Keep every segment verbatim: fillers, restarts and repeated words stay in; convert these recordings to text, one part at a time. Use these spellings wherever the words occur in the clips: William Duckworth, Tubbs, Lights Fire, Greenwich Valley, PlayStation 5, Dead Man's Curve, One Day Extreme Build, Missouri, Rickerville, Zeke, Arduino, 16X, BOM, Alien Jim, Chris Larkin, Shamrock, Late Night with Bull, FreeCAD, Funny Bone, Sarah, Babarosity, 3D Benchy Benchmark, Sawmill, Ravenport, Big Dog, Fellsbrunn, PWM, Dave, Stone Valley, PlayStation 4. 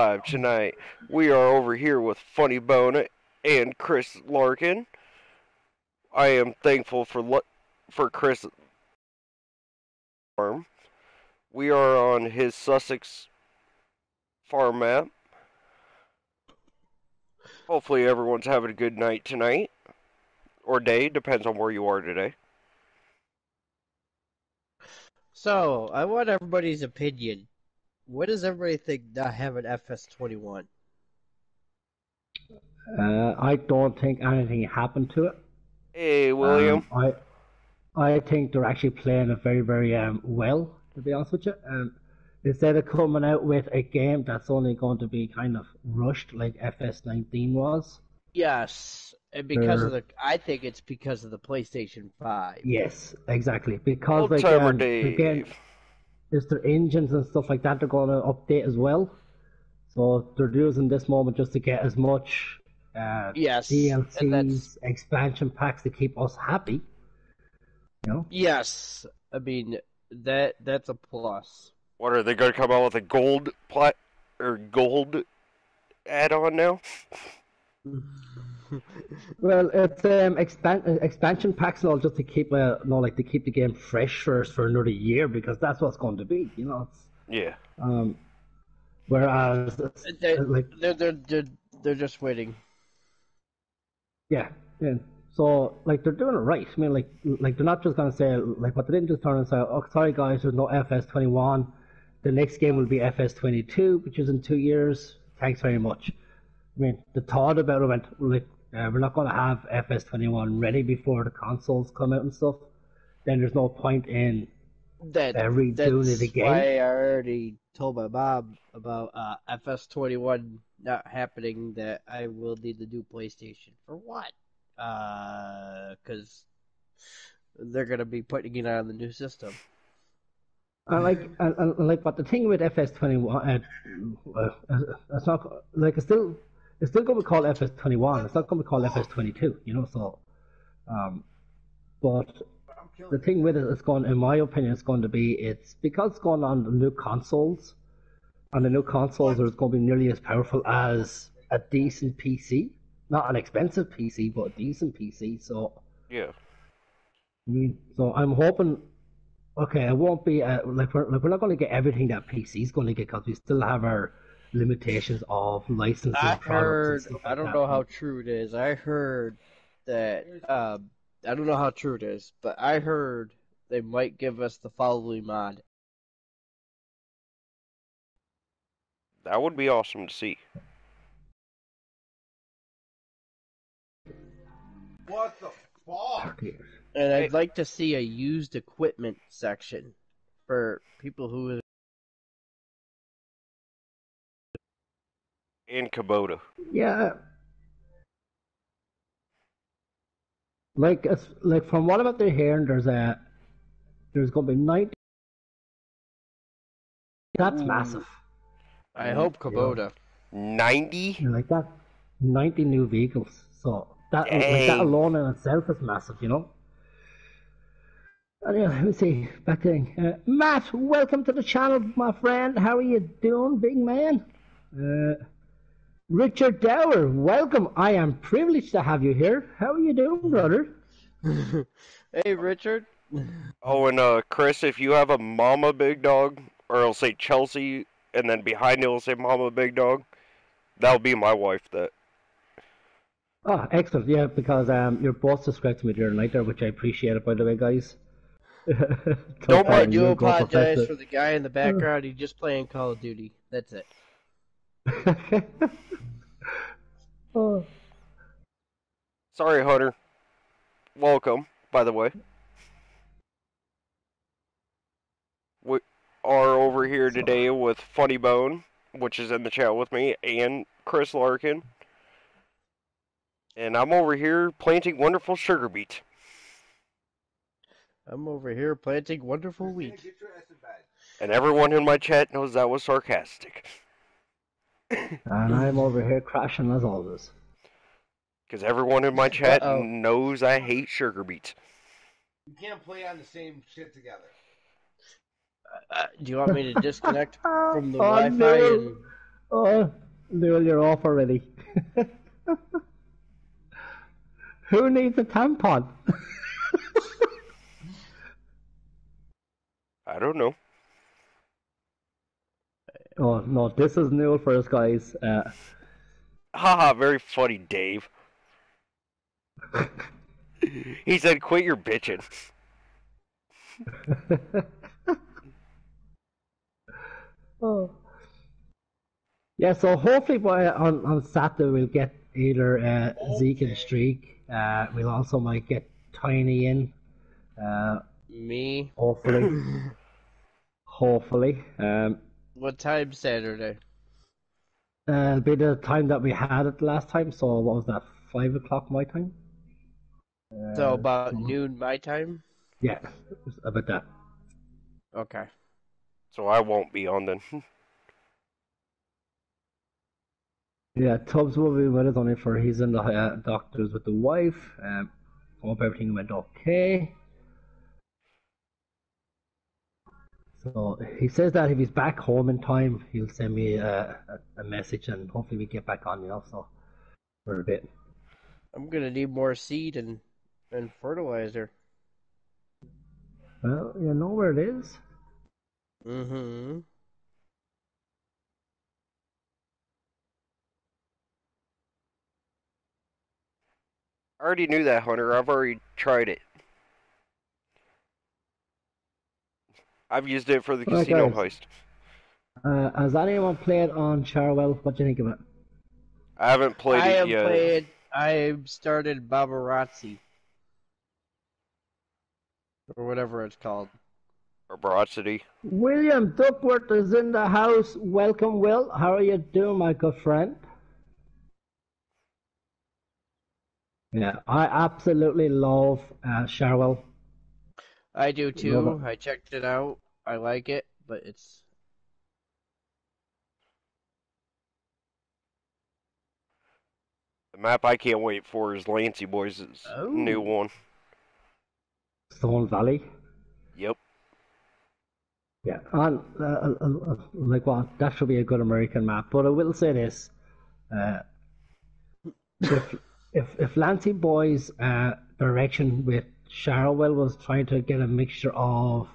Live tonight. We are over here with Funny Bone and Chris Larkin. I am thankful for for Chris. We are on his Sussex farm map. Hopefully everyone's having a good night tonight. Or day, depends on where you are today. So, I want everybody's opinion. What does everybody think I have an F S twenty-one? Uh, I don't think anything happened to it. Hey, William. Um, I, I think they're actually playing it very, very um, well, to be honest with you. Um, instead of coming out with a game that's only going to be kind of rushed, like F S nineteen was. Yes, and because uh, of the, I think it's because of the PlayStation five. Yes, exactly. Because Old Timer Dave. Again, it's their engines and stuff like that. They're going to update as well, so they're using this moment just to get as much uh, yes, D L Cs, expansion packs to keep us happy. You know? Yes, I mean that that's a plus. What are they going to come out with a gold plot or gold add-on now? Well, it's um, expan expansion packs and all just to keep, uh, no, like to keep the game fresh for for another year because that's what's going to be, you know. It's, yeah. Um, whereas they're, like, they're they're they're just waiting. Yeah, yeah. So like they're doing it right. I mean, like like they're not just gonna say like what they didn't just turn and say, oh sorry guys, there's no F S twenty-one. The next game will be F S twenty-two, which is in two years. Thanks very much. I mean, the thought about it went, like, uh, we're not going to have F S twenty-one ready before the consoles come out and stuff. Then there's no point in that, uh, redoing it again. That's why I already told my mom about uh, F S twenty-one not happening, that I will need the new PlayStation. For what? Because uh, they're going to be putting it on the new system. I like, I, I like, but the thing with F S twenty-one, uh, uh, it's not, like, it's still... It's still going to be called F S twenty-one. It's not going to be called F S twenty-two, you know. So, um, but the thing with it, it's going, in my opinion, it's going to be it's because it's going on the new consoles, and the new consoles are going to be nearly as powerful as a decent P C, not an expensive P C, but a decent P C. So, yeah. I mean, so I'm hoping. Okay, it won't be a, like we're like we're not going to get everything that P C is going to get because we still have our limitations of licensing I products. Heard, and stuff like I don't that. know how true it is. I heard that um, I don't know how true it is, but I heard they might give us the following mod. That would be awesome to see. What the fuck? And I'd like to see a used equipment section for people who. In Kubota. Yeah. Like, it's, like from what about they're hearing, there's a, there's gonna be ninety. That's massive. I hope Kubota. Ninety. Yeah, like that, ninety new vehicles. So that, like that alone in itself is massive, you know. Anyway, let me see. Back in, uh, Matt, welcome to the channel, my friend. How are you doing, big man? Uh. Richard Dower, welcome. I am privileged to have you here. How are you doing, brother? Hey, Richard. Oh, and uh, Chris, if you have a Mama Big Dog, or it'll say Chelsea, and then behind it will say Mama Big Dog, that'll be my wife. That. Oh, excellent. Yeah, because um, your boss described to me during the night there, which I appreciate it, by the way, guys. Don't mind you apologize for the guy in the background. He's just playing Call of Duty. That's it. Oh. Sorry, Hunter. Welcome, by the way. We are over here today Sorry. with Funny Bone, which is in the chat with me, and Chris Larkin. And I'm over here planting wonderful sugar beet. I'm over here planting wonderful wheat. And everyone in my chat knows that was sarcastic. And I'm over here crashing as always. Because everyone in my chat Uh-oh. knows I hate sugar beets. You can't play on the same shit together. Uh, uh, do you want me to disconnect from the oh, Wi-Fi? No. And... Oh, Lul, you're off already. Who needs a tampon? I don't know. Oh, no, this is Newell for us, guys. Uh, Haha, very funny, Dave. He said, quit your bitching. Oh. Yeah, so hopefully by, on, on Saturday we'll get either uh, okay. Zeke and Streak. Uh, we'll also might get Tiny in. Uh, Me? Hopefully. hopefully. Um, what time Saturday? Uh, it'll be the time that we had it last time, so what was that, five o'clock my time? Uh, so about mm-hmm. noon my time? Yeah, about that. Okay. So I won't be on then. Yeah, Tubbs will be with us only for he's in the uh, doctors with the wife. Um, hope everything went okay. So he says that if he's back home in time, he'll send me a, a, a message and hopefully we get back on, you know, so for a bit. I'm going to need more seed and, and fertilizer. Well, you know where it is. Mm-hmm. I already knew that, Hunter. I've already tried it. I've used it for the right, casino guys. Heist. Uh, has anyone played on Cherwell? What do you think of it? I haven't played I it have yet. Played, I started Babarosity. Or whatever it's called. Babarosity. William Duckworth is in the house. Welcome, Will. How are you doing, my good friend? Yeah, I absolutely love uh, Cherwell. I do too. I checked it out. I like it, but it's. The map I can't wait for is Lancey Boys' oh. new one. Stone Valley? Yep. Yeah, and, uh, uh, like, well, that should be a good American map, but I will say this. Uh, if, if, if Lancey Boys' uh, direction with Cherwell was trying to get a mixture of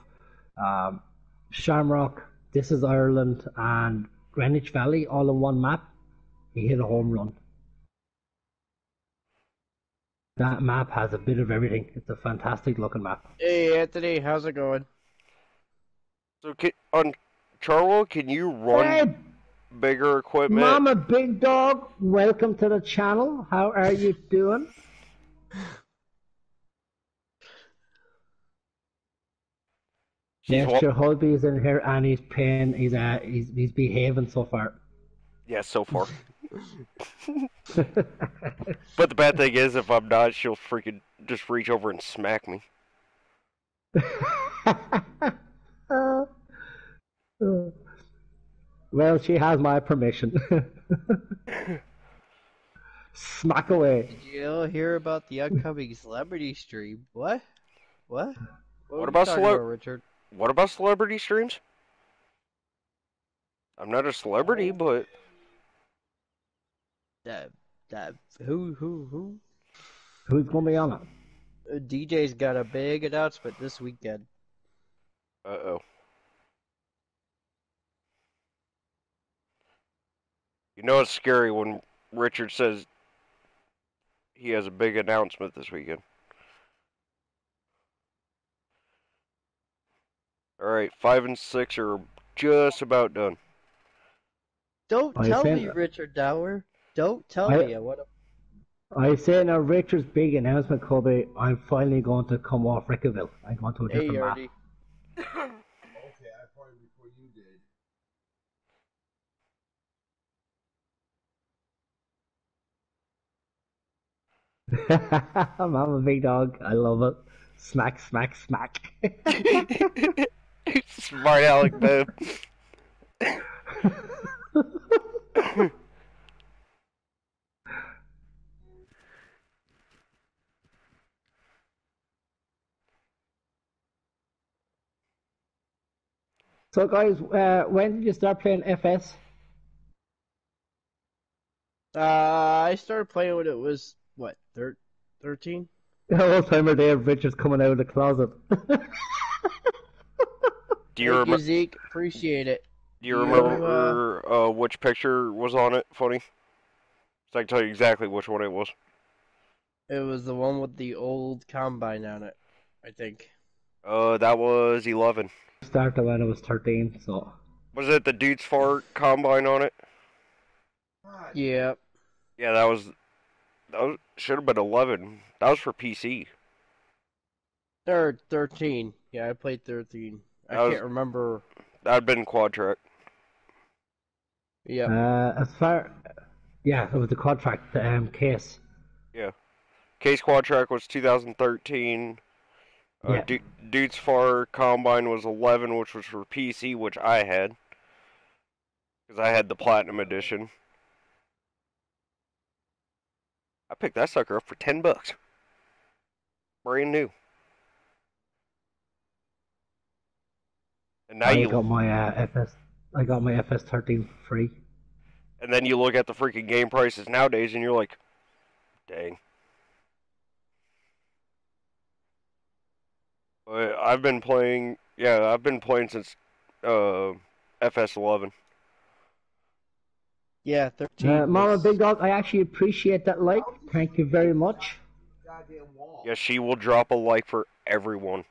um, Shamrock, This Is Ireland, and Greenwich Valley all on one map, he hit a home run. That map has a bit of everything. It's a fantastic looking map. Hey, Anthony, how's it going? So, can, on Cherwell, can you run hey, bigger equipment? Mama Big Dog, welcome to the channel. How are you doing? Yes, what? Your hubby is in here, and he's paying. He's uh, he's he's behaving so far. Yeah, so far. But the bad thing is, if I'm not, she'll freaking just reach over and smack me. Well, she has my permission. Smack away. Did you hear about the upcoming celebrity stream? What? What? What, what about celebrity, Richard? What about celebrity streams? I'm not a celebrity, but that that who who who who's gonna be on it? D J's got a big announcement this weekend. Uh oh. You know it's scary when Richard says he has a big announcement this weekend. Alright, five and six are just about done. Don't tell me, Richard Dower. Don't tell I, me. What a... I say now, Richard's big announcement, Kobe, I'm finally going to come off Rickerville. I'm going to a different hey, map. Okay, I probably before you did. I'm a big dog. I love it. Smack, smack, smack. Smart Alec, babe. So, guys, uh, when did you start playing F S? Uh, I started playing when it was, what, thir thirteen? Old Timer Dave, Richard's coming out of the closet. Do you remember, Zeke? Appreciate it. Do you remember you, uh, uh, which picture was on it, Funny? So I can tell you exactly which one it was. It was the one with the old combine on it, I think. Uh, that was eleven. Started when it was thirteen, so... Was it the dude's fart combine on it? Yeah. Yeah, that was... That was, should have been eleven. That was for P C. Or thirteen. Yeah, I played thirteen. I that can't was, remember. That had been quad track. Yeah. Uh, as far... Yeah, it was the quad track, the um, case. Yeah. Case quad track was two thousand thirteen. Uh, yeah. du Dude's Far Combine was eleven, which was for P C, which I had. Because I had the Platinum Edition. I picked that sucker up for ten bucks. Brand new. And now I you got my uh, F S. I got my F S thirteen free. And then you look at the freaking game prices nowadays, and you're like, dang. But I've been playing. Yeah, I've been playing since uh, F S eleven. Yeah, thirteen. Uh, Mama Big Dog, I actually appreciate that like. Thank you very much. Yeah, she will drop a like for everyone.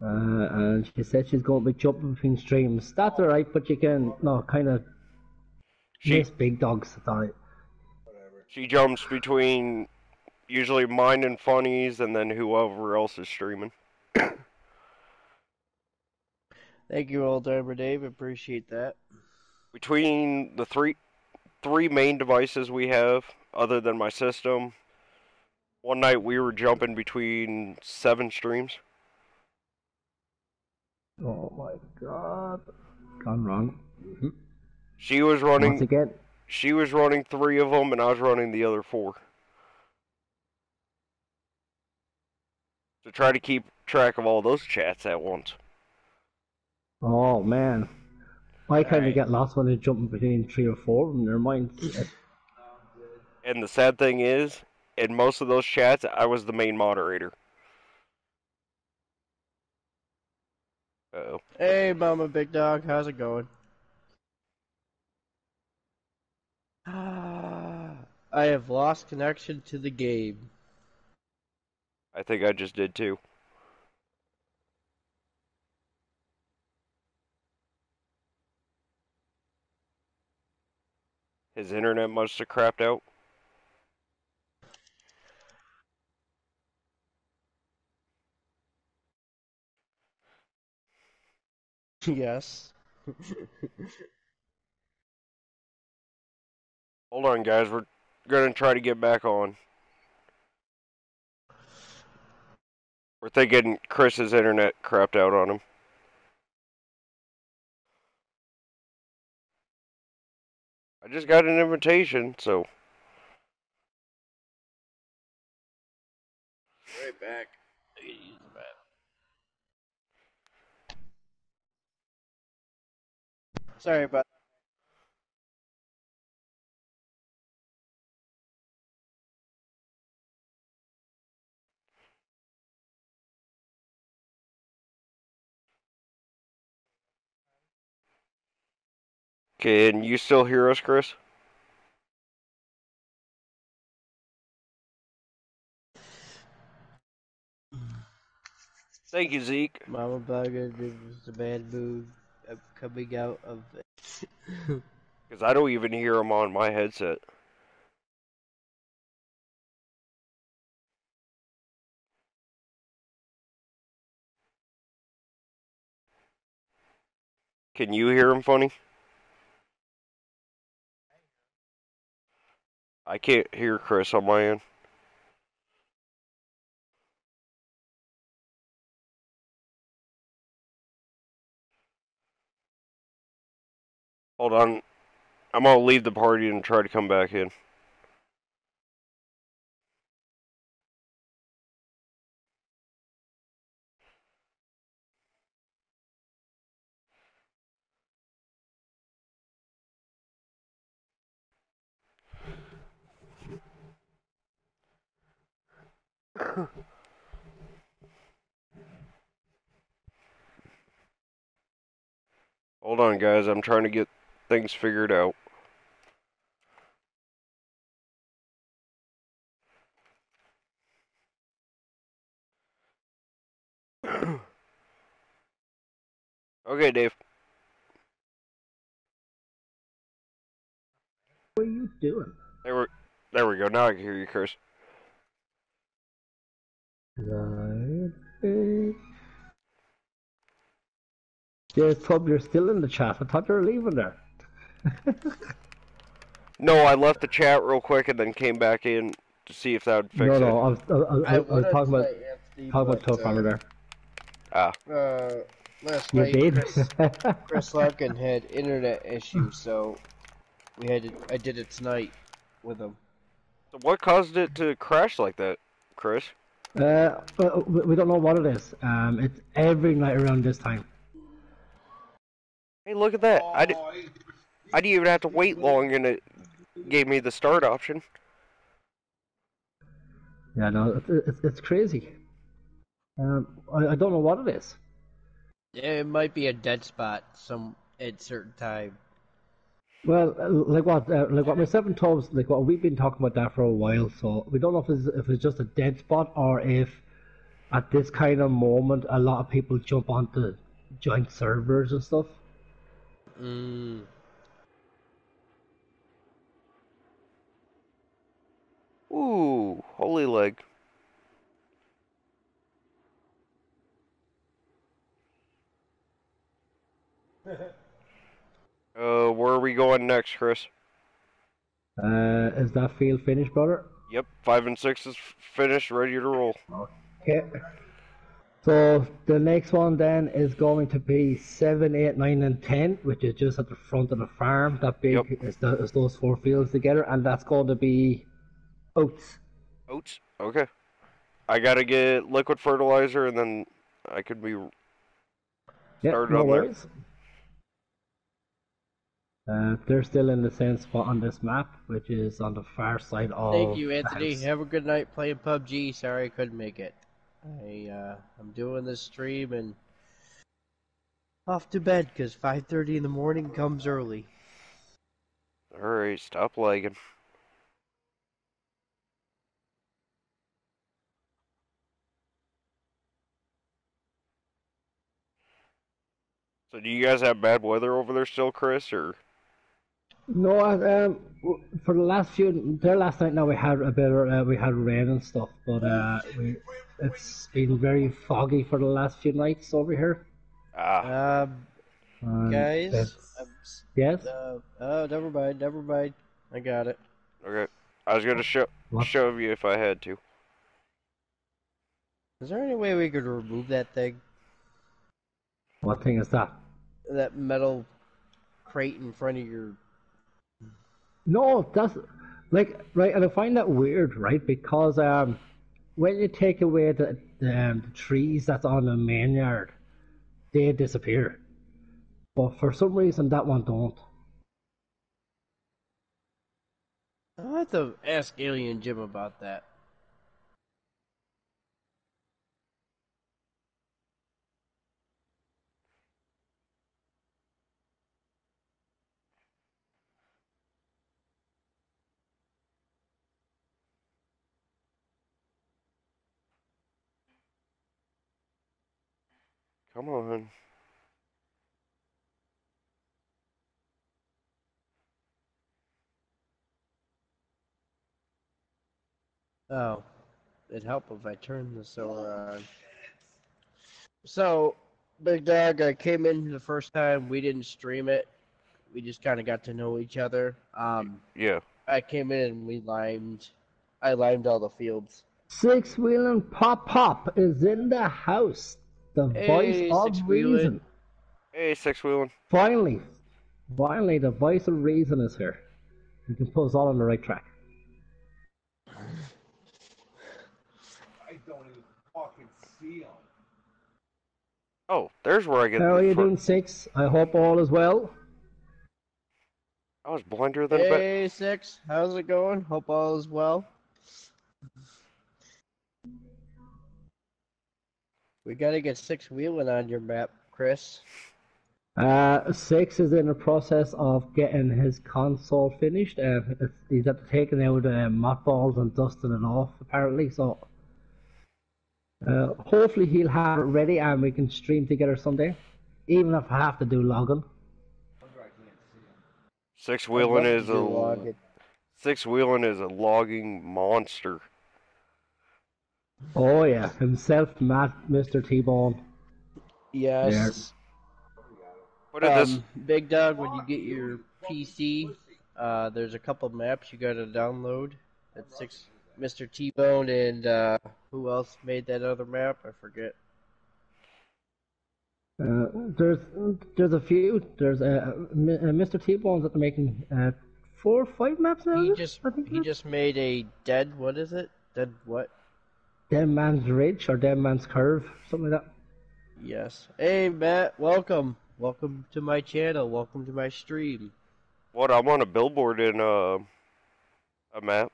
Uh, and she said she's going to be jumping between streams. That's alright, but you can, no, kind of miss Big Dogs. That's alright. She jumps between usually mine and Funnies and then whoever else is streaming. Thank you, Old Timer Dave. Appreciate that. Between the three, three main devices we have, other than my system, one night we were jumping between seven streams. Oh my god. Gone wrong. Mm-hmm. She was running Once again. She was running three of them and I was running the other four. So try to keep track of all those chats at once. Oh man. I kinda right. get lost when I'm jumping between three or four and their minds. And the sad thing is, in most of those chats I was the main moderator. Uh-oh. Hey, Mama Big Dog, how's it going? I have lost connection to the game. I think I just did too. His internet must have crapped out. Yes. Hold on, guys. We're going to try to get back on. We're thinking Chris's internet crapped out on him. I just got an invitation, so... Right back. Sorry about that. Can you still hear us, Chris? Thank you, Zeke. Mama Bugger, this was a bad mood. Coming out of it. Because I don't even hear them on my headset. Can you hear them, Funny? I can't hear Chris on my end. Hold on, I'm gonna leave the party and try to come back in. Hold on, guys. I'm trying to get things figured out. Okay, Dave. What are you doing? There we, there we go. Now I can hear you curse. Yeah, Tub, you're still in the chat. I thought you were leaving there. No, I left the chat real quick and then came back in to see if that would fix it. No, no, it. I was, I, I, I, I was talking about, talking about Tub over there. Ah. Uh, last you night, did? Chris, Chris Larkin had internet issues, so we had to, I did it tonight with him. So what caused it to crash like that, Chris? Uh, we don't know what it is. Um, it's every night around this time. Hey, look at that! I, did, I didn't even have to wait long, and it gave me the start option. Yeah, no, it's it's crazy. Um, I, I don't know what it is. It might be a dead spot some at certain time. Well, like what, uh, like what, my seven Tubbs, like what we've been talking about that for a while. So we don't know if it's if it's just a dead spot or if at this kind of moment a lot of people jump onto joint servers and stuff. Mm. Ooh, holy leg. Uh, where are we going next, Chris? Uh, is that field finished, brother? Yep, five and six is finished, ready to roll. Okay. So the next one then is going to be seven, eight, nine, and ten, which is just at the front of the farm. That big yep. is, the, is those four fields together, and that's going to be oats. Oats. Okay. I gotta get liquid fertilizer, and then I could be started yep, no on worries. There. Uh, they're still in the same spot on this map, which is on the far side of. Thank you, Anthony. Have a good night playing P U B G. Sorry I couldn't make it. I uh, I'm doing this stream and off to bed because five thirty in the morning comes early. All right, stop lagging. So, do you guys have bad weather over there still, Chris, or? No, um, for the last few, there last night now we had a bit of, uh, we had rain and stuff, but uh, we, it's been very foggy for the last few nights over here. Ah. Um, um, guys? Uh, yes? Uh, oh, never mind, never mind. I got it. Okay. I was going to show, show you if I had to. Is there any way we could remove that thing? What thing is that? That metal crate in front of your... No, that's... Like, right, and I find that weird, right? Because um, when you take away the, the, um, the trees that's on the main yard, they disappear. But for some reason, that one don't. I'll have to ask Alien Jim about that. Come on. Oh, it'd help if I turned this around. So, Big Dog, I came in the first time. We didn't stream it. We just kind of got to know each other. Um, yeah. I came in and we limed. I limed all the fields. Six Wheeling Pop Pop is in the house. The voice hey, of reason. Hey, Six Wheeling. Finally, finally, the voice of reason is here. You can put us all on the right track. I don't even fucking see him. Oh, there's where I get. How are you doing, Six? I hope all is well. I was blinder than. Hey, a Six, how's it going? Hope all is well. We gotta get Six Wheeling on your map, Chris. Uh, Six is in the process of getting his console finished. Uh, it's, he's had to taking out uh, mothballs and dusting it off, apparently. So, uh, hopefully he'll have it ready and we can stream together someday. Even if I have to do logging. Six Wheeling is a Six Wheeling is a logging monster. Oh yeah, himself, Matt, Mister T Bone. Yes. What is um, this? Big Dog, when you get your P C, uh, there's a couple maps you gotta download. That's six, Mister T Bone, and uh, who else made that other map? I forget. Uh, there's there's a few. There's uh, Mister T Bone's at the making uh, four or five maps now. He just I think he just made a dead. What is it? Dead what? Dead Man's Ridge or Dead Man's Curve, something like that. Yes. Hey Matt, welcome, welcome to my channel, welcome to my stream. What? I'm on a billboard in uh, a map.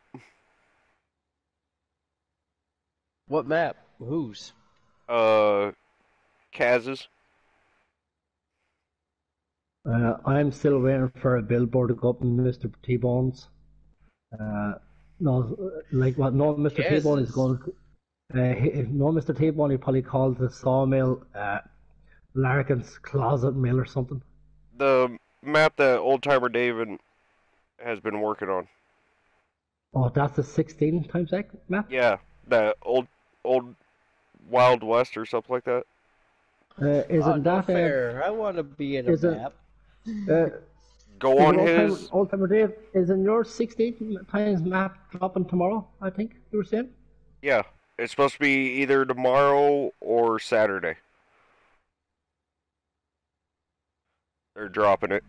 What map? Whose? Uh, Kaz's. Uh, I'm still waiting for a billboard to go up in Mister T Bone's. Uh, no, like what? No, Mister Yes. T Bone is going. Uh, he, no, Mister T Bone he probably calls the sawmill uh, Larkin's Closet Mill or something. The map that Old Timer Dave has been working on. Oh, that's the sixteen X map. Yeah, the old old Wild West or something like that. Uh, isn't oh, that fair? Uh, I want to be in a map. Uh, Go on his... Old Timer Dave, isn't your sixteen X map dropping tomorrow, I think you were saying? Yeah, it's supposed to be either tomorrow or Saturday. They're dropping it.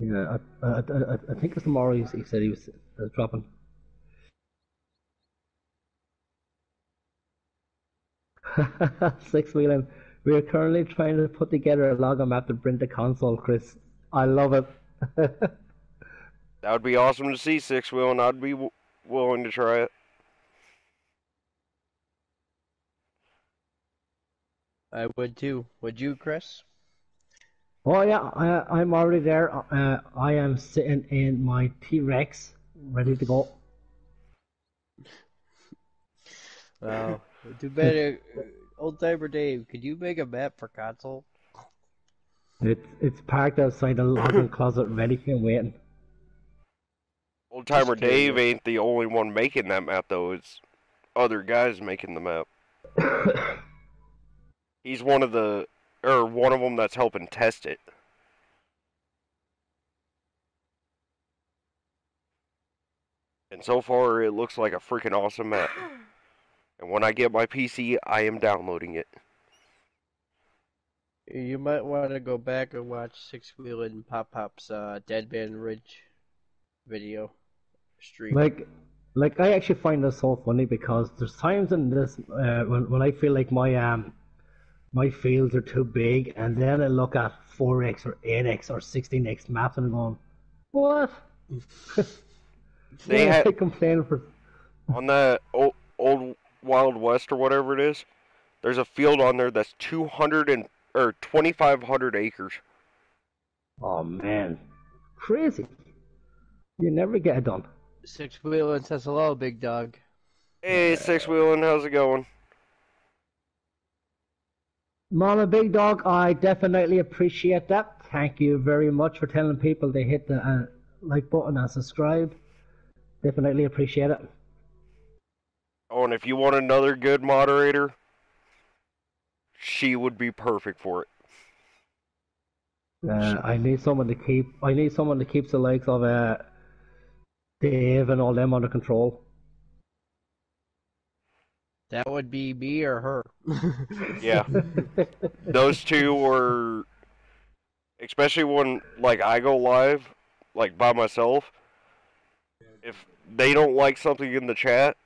Yeah, I, I, I, I think it's tomorrow he said he was uh, dropping. Six Wheeling. We are currently trying to put together a logo map to bring to console, Chris. I love it. That would be awesome to see, Six Wheeling. I'd be w willing to try it. I would too. Would you, Chris? Oh yeah, I, I'm already there. Uh, I am sitting in my T-Rex, ready to go. Wow. Do better, Old Timer Dave. Could you make a map for console? It's it's parked outside the logging closet, ready and waiting. Old Timer Dave ain't the only one making that map though. It's other guys making the map. He's one of the, or one of them that's helping test it. And so far, it looks like a freaking awesome map. And when I get my P C, I am downloading it. You might want to go back and watch Six Wheelin' Pop Pop's uh, Dead Man Ridge video stream. Like, like I actually find this so funny because there's times in this uh, when when I feel like my um my fields are too big, and then I look at four X or eight X or sixteen X maps and I'm going, what? They had complaining for on the old old. Wild West or whatever it is, there's a field on there that's two hundred and or twenty five hundred acres. Oh man, crazy! You never get it done. Six Wheeling says hello, Big Dog. Hey, Six Wheeling, how's it going? Mama Big Dog, I definitely appreciate that. Thank you very much for telling people to hit the uh, like button and subscribe. Definitely appreciate it. Oh, and if you want another good moderator, she would be perfect for it. Uh, I need someone to keep. I need someone to keep the likes of uh, Dave and all them under control. That would be me or her. Yeah, those two were, especially when like I go live, like by myself. If they don't like something in the chat,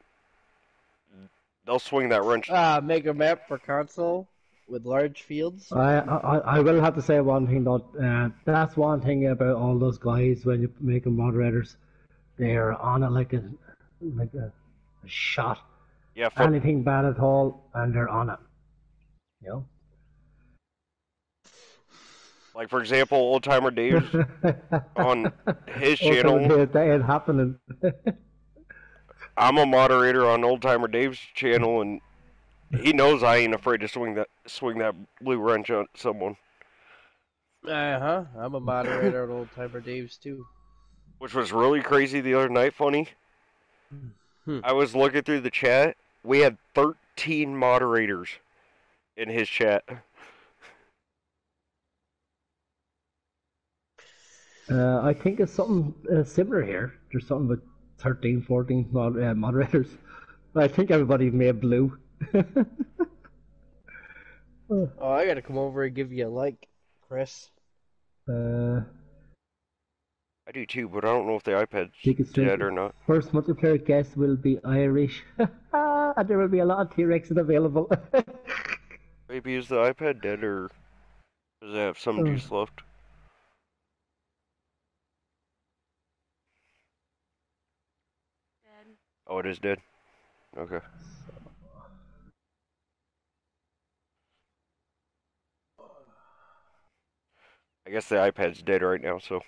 they'll swing that wrench. Uh, make a map for console with large fields. I I, I will have to say one thing though. Uh, that's one thing about all those guys when you make them moderators, they're on it like a like a, a shot. Yeah. Anything bad at all, and they're on it. you know? Like, for example, Old Timer Dave on his channel. That ain't happening. I'm a moderator on Old Timer Dave's channel, and he knows I ain't afraid to swing that swing that blue wrench on someone. Uh huh. I'm a moderator on Old Timer Dave's too. Which was really crazy the other night. Funny. Hmm. I was looking through the chat. We had thirteen moderators in his chat. Uh, I think it's something uh, similar here. There's something with thirteen, fourteen mod uh, moderators. I think everybody made blue. Oh, I gotta come over and give you a like, Chris. Uh, I do too, but I don't know if the iPad's dead or not. First multiplayer guest will be Irish. And there will be a lot of T-Rexes available. Maybe is the iPad dead, or does it have some oh. juice left? Oh, it is dead? Okay. I guess the iPad's dead right now, so.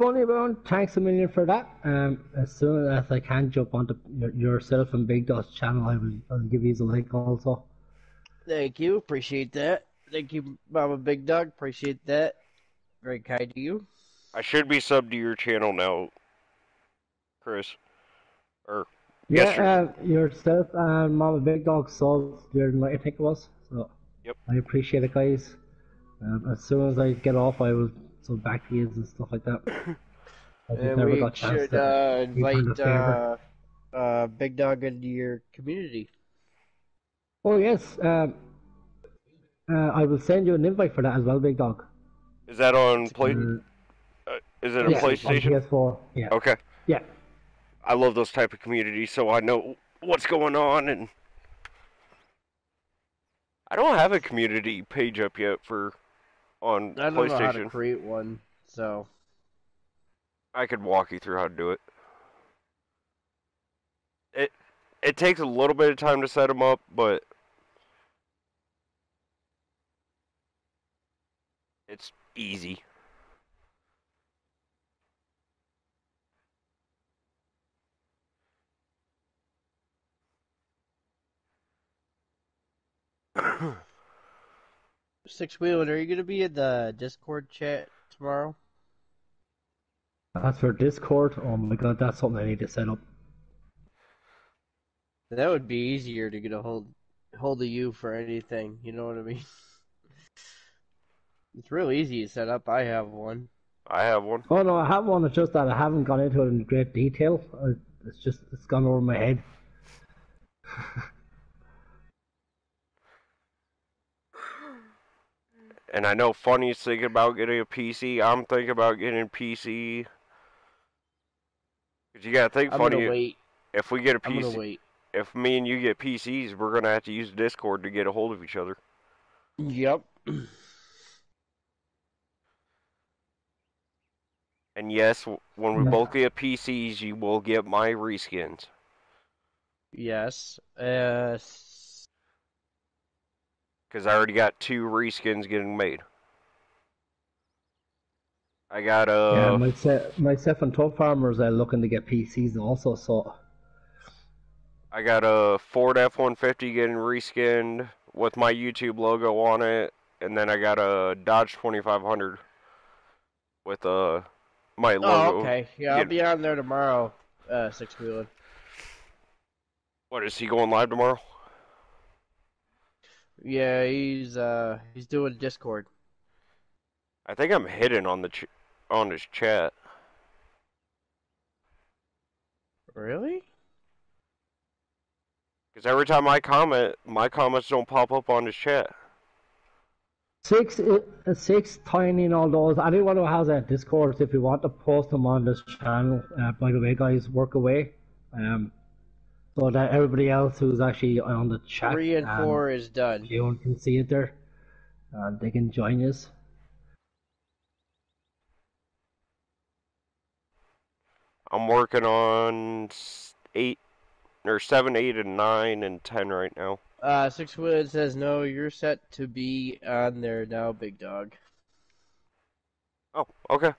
Funny Bone, thanks a million for that. Um, as soon as I can jump onto your, yourself and Big Dog's channel, I will I'll give you a link also. Thank you, appreciate that. Thank you, Mama Big Dog, appreciate that. Very kind to you. I should be subbed to your channel now, Chris. Or yeah, uh, yourself and Mama Big Dog subs during what I think it was. So yep. I appreciate it, guys. Um, as soon as I get off, I will. So back ears and stuff like that. And we should uh, invite uh, uh, Big Dog into your community. Oh yes, um, uh, I will send you an invite for that as well, Big Dog. Is that on play? Uh, uh, is it yeah, a PlayStation? On P S four. Yeah. Okay. Yeah. I love those type of communities, so I know what's going on, and I don't have a community page up yet for. On I don't PlayStation. Know how to create one, so I could walk you through how to do it. It it takes a little bit of time to set them up, but it's easy. Six Wheeling, are you going to be in the Discord chat tomorrow? As for Discord, oh my god, that's something I need to set up. That would be easier to get a hold, hold of you for anything, you know what I mean? It's real easy to set up, I have one. I have one. Oh no, I have one, it's just that I haven't gone into it in great detail. It's just, it's gone over my head. And I know Funny's thinking about getting a P C. I'm thinking about getting a P C. Cause you gotta think, I'm Funny. Gonna wait. If we get a P C, I'm gonna wait. If me and you get P Cs, we're gonna have to use Discord to get a hold of each other. Yep. And yes, when we yeah. both get P Cs, you will get my reskins. Yes. Uh. Because I already got two reskins getting made. I got, uh... yeah, myself, myself and Top Farmers are looking to get P Cs also, so... I got a Ford F one fifty getting reskinned with my YouTube logo on it. And then I got a Dodge twenty-five hundred with, uh, my logo. Oh, okay. Yeah, I'll be on there tomorrow, uh, Six Wheeling. What, is he going live tomorrow? Yeah, he's uh he's doing Discord. I think I'm hidden on the ch on his chat. Really? Because every time I comment, my comments don't pop up on his chat. Six, six, Tiny, and all those. Anyone who has a Discord, if you want to post them on this channel, uh, by the way, guys, work away. Um. So that everybody else who's actually on the chat, three and four is done. Everyone can see it there, and they can join us. I'm working on eight or seven, eight, and nine, and ten right now. Uh, Six Wheeling says no. You're set to be on there now, Big Dog. Oh, okay.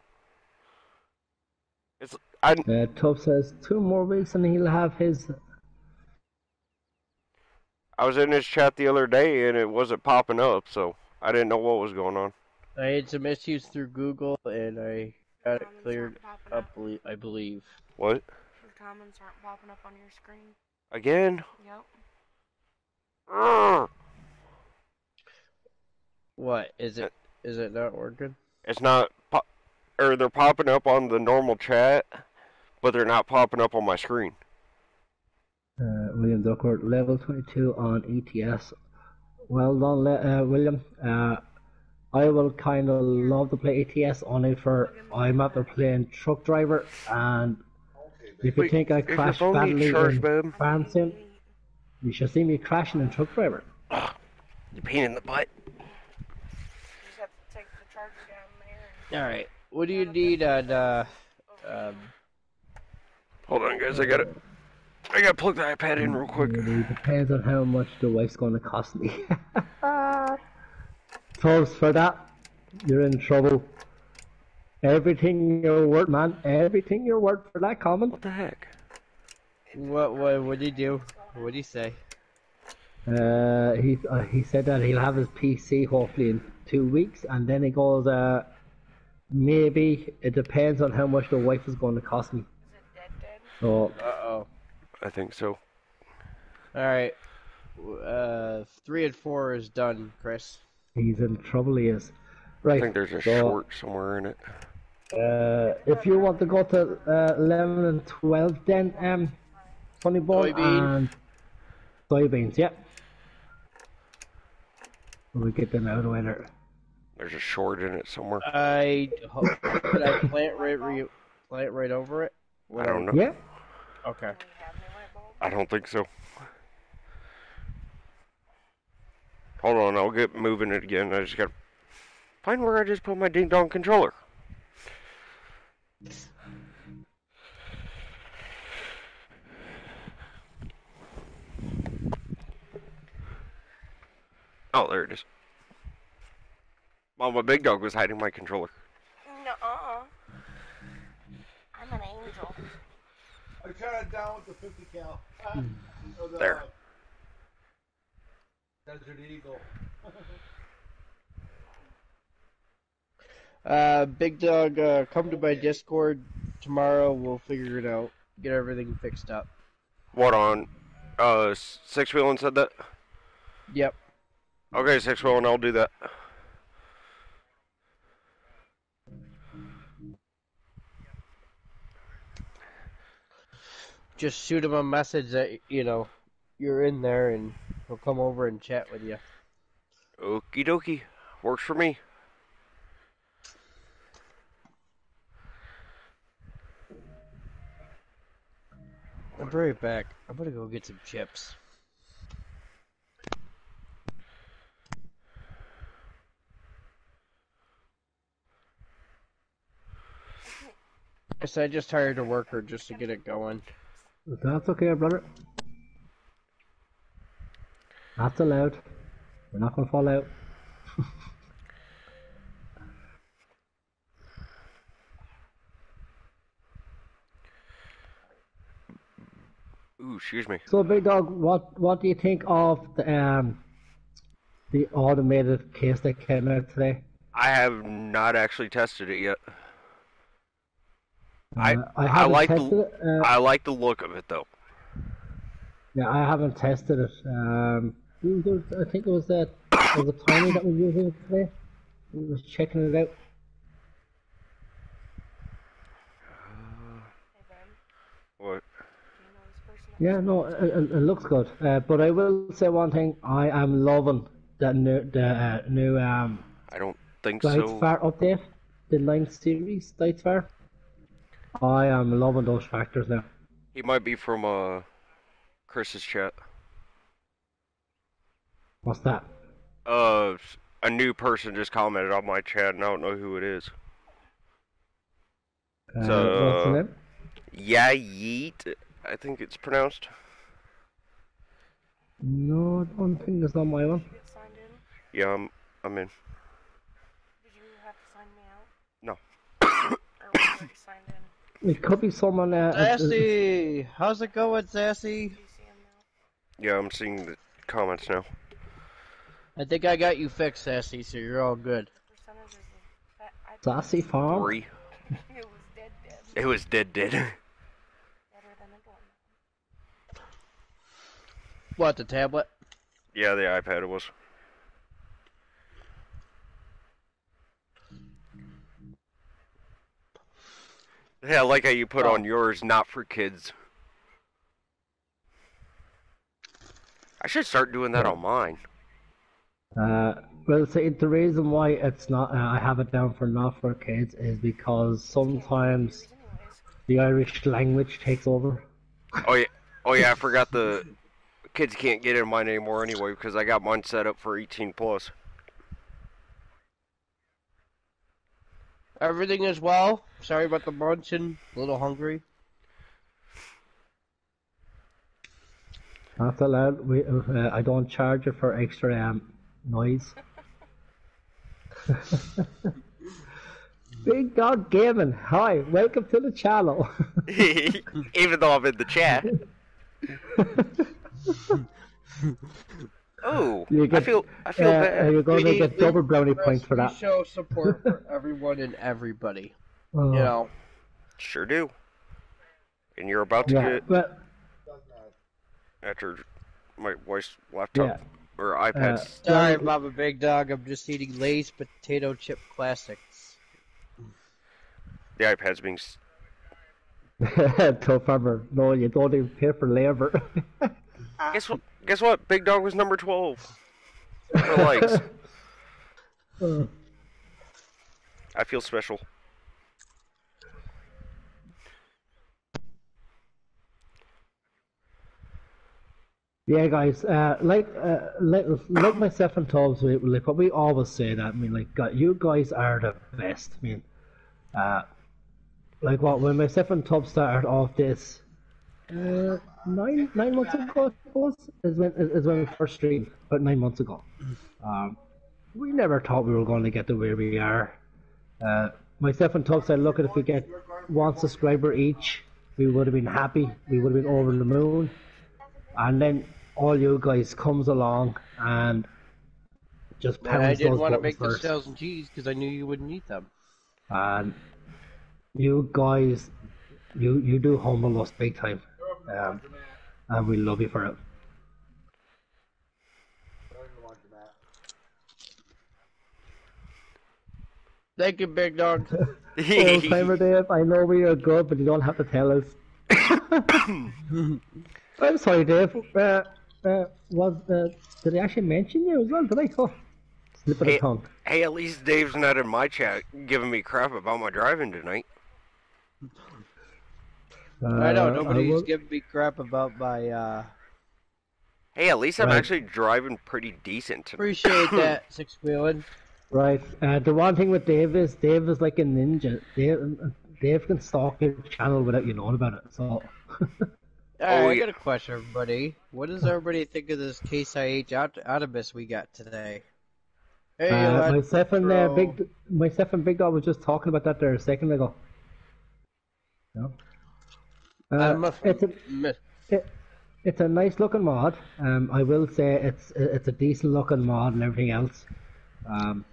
It's I. Uh, Tubbs says two more weeks and he'll have his. I was in his chat the other day and it wasn't popping up, so I didn't know what was going on. I had some issues through Google and I got it cleared up, up, I believe. What? His comments aren't popping up on your screen. Again? Yep. Urgh. What? Is it, is it not working? It's not, pop or they're popping up on the normal chat, but they're not popping up on my screen. Uh, William Duckworth, level twenty-two on E T S. Well done, uh, William. Uh, I will kind of love to play E T S only for I'm after playing truck driver, and if you Wait, think I crash badly charged, in Branson, you should see me crashing in truck driver. Ugh, you're pain in the butt. You just have to take the charger down there. All right, what do you need on? Uh, um... Hold on, guys, I got it. I gotta plug the iPad in real quick. It depends on how much the wife's gonna cost me. Tubbs, for that, you're in trouble. Everything you're worth, man. Everything you're worth for that comment. What the heck? What? What? What'd he do? What'd he say? Uh, he uh, he said that he'll have his P C hopefully in two weeks, and then he goes, uh, maybe it depends on how much the wife is gonna cost me. Is it dead? Dead? So. Uh oh. I think so. Alright. Uh, three and four is done, Chris. He's in trouble, he is. Right. I think there's a so, short somewhere in it. Uh, if you want to go to uh, eleven and twelve, then um, Funny Bone and soybeans, yep. We'll get them out of the way there. There's a short in it somewhere. I hope that I plant right, re plant right over it. Well, I don't know. Yeah. Okay. I don't think so. Hold on, I'll get moving it again. I just gotta find where I just put my ding dong controller. Oh, there it is. Mama Big Dog was hiding my controller. Nuh-uh. I'm an angel. I cut it down with the fifty cal. Ah, so the, there. Uh, Desert Eagle. uh, Big Dog, uh, come to my Discord tomorrow. We'll figure it out. Get everything fixed up. What on? Uh, Six Wheeling said that? Yep. Okay, Six Wheeling, I'll do that. Just shoot him a message that, you know, you're in there and he'll come over and chat with you. Okie dokie. Works for me. I'll be right back. I'm gonna go get some chips. I guess I just hired a worker just to get it going. That's okay, brother. That's allowed. We're not gonna fall out. Ooh, excuse me. So, Big Dog, what what do you think of the um the automated case that came out today? I have not actually tested it yet. I uh, I, I like the uh, I like the look of it though. Yeah, I haven't tested it. Um, I think it was that it was a Tiny that was using it today. We was checking it out. Uh, what? Yeah, no, it, it looks good. Uh, but I will say one thing: I am loving that new the uh, new um. I don't think so. Lights Fire update, the ninth series Lights Fire. I am loving those tractors now. He might be from uh, Chris's chat. What's that? Uh, a new person just commented on my chat, and I don't know who it is. Uh, so, what's the name? Yeah, yeet, I think it's pronounced. No, I don't think it's not my one. Did you get signed in? Yeah, I'm, I'm in. Did you have to sign me out? No. Or was already signed in? It could be someone... Uh, Sassy! Uh, how's it going, Sassy? Do you see him now? Yeah, I'm seeing the comments now. I think I got you fixed, Sassy, so you're all good. Sassy Farm? Three. It was dead dead. It was dead dead. Better than a dorm. What, the tablet? Yeah, the iPad it was. Yeah, I like how you put oh. on yours, not for kids. I should start doing that on mine. Uh, well, see, the reason why it's not, uh, I have it down for not for kids is because sometimes the Irish language takes over. Oh yeah, oh yeah, I forgot the kids can't get in mine anymore anyway because I got mine set up for eighteen plus. Everything is well. Sorry about the munching. A little hungry. That's allowed. We, uh, I don't charge it for extra um, noise. Big Dog Gaming, hi, welcome to the channel. Even though I'm in the chat. Oh, get, I feel, I feel uh, bad. You're going we to get double brownie points for that. Show support for everyone and everybody. Oh. You know, sure do. And you're about to yeah, get but... after my voice laptop. Yeah. Or iPads. Uh, Sorry, Mama Big Dog, I'm just eating Lay's Potato Chip Classics. The iPad's being... Tough ever. No, you don't even pay for labor. Guess what? Guess what? Big Dog was number twelve. For likes. Uh, I feel special. Yeah, guys, uh, like, uh, like, like myself and Tubbs, we, like, what we always say that, I mean, like, God, you guys are the best, I mean, uh, like, what, when myself and Tubbs started off this, uh, nine, nine months ago, was, is when, is when we first streamed, but nine months ago, um, we never thought we were going to get to where we are, uh, myself and Tubbs said, look, if we get one subscriber each, we would have been happy, we would have been over the moon, and then all you guys comes along and just pounds yeah, I didn't want to make the shells and cheese because I knew you wouldn't eat them. And you guys, you you do humble us big time, um, and we love you for it. Thank you, Big Dog. Old Timer Dave, I know we are good, but you don't have to tell us. I'm sorry, Dave. Uh, uh, was uh, did I actually mention you as well? Did I talk? Slip of the tongue. Hey, at least Dave's not in my chat giving me crap about my driving tonight. Uh, I know nobody's I will... giving me crap about my. Uh... Hey, at least I'm right. actually driving pretty decent tonight. Appreciate that, Six Wheeling. Right. Uh, the one thing with Dave is Dave is like a ninja. Dave, Dave can stalk your channel without you knowing about it. So. Alright, oh, yeah. I got a question, everybody. What does everybody think of this Case I H Autobus we got today? Hey, uh, myself, and, uh, Big, myself and Big Dog was just talking about that there a second ago. No? Uh, I'm a it's, a, it, it's a nice looking mod. Um, I will say it's it's a decent looking mod and everything else. Um,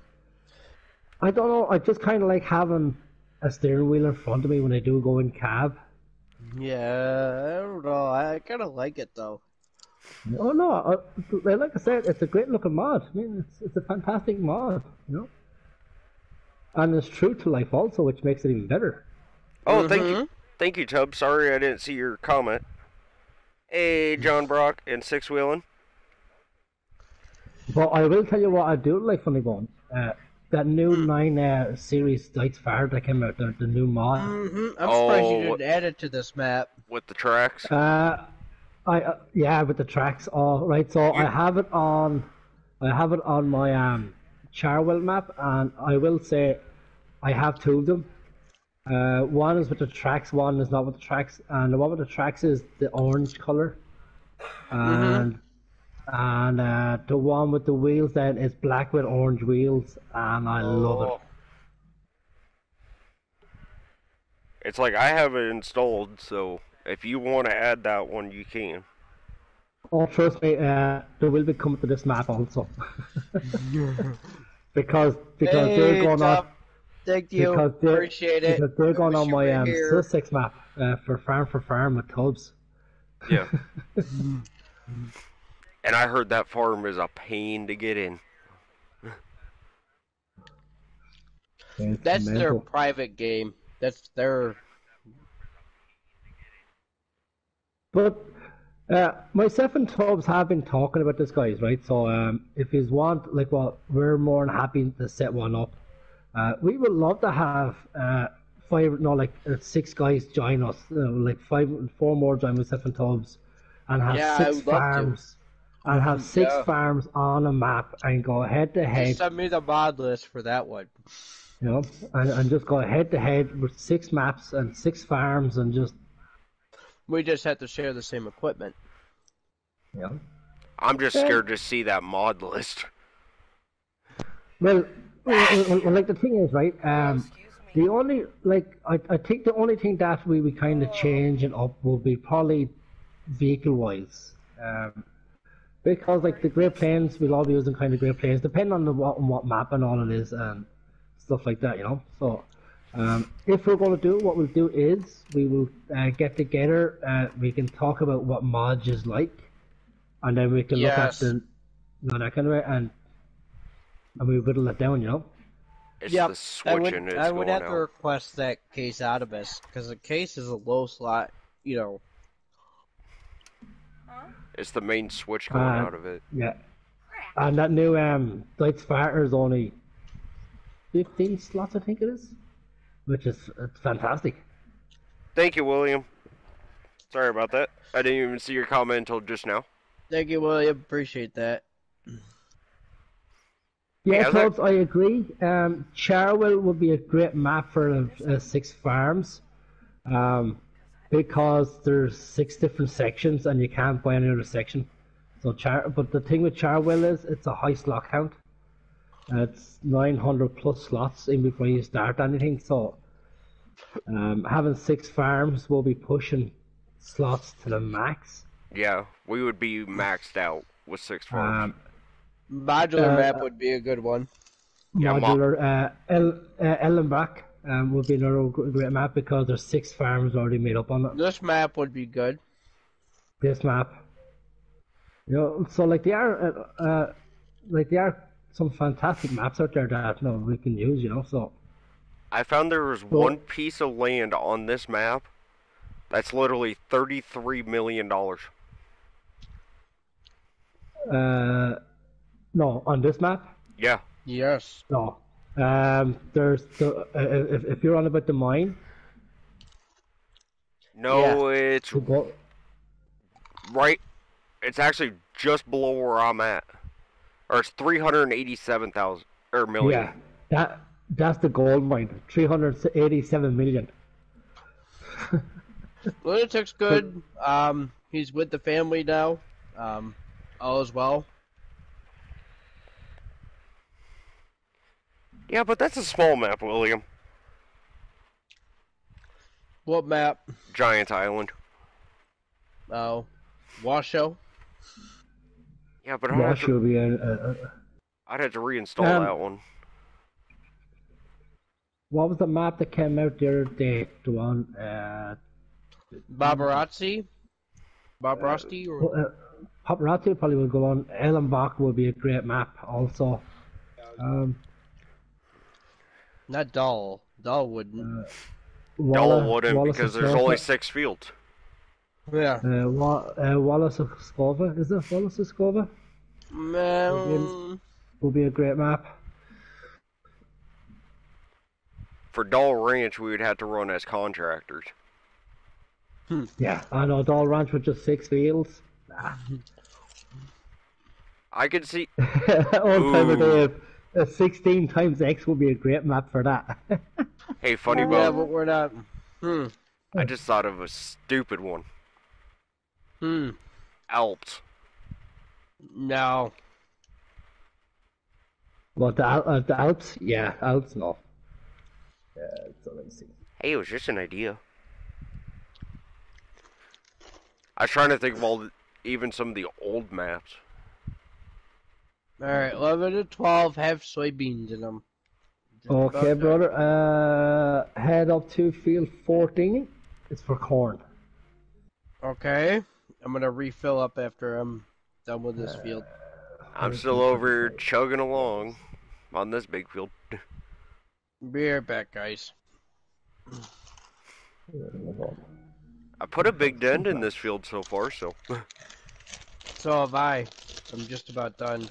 I don't know, I just kind of like having a steering wheel in front of me when I do go in cab. Yeah, I don't know. I kind of like it though. Oh no! I, like I said, it's a great looking mod. I mean, it's it's a fantastic mod, you know. And it's true to life also, which makes it even better. Oh, mm-hmm. thank you, thank you, Tubbs. Sorry, I didn't see your comment. Hey, John Brock and Six Wheeling. Well, I will tell you what I do like Funny Bone. Uh, That new nine uh, series Lights Fire that came out, the, the new mod. Mm-hmm. I'm oh, surprised you didn't add it to this map. With the tracks? Uh, I uh, yeah, with the tracks. All right, so yeah. I have it on. I have it on my um, Cherwell map, and I will say I have two of them. Uh, one is with the tracks, one is not with the tracks, and the one with the tracks is the orange color, and mm-hmm. and uh, the one with the wheels then is black with orange wheels, and I oh. love it. It's like I have it installed, so if you want to add that one, you can. Oh, trust me, uh, there will be coming to this map also. because because hey, they're going on. Thank you. Because they're, Appreciate because it. They're going on my um, six map uh, for farm for farm with Tubbs. Yeah. And I heard that farm is a pain to get in. That's mental. Their private game. That's their. But uh, myself and Tubbs have been talking about this, guys, right? So um, if you want, like, well, we're more than happy to set one up. Uh, we would love to have uh, five, no, like uh, six guys join us, uh, like five, four more join myself and Tubbs, and have yeah, six farms, and have six yeah. farms on a map, and go head to head. Just send me the mod list for that one. You know, and, and just go head to head with six maps and six farms, and just we just have to share the same equipment. Yeah, I'm just scared yeah. to see that mod list. Well, well, well like the thing is, right? Um, the only like I, I think the only thing that we we kind of change and up will be probably vehicle wise, um, because like the Great Plains, we'll all be using kind of Great Plains, depending on the what on what map and all it is and. Stuff like that, you know. So, um, if we're going to do, what we'll do is we will uh, get together. Uh, we can talk about what Modge is like, and then we can yes. look at the, you know, that kind of way, and and we whittle it down, you know. It's yep. the switching. I would, I would have out. to request that Case out of us because the Case is a low slot, you know. Huh? It's the main switch going uh, out of it. Yeah, and that new um, Lights Fire is only. fifteen slots, I think it is, which is it's fantastic. Thank you, William. Sorry about that. I didn't even see your comment until just now. Thank you, William. Appreciate that. Yeah, folks, I agree. Um, Cherwell would be a great map for uh, six farms, um, because there's six different sections and you can't buy any other section. So, Char but the thing with Cherwell is it's a high slot count. Uh, it's nine hundred plus slots in before you start anything, so um, having six farms will be pushing slots to the max. Yeah, we would be maxed out with six farms. Um, modular uh, map would be a good one. Modular, yeah, uh, El, uh, Ellenbach um, would be another great map because there's six farms already made up on it. This map would be good. This map. You know, so like they are, uh, uh, like they are some fantastic maps out there that no we can use, you know. So I found there was so, one piece of land on this map that's literally thirty-three million dollars. Uh, no, on this map. Yeah. Yes. No. Um, there's the, uh, if if you're on about the mine. No, yeah. it's go right. It's actually just below where I'm at. Or it's three hundred eighty-seven thousand or million. Yeah, that that's the gold mine. Three hundred eighty-seven million. Lunatic's good. Um, he's with the family now. Um, all is well. Yeah, but that's a small map, William. What map? Giant Island. Oh, Washoe. Yeah, but I'd, yeah, have to, be a, a, a, I'd have to reinstall um, that one. What was the map that came out the other day? The one, uh... Babarosity? Babarosity? Uh, or... uh, Paparazzi probably would go on. Ellenbach would be a great map, also. Um, Not Dahl. Dahl wouldn't. Uh, Walla, Dahl wouldn't, Wallace because there's only six fields. Yeah. Uh, Wa uh, Wallace of Scova, is it Wallace of Scova? Um, will be a great map. For Doll Ranch, we would have to run as contractors. Yeah, I know, Doll Ranch with just six wheels. Nah. I could see... Old Timer Dave, a sixteen times X would be a great map for that. Hey, Funny Bone. Yeah, but we're not... Hmm. I just thought of a stupid one. Hmm. Alps. No. What, the, uh, the Alps? Yeah, Alps, no. Yeah, it's amazing. Hey, it was just an idea. I was trying to think of all, the, even some of the old maps. Alright, eleven to twelve have soybeans in them. Just okay, brother. Uh, head up to field fourteen. It's for corn. Okay. I'm going to refill up after I'm done with this uh, field. I'm still over chugging along on this big field. Be right back, guys. I put a big dent in this field so far, so. So have I. I'm just about done.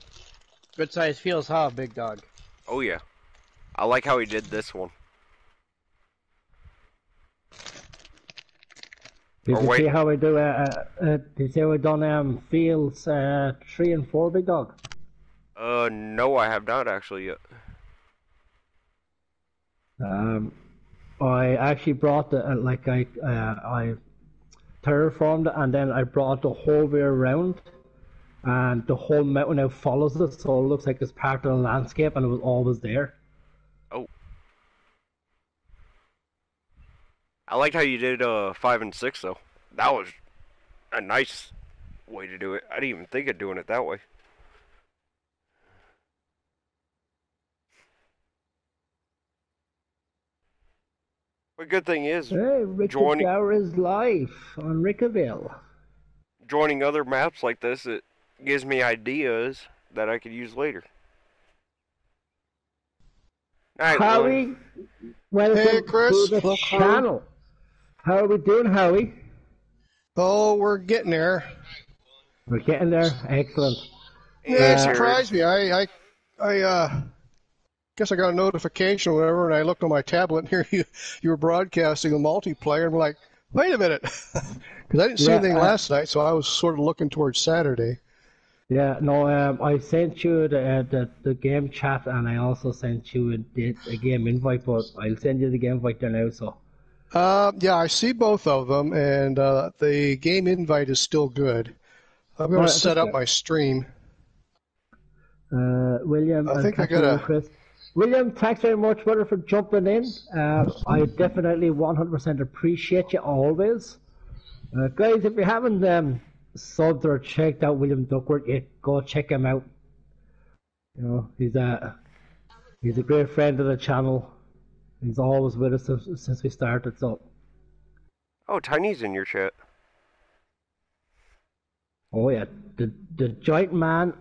Good size fields, huh, Big Dog? Oh, yeah. I like how he did this one. Did or you wait. see how we do, uh, uh, uh, did you see how we done um, fields uh, three and four, Big Dog? Uh, no, I have not actually yet. Um, I actually brought the, uh, like I, uh, I terraformed and then I brought the whole way around. And the whole mountain now follows it, so it looks like it's part of the landscape and it was always there. Oh. I liked how you did uh, five and six, though. That was a nice way to do it. I didn't even think of doing it that way. But good thing is... Hey, Richard Dower is live on Rickerville. Joining other maps like this, it gives me ideas that I could use later. All right, Howie, welcome hey, Chris. to the channel. How are we doing, Howie? Oh, we're getting there. We're getting there. Excellent. Yeah, uh, it surprised me. I, I, I uh, guess I got a notification or whatever, and I looked on my tablet, and here you, you were broadcasting the multiplayer, and we're like, wait a minute, because I didn't see yeah, anything uh, last night, so I was sort of looking towards Saturday. Yeah, no, um, I sent you the, uh, the the game chat, and I also sent you a, a game invite, but I'll send you the game invite there now. So, uh, yeah, I see both of them, and uh, the game invite is still good. I'm going right, to set up that. my stream. Uh, William, I think I got a. Chris. William, thanks very much, brother, for jumping in. Uh, I definitely one hundred percent appreciate you always. Uh, guys, if you haven't um, subbed or checked out William Duckworth yet, go check him out. You know, he's a, he's a great friend of the channel. He's always with us since, since we started, so. Oh, Tiny's in your chat. Oh, yeah. The, the giant man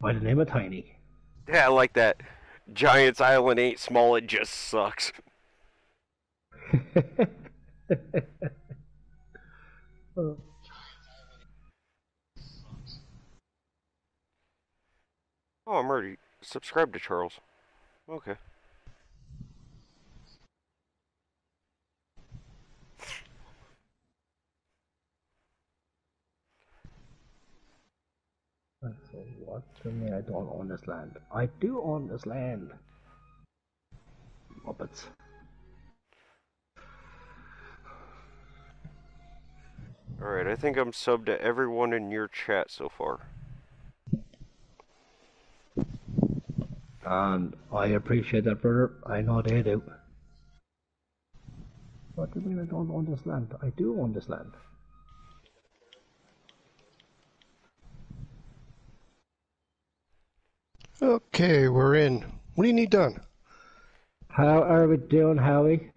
by the name of Tiny. Yeah, I like that. Giants Island ain't small, it just sucks. Oh. Oh, I'm already subscribed to Charles. Okay. What? To me, I don't own this land. I do own this land. Muppets. Alright, I think I'm subbed to everyone in your chat so far. And I appreciate that, brother. I know they do. What do you mean I don't own this land? I do own this land. Okay, we're in. What do you need done? How are we doing, Howie?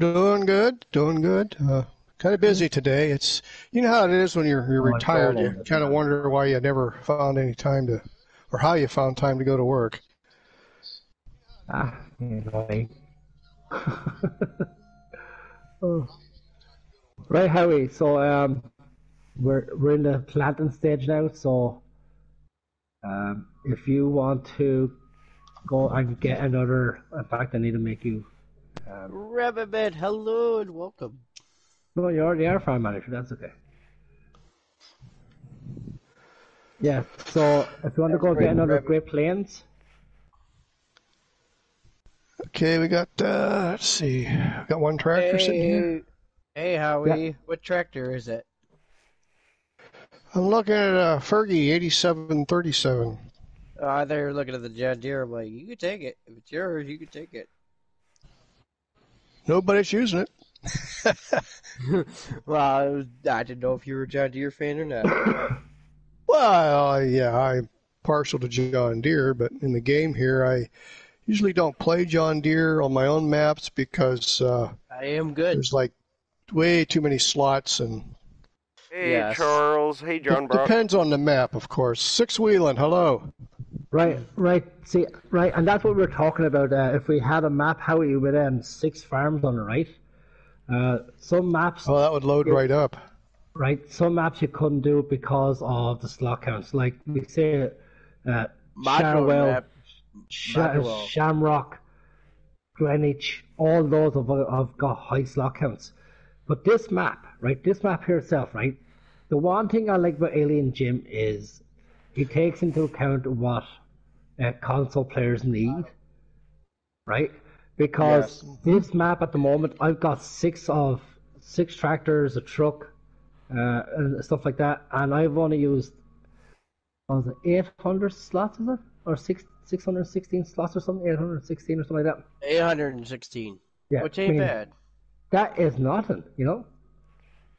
Doing good, doing good. Uh, kind of busy today. It's you know how it is when you're you're oh, retired. You kind of wonder why you never found any time to, or how you found time to go to work. Ah, anyway. Oh. Right, Howie. So um, we're we're in the planting stage now. So. Um, if you want to go and get another, in fact, I need to make you Um, Rabbit, hello and welcome. Well, you already are farm manager, that's okay. Yeah, so if you want to go get another Great Plains. Okay, we got, uh, let's see, we got one tractor hey, sitting here. Hey, Howie, yeah. What tractor is it? I'm looking at a Fergie eighty-seven thirty-seven. Uh, they're looking at the John Deere. I'm like, you can take it. If it's yours, you can take it. Nobody's using it. Well, it was, I didn't know if you were a John Deere fan or not. Well, uh, yeah, I'm partial to John Deere, but in the game here, I usually don't play John Deere on my own maps because uh, I am good. There's like way too many slots and. Hey, yes. Charles. Hey, John. It Brock. Depends on the map, of course. Six Wheeling. Hello. Right, right. See, right, and that's what we're talking about. Uh, if we had a map, how we would um six farms on the right. Uh, some maps. Oh, that would load you, right up. Right, some maps you couldn't do because of the slot counts. Like we say, uh, Cherwell, Sh Shamrock, Greenwich. All those have, have got high slot counts. But this map, right? This map here itself, right? The one thing I like about Alien Jim is he takes into account what uh, console players need, right? Because yes. This map at the moment, I've got six of six tractors, a truck, uh, and stuff like that, and I've only used was it eight hundred slots, is it, or six six hundred sixteen slots or something, eight hundred sixteen or something like that. Eight hundred and sixteen. Yeah, which ain't I mean, bad. That is nothing, you know?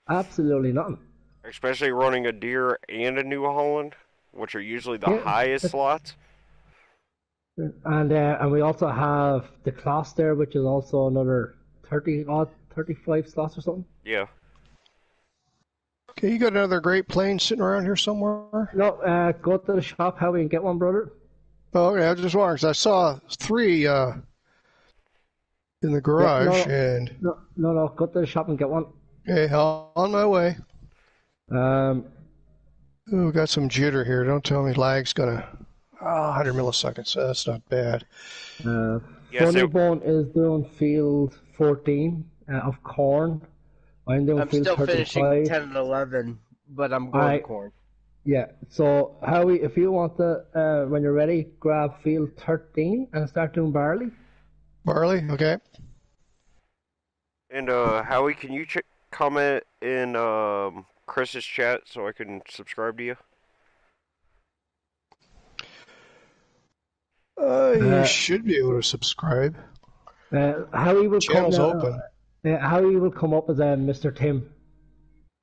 Absolutely nothing. Especially running a Deere and a New Holland, which are usually the yeah. highest slots. And uh, and we also have the class there, which is also another thirty odd, thirty-five slots or something. Yeah. Okay, you got another Great Plains sitting around here somewhere? No, uh, go to the shop, Howie, and get one, brother. Oh, okay, I was just wondering, because I saw three... Uh... in the garage, yeah, no, and... No, no, no, go to the shop and get one. Okay, on my way. Um, Ooh, got some jitter here. Don't tell me lag's gonna... Oh, one hundred milliseconds. That's not bad. Uh, yes, Funny it... Bone is doing field fourteen uh, of corn. I'm doing I'm field still thirty-five. Finishing ten and eleven, but I'm going I, corn. Yeah, so, Howie, if you want to, uh, when you're ready, grab field thirteen and start doing barley. Barley, okay. And uh, Howie, can you ch comment in um, Chris's chat so I can subscribe to you? Uh, you uh, should be able to subscribe. Uh, Howie will Channel's come, open. Uh, uh, Howie will come up as uh, Mister Tim.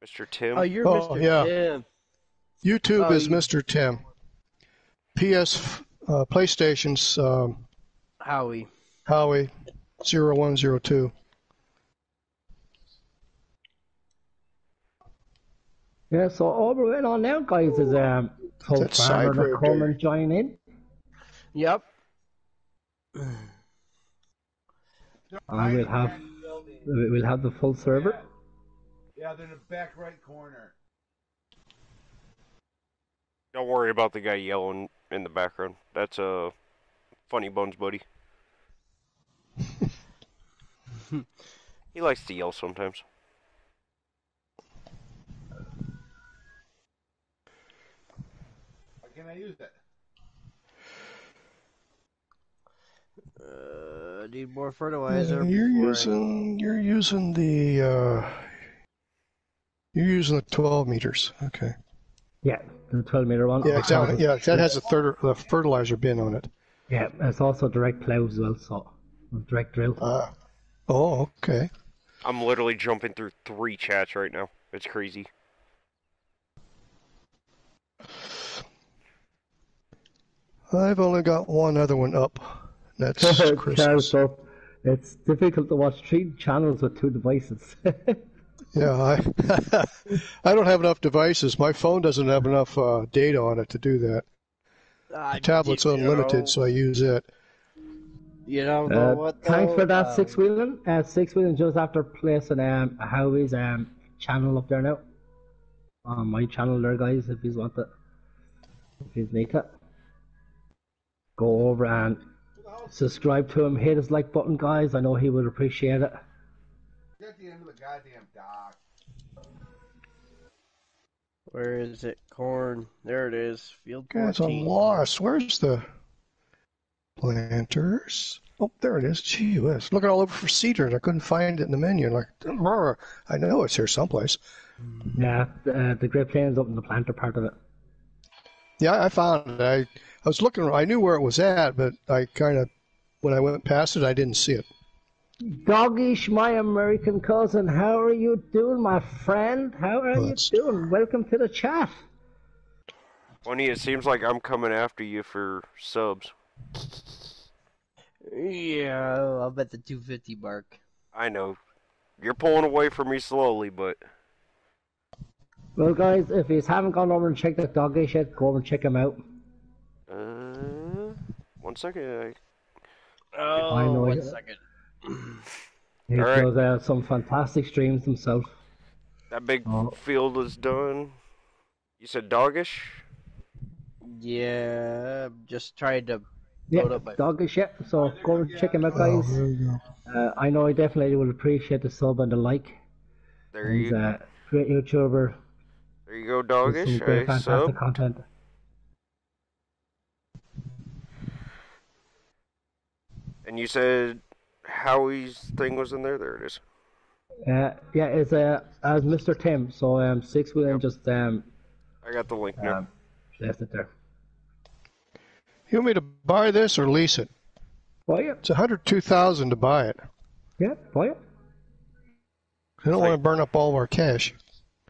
Mister Tim. Oh, you're oh, Mister Yeah. Tim. YouTube oh, is you... Mister Tim. P S, uh, PlayStation's um, Howie. Howie, zero one zero two. Yeah, so all we're going on now, guys, is um, Hope Farmer to come and join in. Yep. And we'll have, we'll have the full server. Yeah. Yeah, they're in the back right corner. Don't worry about the guy yelling in the background. That's uh, Funny Bones, buddy. He likes to yell sometimes. How can I use that? Uh, I need more fertilizer. You're using I... you're using the uh, you're using the twelve meters. Okay. Yeah, the twelve meter one. Yeah, exactly. Yeah, that has a third the fertilizer bin on it. Yeah, it's also direct plow as well. So. Direct drill. Uh, oh, okay. I'm literally jumping through three chats right now. It's crazy. I've only got one other one up. That's Chris's. It's difficult to watch three channels with two devices. Yeah, I, I don't have enough devices. My phone doesn't have enough uh, data on it to do that. The tablet's unlimited, know. So I use it. You don't know uh, what. Thanks for that, um, Six Wheeling. Uh, Six Wheeling just after placing um Howie's um channel up there now. On um, my channel there, guys, if you want to, if you need it, go over and subscribe to him, hit his like button, guys. I know he would appreciate it. It's at the end of the goddamn dock. Where is it? Corn. There it is. Field corn. It's a loss. Where's the planters? Oh, there it is. Gee whiz. Looking all over for cedars. I couldn't find it in the menu. Like, I know it's here someplace. Yeah, uh, the Great Plains up in the planter part of it. Yeah, I found it. I, I was looking. I knew where it was at, but I kind of, when I went past it, I didn't see it. Doggish, my American cousin, how are you doing, my friend? How are well, you doing? Welcome to the chat. Funny, it seems like I'm coming after you for subs. Yeah, I'm at the two fifty mark. I know. You're pulling away from me slowly, but... Well, guys, if you haven't gone over and checked that Doggish yet, go over and check him out. Uh, one second. Oh, I know one it. second. He All throws right. out some fantastic streams himself. That big oh. field is done. You said Doggish? Yeah, I'm just trying to yeah, load up my... Doggish, yeah. So go and check him out, guys. Oh, uh, I know I definitely would appreciate the sub and the like. There He's you go. Uh, great YouTuber. There you go, Doggish. Great, fantastic sub. content. And you said... Howie's thing was in there. There it is. Uh, yeah, it's uh, as Mister Tim. So um, Six Wheeling yep. just um. I got the link now. Um, left it there. You want me to buy this or lease it? Buy it. It's a hundred two thousand to buy it. Yeah, buy it. I don't like, want to burn up all of our cash.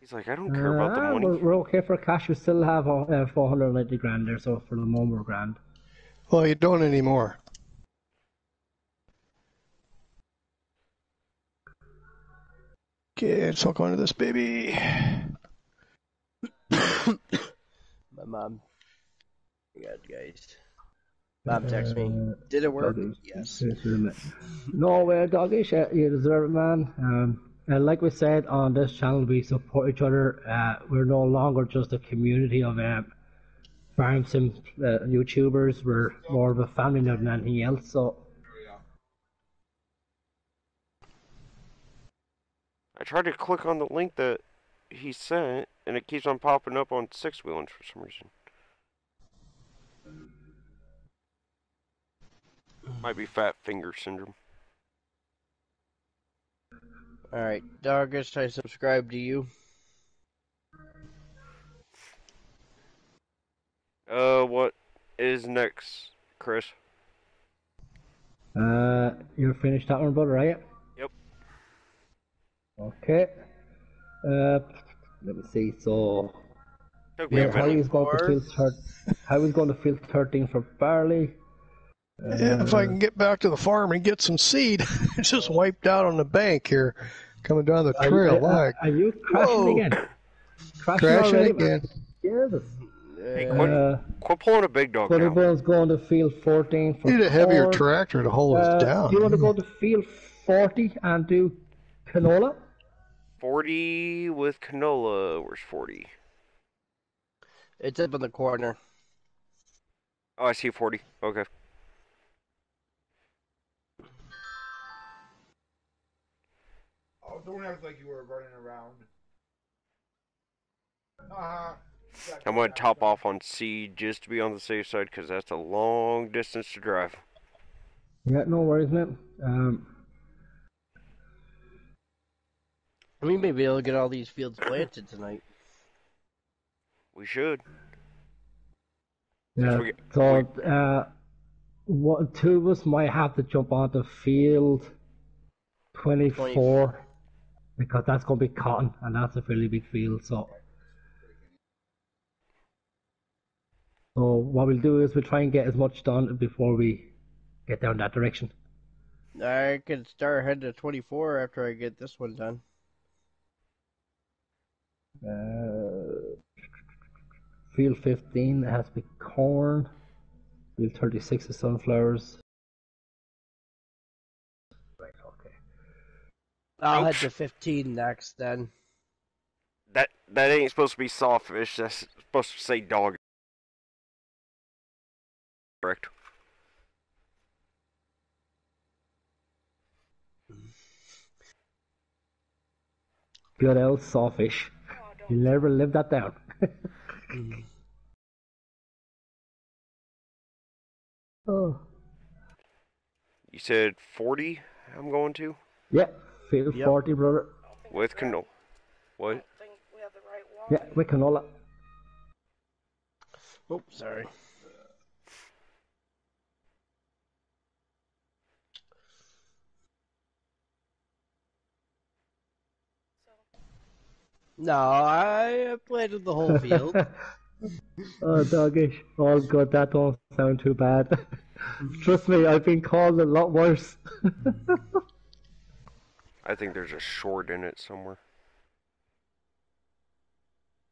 He's like, I don't care uh, about the money. We're, we're okay for cash. We still have uh, four hundred ninety grand there. So for the moment, we're grand. Well, you don't anymore. Okay, let's hook onto this baby. My mom. God, guys. Mom texted me. Uh, Did it work? Doggish. Yes. No way, Doggish. Uh, you deserve it, man. Um, and like we said on this channel, we support each other. Uh, we're no longer just a community of um, farm sim uh, YouTubers. We're more of a family now than anything else. So. I tried to click on the link that he sent, and it keeps on popping up on Six Wheelings for some reason. Might be fat finger syndrome. Alright, Doggish, I subscribe to you. Uh, what is next, Chris? Uh, you're finished that one, brother, right? Okay. Uh, let me see. So, yeah, how he's going to field how he's going to field thirteen for barley. Uh, yeah, if I can get back to the farm and get some seed, it's just wiped out on the bank here, coming down the trail. Are you, like, are you crashing whoa. again? Crashing, crashing again. Yes. Hey, quit, uh, quit pulling a big dog now. Bone's going to field fourteen for. Need a heavier tractor to hold uh, us down. Do you want to go to field forty and do canola? forty with canola. Where's forty? It's up in the corner. Oh, I see forty. Okay. Oh, don't act like you were running around. Uh-huh. I'm going to top off on seed just to be on the safe side because that's a long distance to drive. Yeah, no worries, man. Um... We may be able to get all these fields planted tonight. We should. Yeah, we get, so we... uh, what, two of us might have to jump onto field twenty-four, twenty-four because that's going to be cotton, and that's a fairly big field. So, so what we'll do is we'll try and get as much done before we get down that direction. I can start heading to twenty-four after I get this one done. Uh, field fifteen has to be corn. Field thirty-six is sunflowers. Right, okay. I'll Ouch. head to fifteen next then. That that ain't supposed to be sawfish. That's supposed to say dog. Correct. Good old sawfish. You'll never live that down. mm. Oh. You said forty I'm going to? Yeah, field yep. forty, brother. With canola. What? I don't think we have the right one. Yeah, with canola. Oh, sorry. No, I planted the whole field. Oh, Doggish. Oh, God, that don't sound too bad. Trust me, I've been called a lot worse. I think there's a short in it somewhere.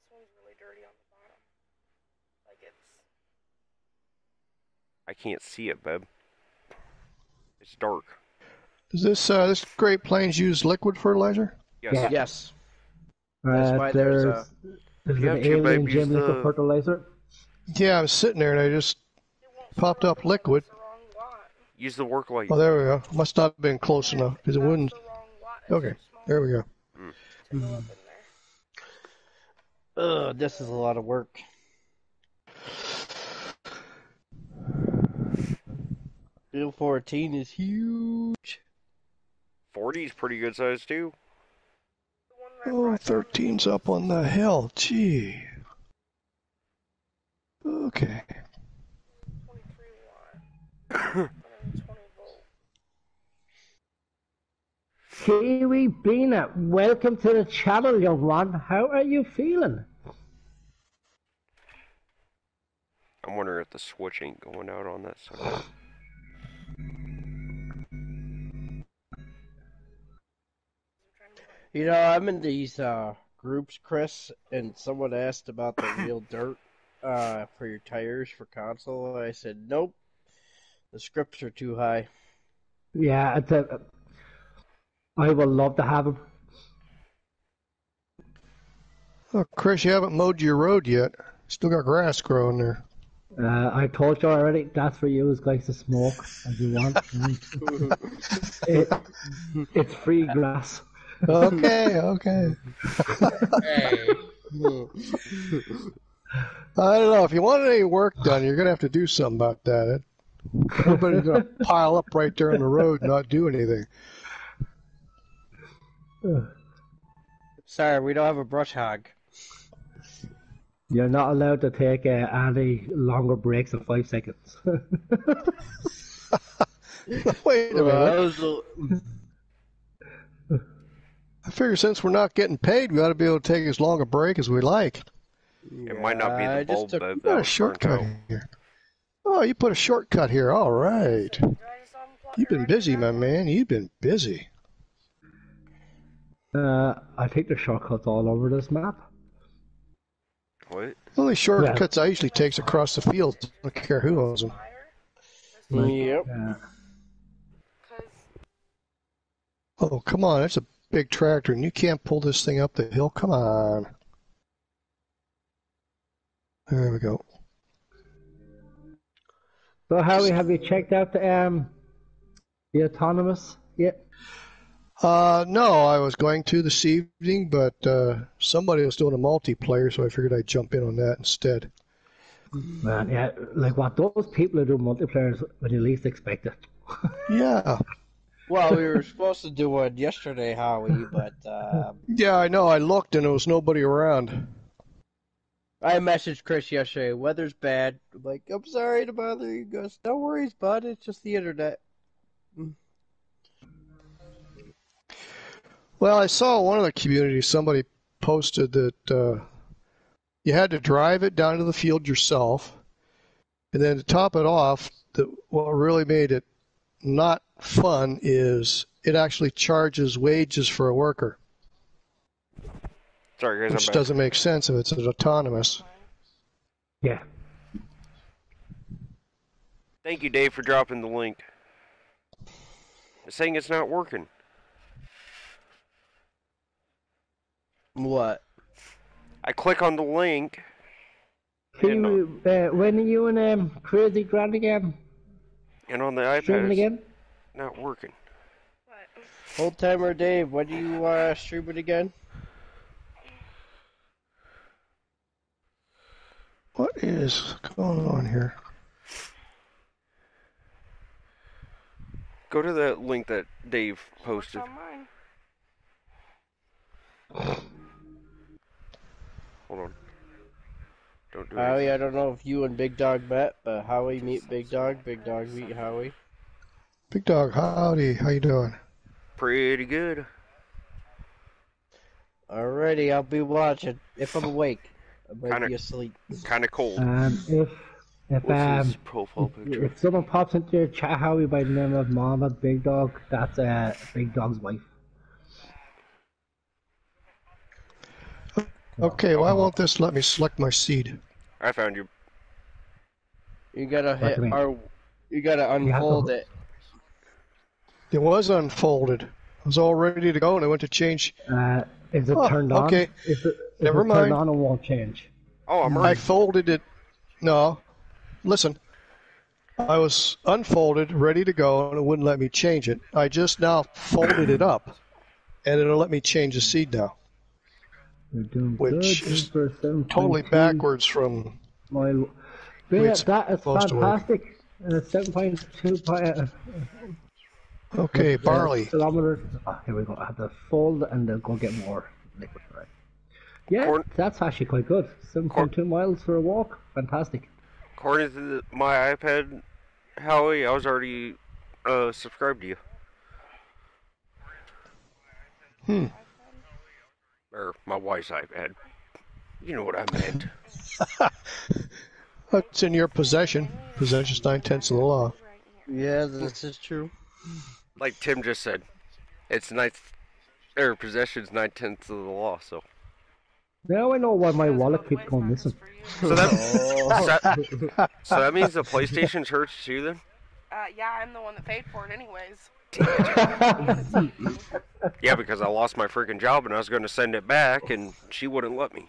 This one's really dirty on the bottom. Like it's... I can't see it, babe. It's dark. Does this, uh, this Great Plains use liquid fertilizer? Yes. Yeah. Yes. That's uh, why there's, there's a... There's an alien gem liquid the... fertilizer. Yeah, I was sitting there and I just popped up liquid. Use the work light. Oh, there we go. Must not have been close enough because it wouldn't... Okay, there we go. Mm. Mm. Ugh, this is a lot of work. Field fourteen is huge. forty is pretty good size too. Oh, thirteen's up on the hill. Gee. Okay. Kiwi Beena, welcome to the channel, young one. How are you feeling? I'm wondering if the switch ain't going out on that side. You know, I'm in these uh, groups, Chris, and someone asked about the real dirt uh, for your tires for console, and I said, nope, the scripts are too high. Yeah, it's a, I would love to have them. Oh, Chris, you haven't mowed your road yet. Still got grass growing there. Uh, I told you already, that's for you guys to smoke as you want. it, it's free grass. Okay, okay. Hey. I don't know. If you want any work done, you're going to have to do something about that. Nobody's going to pile up right there on the road and not do anything. Sorry, we don't have a brush hog. You're not allowed to take uh, any longer breaks than five seconds. Wait a minute. I figure since we're not getting paid, we ought to be able to take as long a break as we like. It might not be the bulb, but... You put a shortcut here. Oh, you put a shortcut here. All right. You've been busy, my man. You've been busy. Uh, I think the shortcut's all over this map. What? The only shortcuts yeah. I usually take is across the field. I don't care who owns them. Yep. Yeah. Oh, come on. That's a... big tractor, and you can't pull this thing up the hill. Come on. There we go. So, Howie, have you checked out the um the autonomous yet? Uh, no, I was going to this evening, but uh, somebody was doing a multiplayer, so I figured I'd jump in on that instead. Man, yeah, like what those people who do multiplayers when you least expect it. Yeah. Well, we were supposed to do one yesterday, Howie, but... Uh, yeah, I know. I looked, and there was nobody around. I messaged Chris yesterday. Weather's bad. I'm like, I'm sorry to bother you. He goes, no worries, bud. It's just the internet. Well, I saw one of the communities. Somebody posted that uh, you had to drive it down to the field yourself. And then to top it off, the, what really made it not... fun is it actually charges wages for a worker. Sorry, guys, which I'm doesn't back. Make sense if it's autonomous. Yeah. Thank you, Dave, for dropping the link. It's saying it's not working. What? I click on the link. And you, uh, when are you and um, Crazy Grand again? And on the iPad again. Not working. What? Old Timer Dave, when do you uh, stream it again? What is going on here? Go to the link that Dave posted. Hold on. Don't do it. Howie, I don't know if you and Big Dog met, but Howie meet Big Dog, Big Dog meet Howie. Big Dog, howdy, how you doing? Pretty good. Alrighty, I'll be watching. If I'm awake, I might kinda, be asleep. Kind of cold. Um, if if um, profile picture? If someone pops into your chat, Howie, by the name of Mama Big Dog, that's uh, Big Dog's wife. Okay, why won't this let me select my seed? I found you. You gotta hit our. You gotta unfold you to... it. It was unfolded. I was all ready to go, and I went to change. Uh, is it oh, turned on? Okay. If it, if Never it mind. Turned on, it won't change. Oh, I'm right. I folded it. No, listen. I was unfolded, ready to go, and it wouldn't let me change it. I just now folded it up, and it'll let me change the seed now. You're doing which good. Is totally backwards from my. Yeah, that is fantastic. Uh, seven point two. Uh, okay, with, barley. Uh, kilometers. Oh, here we go. I have to fold and uh, go get more liquid. Right. Yeah, corn. That's actually quite good. seven point two miles for a walk. Fantastic. According to my iPad, Howie, I was already uh, subscribed to you. Hmm. Or my wife's iPad. You know what I meant. It's in your possession. Possession's nine tenths of the law. Yeah, this is true. Like Tim just said, it's nine, or possession's nine tenths of the law. So now I know why my wallet keeps going missing. So that, so, so that means the PlayStation's hers too, then? Uh, yeah, I'm the one that paid for it, anyways. Yeah, because I lost my freaking job and I was going to send it back and she wouldn't let me.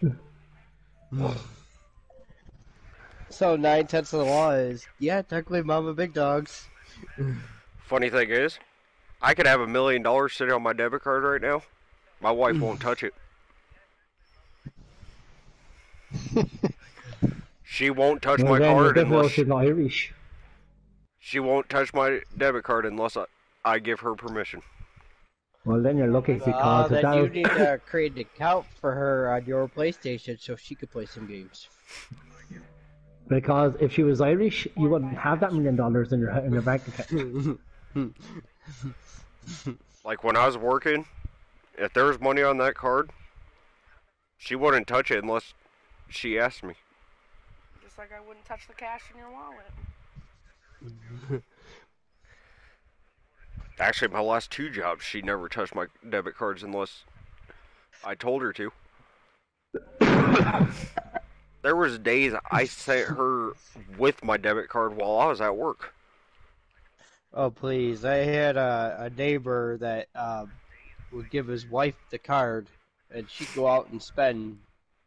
So nine tenths of the law is, yeah, technically Mama Big Dog's. Funny thing is, I could have a million dollars sitting on my debit card right now. My wife won't touch it. She won't touch well, my card unless she, Irish. She won't touch my debit card unless I I give her permission. Well, then you're lucky because... Uh, then you need to create an account for her on your PlayStation so she could play some games. Because if she was Irish, you wouldn't have that million dollars in your, in your bank account. Like, when I was working, if there was money on that card, she wouldn't touch it unless she asked me. Just like I wouldn't touch the cash in your wallet. Actually, my last two jobs, she never touched my debit cards unless I told her to. There was days I sent her with my debit card while I was at work. Oh, please. I had a, a neighbor that um, would give his wife the card, and she'd go out and spend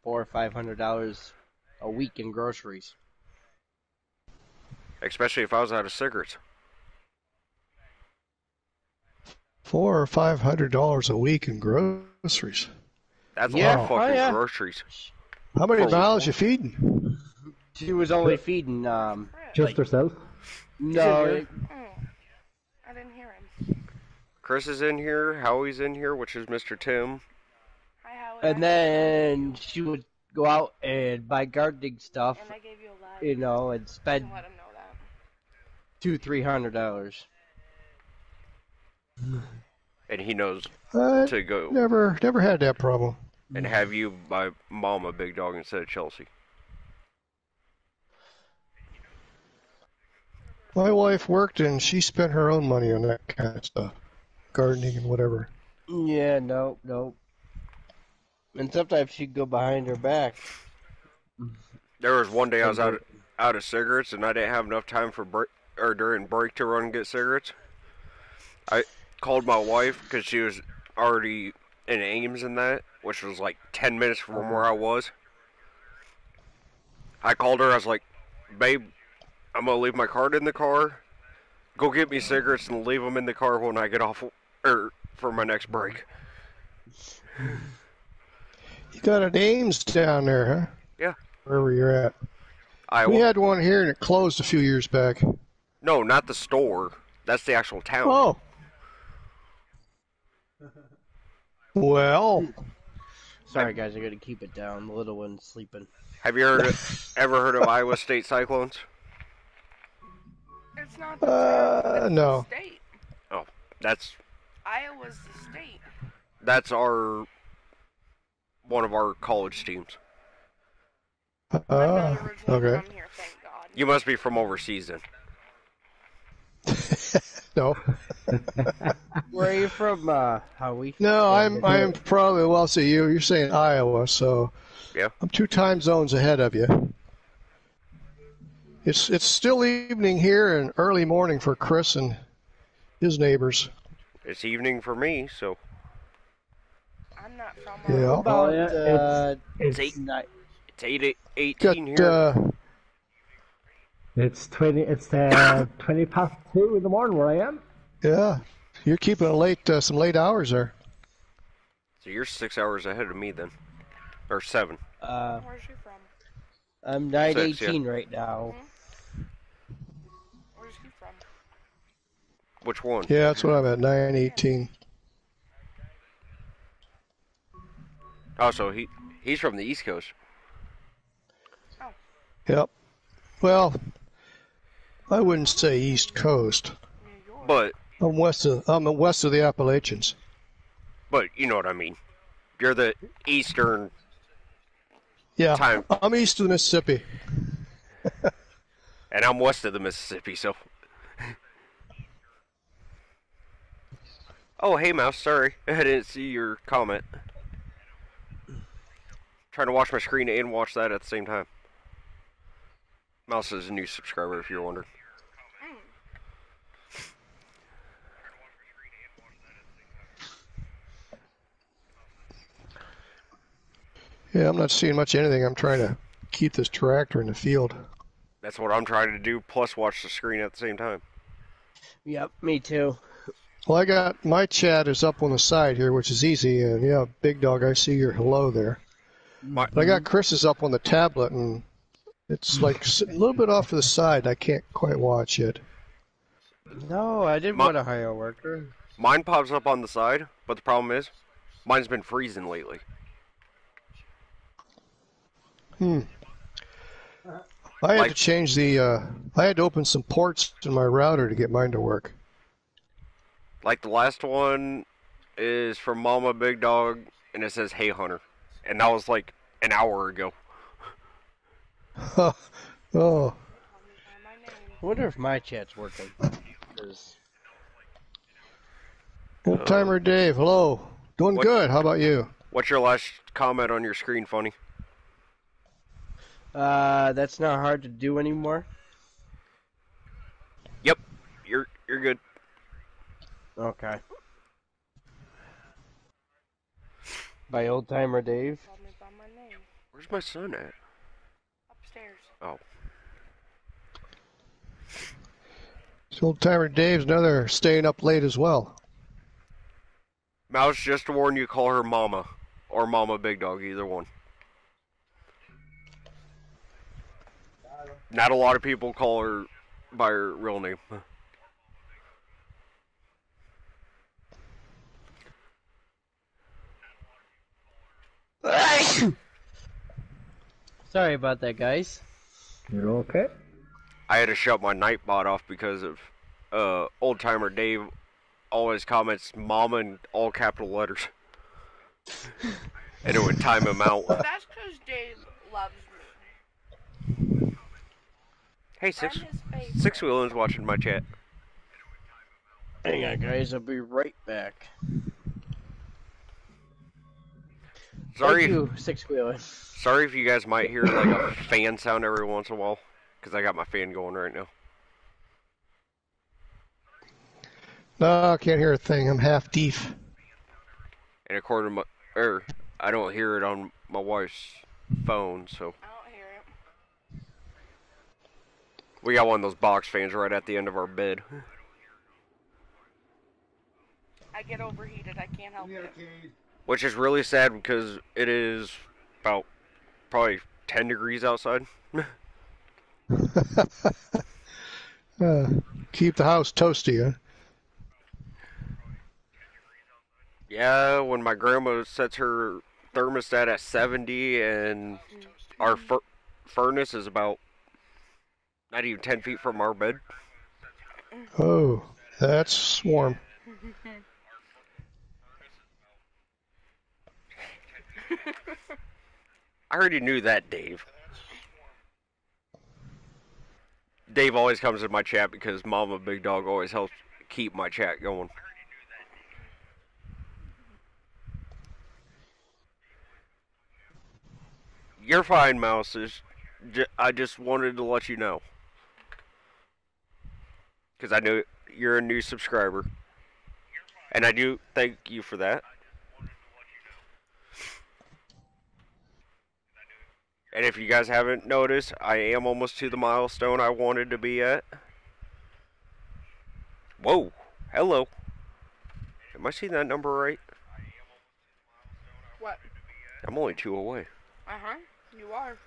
four or five hundred dollars a week in groceries. Especially if I was out of cigarettes. Four or five hundred dollars a week in groceries. That's yeah. a lot of fucking oh, yeah. groceries. How many mouths you feeding? She was only feeding um just like, herself. No, it, I didn't hear him. Chris is in here. Howie's in here, which is Mister Tim. Hi, Howie. And then she would go out and buy gardening stuff, and I gave you, a lot you know, and spend let him know that. two, three hundred dollars. And he knows I to go. Never, never had that problem. And have you my Mama Big Dog instead of Chelsea? My wife worked and she spent her own money on that kind of stuff, gardening and whatever. Yeah, no, no. And sometimes she'd go behind her back. There was one day I was out out of cigarettes and I didn't have enough time for break or during break to run and get cigarettes. I called my wife because she was already in Ames and that, which was like ten minutes from where I was. I called her. I was like, babe, I'm going to leave my card in the car. Go get me cigarettes and leave them in the car when I get off or for my next break. You got an Ames down there, huh? Yeah. Wherever you're at. Iowa. We had one here, and it closed a few years back. No, not the store. That's the actual town. Oh. Well. Sorry, guys. I got to keep it down. The little one's sleeping. Have you heard of, ever heard of Iowa State Cyclones? It's not the uh, it's no. The state. Oh, that's... Iowa's the state. That's our... one of our college teams. Oh, uh, okay. From here, thank God. You must be from overseas, then. No. Where are you from, uh, Howie? No, I'm I'm probably well, see you. You're saying Iowa, so yeah. I'm two time zones ahead of you. It's it's still evening here and early morning for Chris and his neighbors. It's evening for me, so. I'm not from Iowa. Yeah. About, uh, it's, it's, it's eight. It's eight eighteen got, here. Uh, It's twenty. It's uh, twenty past two in the morning where I am. Yeah, you're keeping a late, uh, some late hours there. So you're six hours ahead of me then, or seven. Uh, Where's you from? I'm nine eighteen yeah. right now. Mm-hmm. Where's you from? Which one? Yeah, that's what I'm at. Nine eighteen. Oh, so he he's from the East Coast. Oh. Yep. Well. I wouldn't say East Coast, but I'm west of I'm west of the Appalachians. But you know what I mean. You're the eastern. Yeah, time. I'm east of the Mississippi. And I'm west of the Mississippi, so. Oh, hey, Mouse. Sorry, I didn't see your comment. I'm trying to watch my screen and watch that at the same time. Mouse is a new subscriber, if you're wondering. Yeah, I'm not seeing much of anything. I'm trying to keep this tractor in the field. That's what I'm trying to do, plus watch the screen at the same time. Yep, me too. Well, I got my chat is up on the side here, which is easy. And yeah, Big Dog, I see your hello there. My, but I got Chris's up on the tablet, and it's like a little bit off to the side. I can't quite watch it. No, I didn't my, want a hire worker. Mine pops up on the side, but the problem is, mine's been freezing lately. Hmm. I had like, to change the, uh, I had to open some ports in my router to get mine to work. Like the last one is from Mama Big Dog, and it says, "Hey, Hunter." And that was like an hour ago. Oh. I wonder if my chat's working. Old Timer Dave, hello. Doing what, good, how about you? What's your last comment on your screen, Funny? Uh, that's not hard to do anymore. Yep, you're you're good. Okay. By Old Timer Dave. Call me by my name. Where's my son at? Oh. So Old Timer Dave's another staying up late as well. Mouse, just to warn you, call her Mama or Mama Big Dog, either one. Not a lot of people call her by her real name. Sorry about that, guys. You're okay. I had to shut my night bot off because of uh, Old Timer Dave always comments "Mama" in all capital letters, and it would time him out. That's because Dave loves me. Hey, six six Wheeling's watching my chat. Hang on, guys. I'll be right back. Sorry, Thank you, Six Wheeling. Sorry if you guys might hear like a fan sound every once in a while, because I got my fan going right now. No, I can't hear a thing. I'm half deaf. And according to my, er, I don't hear it on my wife's phone, so. I don't hear it. We got one of those box fans right at the end of our bed. I get overheated. I can't help it. Which is really sad because it is about probably ten degrees outside. uh, keep the house toasty, huh? Yeah, when my grandma sets her thermostat at seventy and our fur furnace is about not even ten feet from our bed. Oh, that's warm. I already knew that, Dave. Dave always comes in my chat because Mama Big Dog always helps keep my chat going. You're fine, Mouses. I just wanted to let you know. Because I know you're a new subscriber. And I do thank you for that. And if you guys haven't noticed, I am almost to the milestone I wanted to be at. Whoa. Hello. Am I seeing that number right? What? I'm only two away. Uh-huh. You are.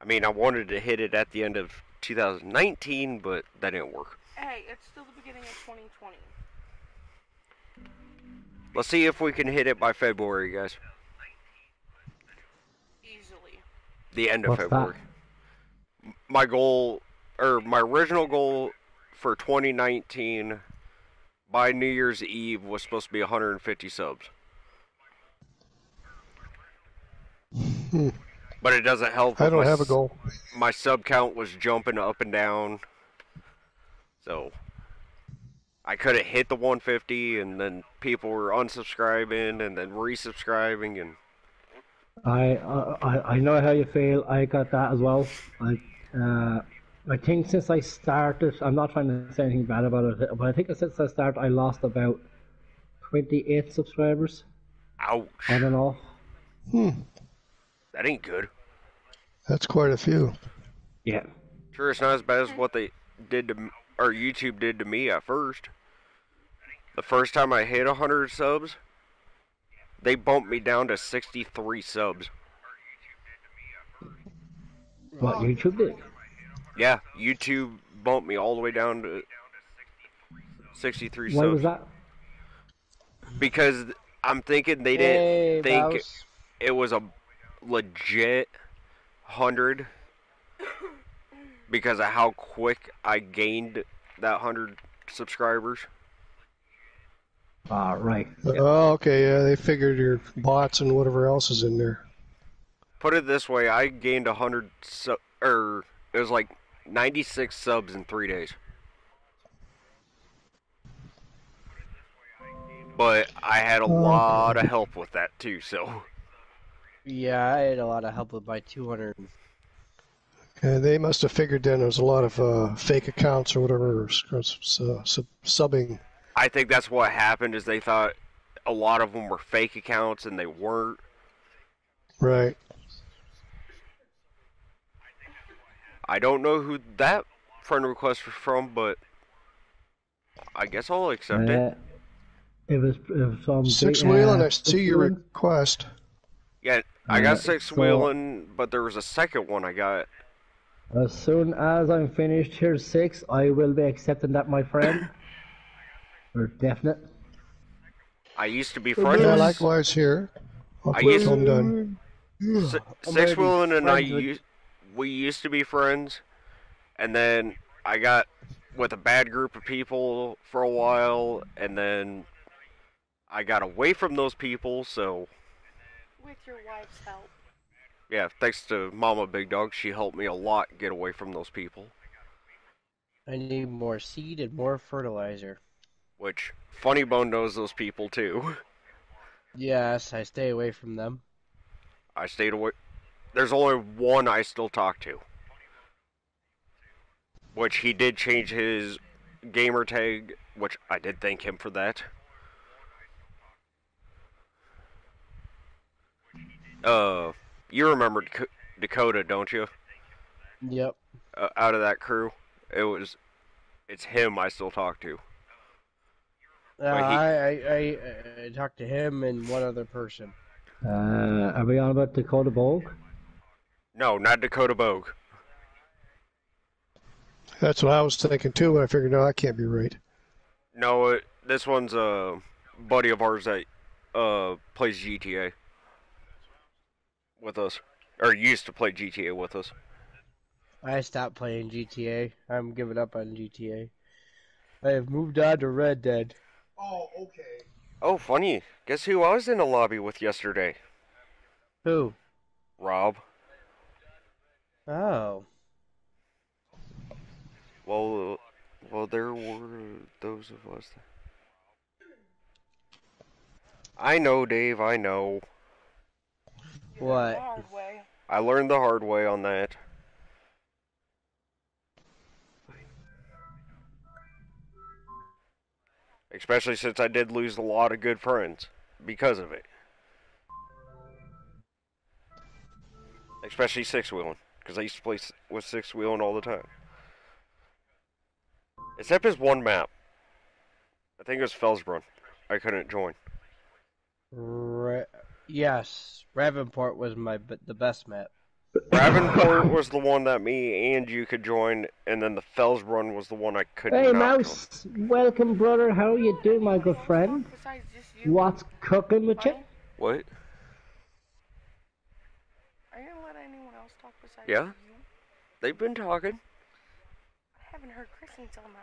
I mean, I wanted to hit it at the end of two thousand nineteen, but that didn't work. Hey, it's still the beginning of twenty twenty. Let's see if we can hit it by February, guys. Easily. The end of What's February. That? My goal, or my original goal for twenty nineteen by New Year's Eve was supposed to be one hundred fifty subs. But it doesn't help. I don't have a goal. My sub count was jumping up and down. So I could have hit the one fifty, and then people were unsubscribing, and then resubscribing, and I uh, I I know how you feel. I got that as well. I uh, I think since I started, I'm not trying to say anything bad about it, but I think since I started, I lost about twenty-eight subscribers. Ouch! I don't know. Hmm. That ain't good. That's quite a few. Yeah. Sure, it's not as bad as what they did to me. Or YouTube did to me at first. The first time I hit one hundred subs, they bumped me down to sixty-three subs. What, YouTube did? Yeah, YouTube bumped me all the way down to sixty-three subs. Why was that? Because I'm thinking they didn't hey, think Mouse. It was a legit one hundred. Because of how quick I gained that hundred subscribers. Ah, uh, right. Yeah. Oh, okay. Yeah, they figured your bots and whatever else is in there. Put it this way: I gained a hundred, sub, or it was like ninety-six subs in three days. But I had a lot of help with that too. So. Yeah, I had a lot of help with my two hundred. And they must have figured then there was a lot of uh, fake accounts or whatever, or sub sub subbing. I think that's what happened is they thought a lot of them were fake accounts and they weren't. Right. I don't know who that friend request was from, but I guess I'll accept uh, it. It was, it was Six Wheeling, I see your request. Yeah, I got uh, Six Wheeling, so... but there was a second one I got. As soon as I'm finished here six, I will be accepting that, my friend. Or definite. I used to be friends. Yeah, likewise here. I used to, I'm done. S I'm Six Wheeling and I used, we used to be friends, and then I got with a bad group of people for a while, and then I got away from those people. So. With your wife's help. Yeah, thanks to Mama Big Dog, she helped me a lot get away from those people. I need more seed and more fertilizer. Which, Funny Bone knows those people too. Yes, I stay away from them. I stayed away... There's only one I still talk to. Which, he did change his gamer tag, which I did thank him for that. Uh... You remember Dakota, don't you? Yep. Uh, out of that crew, it was, it's him I still talk to. Uh, he, I I I, I talked to him and one other person. Uh, are we on about Dakota Bogue? No, not Dakota Bogue. That's what I was thinking too, when I figured, no, I can't be right. No, it, this one's a buddy of ours that uh, plays G T A with us, or used to play G T A with us. I stopped playing G T A. I'm giving up on G T A. I have moved on to Red Dead. Oh, okay. Oh, funny. Guess who I was in the lobby with yesterday? Who? Rob. Oh. Well, well, there were those of us. I know, Dave, I know. What? I learned the hard way on that. Especially since I did lose a lot of good friends because of it. Especially Six Wheeling, because I used to play with Six Wheeling all the time. Except his one map. I think it was Fellsbrunn. I couldn't join. Ra yes, Ravenport was my b the best map. Ravenport was the one that me and you could join, and then the Fellsbrunn was the one I couldn't join. Hey, Mouse, join. Welcome, brother. How you do, my good friend? What's cooking with you? What? Are you gonna let anyone else talk besides yeah. you? Yeah, they've been talking. I haven't heard Chris until now.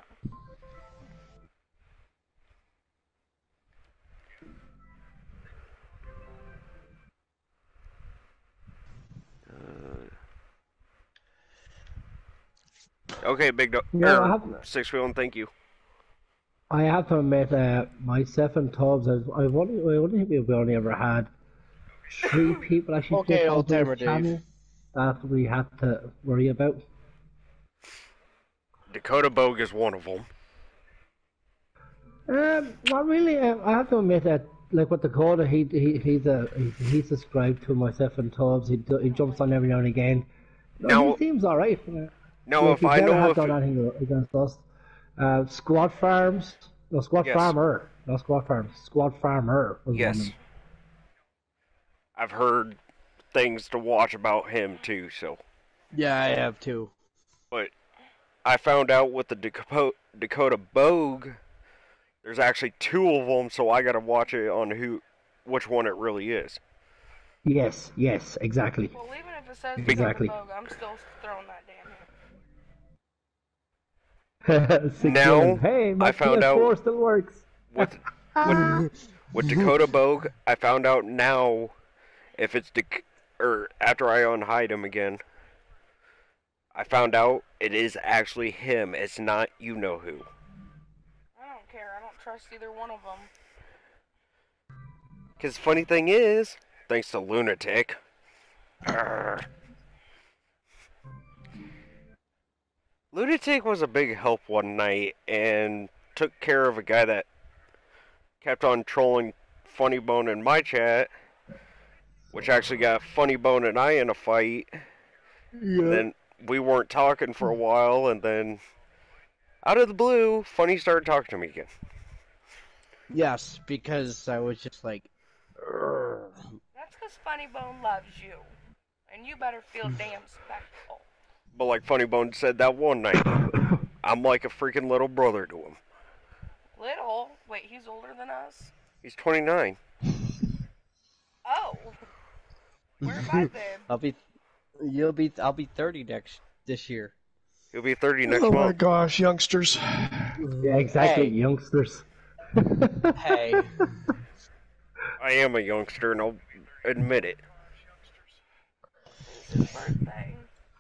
Okay, Big Dog. No, er, Six Wheeling, thank you. I have to admit, uh, myself and Tubbs, I've, I've only, I only think we only ever had three people actually okay, old timer Dave. That we had to worry about. Dakota Bogue is one of them. Um, not really. Uh, I have to admit that, like with Dakota, he he he's a he, he's subscribed to myself and Tubbs. He he jumps on every now and again. No, he seems all right. You know. No, so if, if I know if done anything against us, uh, Squad Farms, no Squad yes. Farmer, no Squad Farms, Squad Farmer. Was yes, one of them. I've heard things to watch about him too. So yeah, I have too. But I found out with the Dakota, Dakota Bogue, there's actually two of them, so I got to watch it on who, which one it really is. Yes, yes, exactly. Well, even if it says exactly. Dakota Bogue, I'm still throwing that damn. Now, hey, I found out still works. with, with, with Dakota Bogue, I found out now if it's, De or after I unhide him again, I found out it is actually him. It's not you know who. I don't care. I don't trust either one of them. Because the funny thing is, thanks to Lunatic, argh, Lunatic was a big help one night and took care of a guy that kept on trolling Funny Bone in my chat, which actually got Funny Bone and I in a fight. Yeah. And then we weren't talking for a while, and then out of the blue, Funny started talking to me again. Yes, because I was just like... Urgh. That's because Funny Bone loves you, and you better feel damn spectful. But like Funny Bone said that one night, I'm like a freaking little brother to him. Little? Wait, he's older than us? He's twenty-nine. Oh. Where am I then? I'll be, you'll be, I'll be thirty next, this year. You'll be thirty next month. Oh my gosh, youngsters. Yeah, exactly, hey. youngsters. Hey. I am a youngster, and I'll admit it. It's his birthday.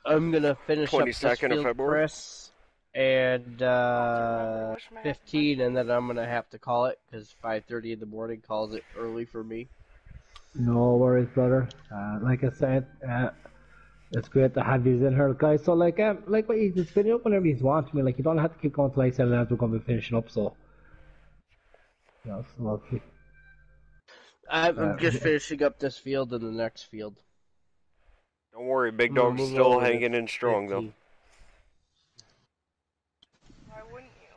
I'm gonna finish up this field press and uh, fifteen, and then I'm gonna have to call it because five thirty in the morning calls it early for me. No worries, brother. Uh, like I said, uh, it's great to have you in here, guys. So like, um, like what you just finish up whenever you want. I mean, like you don't have to keep going till like seven hours. We're gonna be finishing up, so yeah, it's lovely. I'm uh, just finishing up this field and the next field. Don't worry, Big Dog's still hanging in strong, though. Why wouldn't you?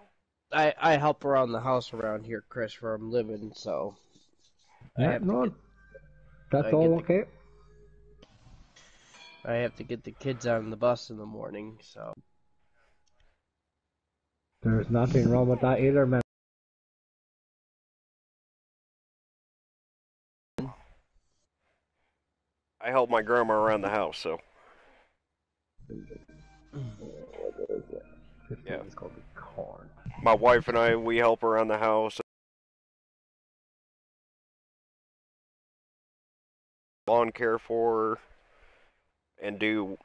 I, I help around the house around here, Chris, where I'm living, so... I have no, That's all okay? I have to get the kids on the bus in the morning, so. There's nothing wrong with that either, man. I help my grandma around the house, so. Yeah. My wife and I, we help around the house. Lawn care for her, and do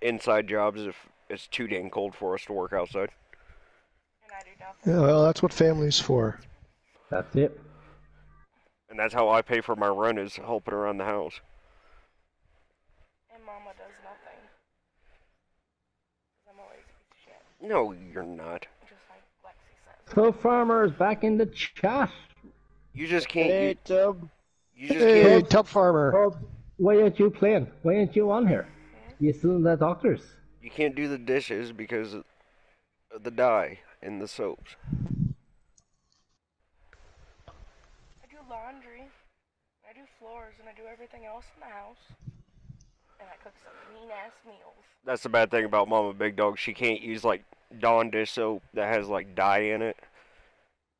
inside jobs if it's too dang cold for us to work outside. And I do nothing. Yeah, well, that's what family's for. That's it. And that's how I pay for my rent, is helping around the house. And Mama does nothing. I'm always shit. No, you're not. Just like Lexi says. So farmers back in the chat. You just can't. Hey, you, Tub. You just hey, can't. Tub farmer. Tub. Why aren't you playing? Why aren't you on here? You still in the doctors? You can't do the dishes because of the dye and the soaps. I do laundry. I do floors, and I do everything else in the house. And I cook some mean-ass meals. That's the bad thing about Mama Big Dog. She can't use, like, Dawn dish soap that has, like, dye in it.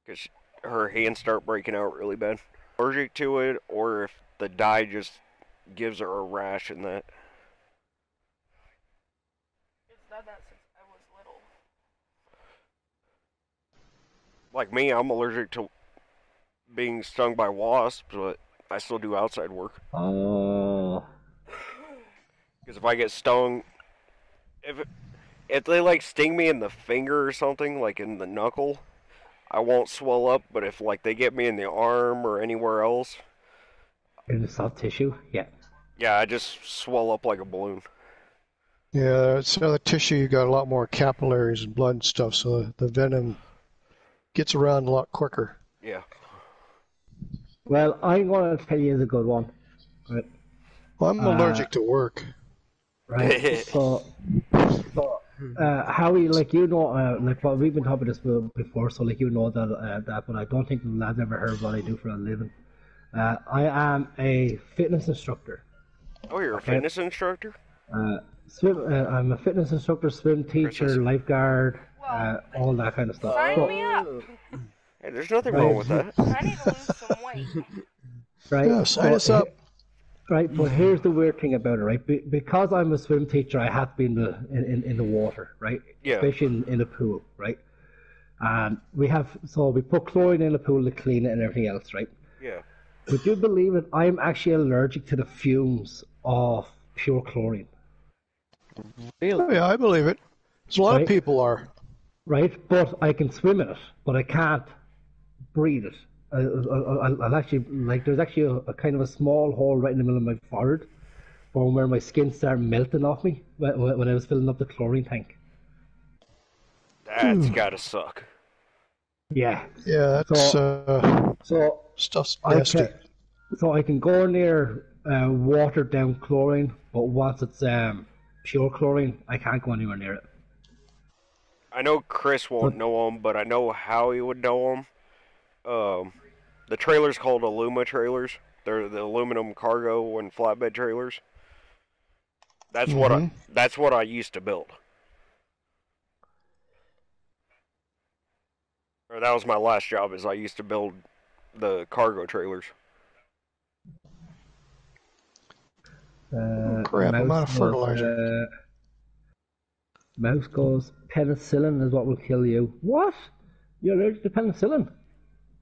Because her hands start breaking out really bad. Allergic to it, or if the dye just gives her a rash in that. It's done that since I was little. Like me, I'm allergic to being stung by wasps, but I still do outside work. Oh. Uh... Because if I get stung, if it, if they like sting me in the finger or something, like in the knuckle, I won't swell up. But if like they get me in the arm or anywhere else. In the soft tissue? Yeah. Yeah, I just swell up like a balloon. Yeah, it's another tissue. You got a lot more capillaries and blood and stuff, so the venom gets around a lot quicker. Yeah. Well, I'm going to tell you the good one. Right. Well, I'm uh, allergic to work. Right. so, so uh, Howie, like you know, uh, like well, we've been talking about this before, so like you know that uh, that, but I don't think the lads ever heard what I do for a living. Uh, I am a fitness instructor. Oh, you're a okay. fitness instructor? Uh, swim, uh, I'm a fitness instructor, swim teacher, Princess. lifeguard, well, uh, all that kind of stuff. Sign so, me up! Hey, there's nothing right. wrong with that. I need to lose some weight. Right. Yeah, sign us up. Right, but here's the weird thing about it, right? Be because I'm a swim teacher, I have to be in the, in, in the water, right? Yeah. Especially in, in the pool, right? And we have, so we put chlorine in the pool to clean it and everything else, right? Yeah. Would you believe it? I'm actually allergic to the fumes of pure chlorine. Really? Oh, yeah, I believe it. There's a lot right? of people are. Right, but I can swim in it, but I can't breathe it. I, I, I'll actually, like, there's actually a, a kind of a small hole right in the middle of my forehead from where my skin started melting off me when, when I was filling up the chlorine tank. That's gotta suck. Yeah. Yeah, that's, so, uh... So... Stuff's nasty. I can, so I can go near uh, watered down chlorine, but once it's um, pure chlorine, I can't go anywhere near it. I know Chris won't but, know him, but I know Howie would know him. Um, the trailer's called Aluma trailers. They're the aluminum cargo and flatbed trailers. That's mm-hmm. what I. That's what I used to build. Or that was my last job. Is I used to build. The cargo trailers. Uh, oh, crap, I'm out of fertilizer. Uh, mouse goes, penicillin is what will kill you. What? You're allergic to penicillin?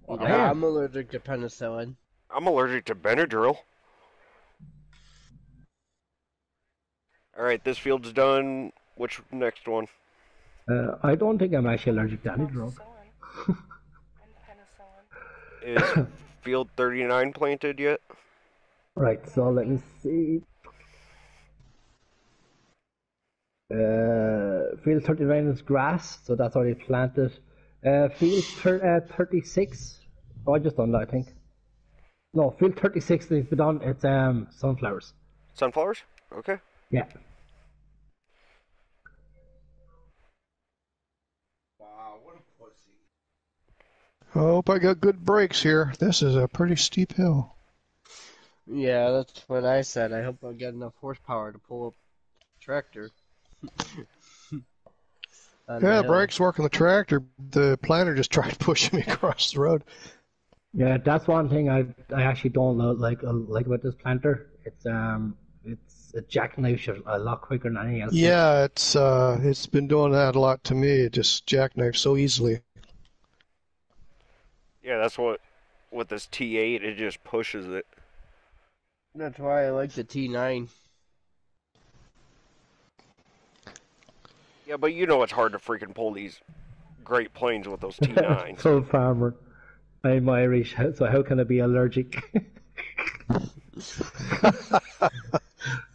Well, yeah, I'm allergic to penicillin. I'm allergic to Benadryl. Alright, this field's done. Which next one? Uh, I don't think I'm actually allergic to any drug. Is field thirty-nine planted yet? Right, so let me see. Uh, field thirty-nine is grass, so that's already planted. Uh, field thirty-six, oh, I just done that, I think. No, field thirty-six is done. It's um sunflowers. Sunflowers? Okay. Yeah. I hope I got good brakes here. This is a pretty steep hill. Yeah, that's what I said. I hope I get enough horsepower to pull up the tractor. Yeah, the, the brakes work on the tractor. The planter just tried pushing me across the road. Yeah, that's one thing I I actually don't know, like like about this planter. It's um it's a jackknife a lot quicker than anything else. Yeah, it's uh it's been doing that a lot to me. It just jackknifes so easily. Yeah, that's what with this T eight, it just pushes it. That's why I like the T nine. Yeah, but you know it's hard to freaking pull these great planes with those T nines. So farmer. I'm Irish, so how can I be allergic?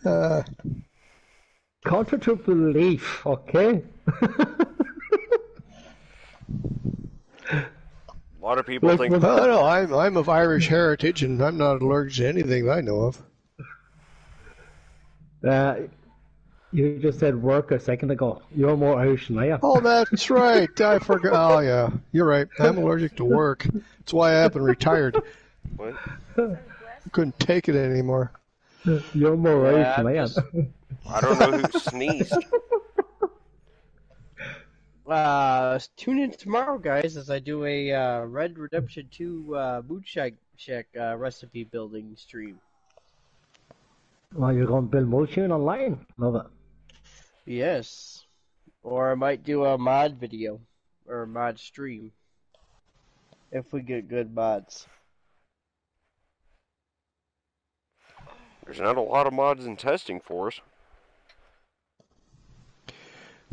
uh, Contrary to belief, okay? A lot of people like, think... Well, no, no, I'm, I'm of Irish heritage, and I'm not allergic to anything I know of. Uh, you just said work a second ago. You're more Irish than I am. Oh, that's right. I forgot. Oh, yeah. You're right. I'm allergic to work. That's why I haven't retired. What? I couldn't take it anymore. You're more yeah, Irish than I am. Just, I don't know who sneezed. Uh, tune in tomorrow, guys, as I do a uh, Red Redemption two uh, Boot Shack, shack uh, recipe building stream. Well, you're going to build Motion online? Love it. Yes. Or I might do a mod video or a mod stream if we get good mods. There's not a lot of mods in testing for us.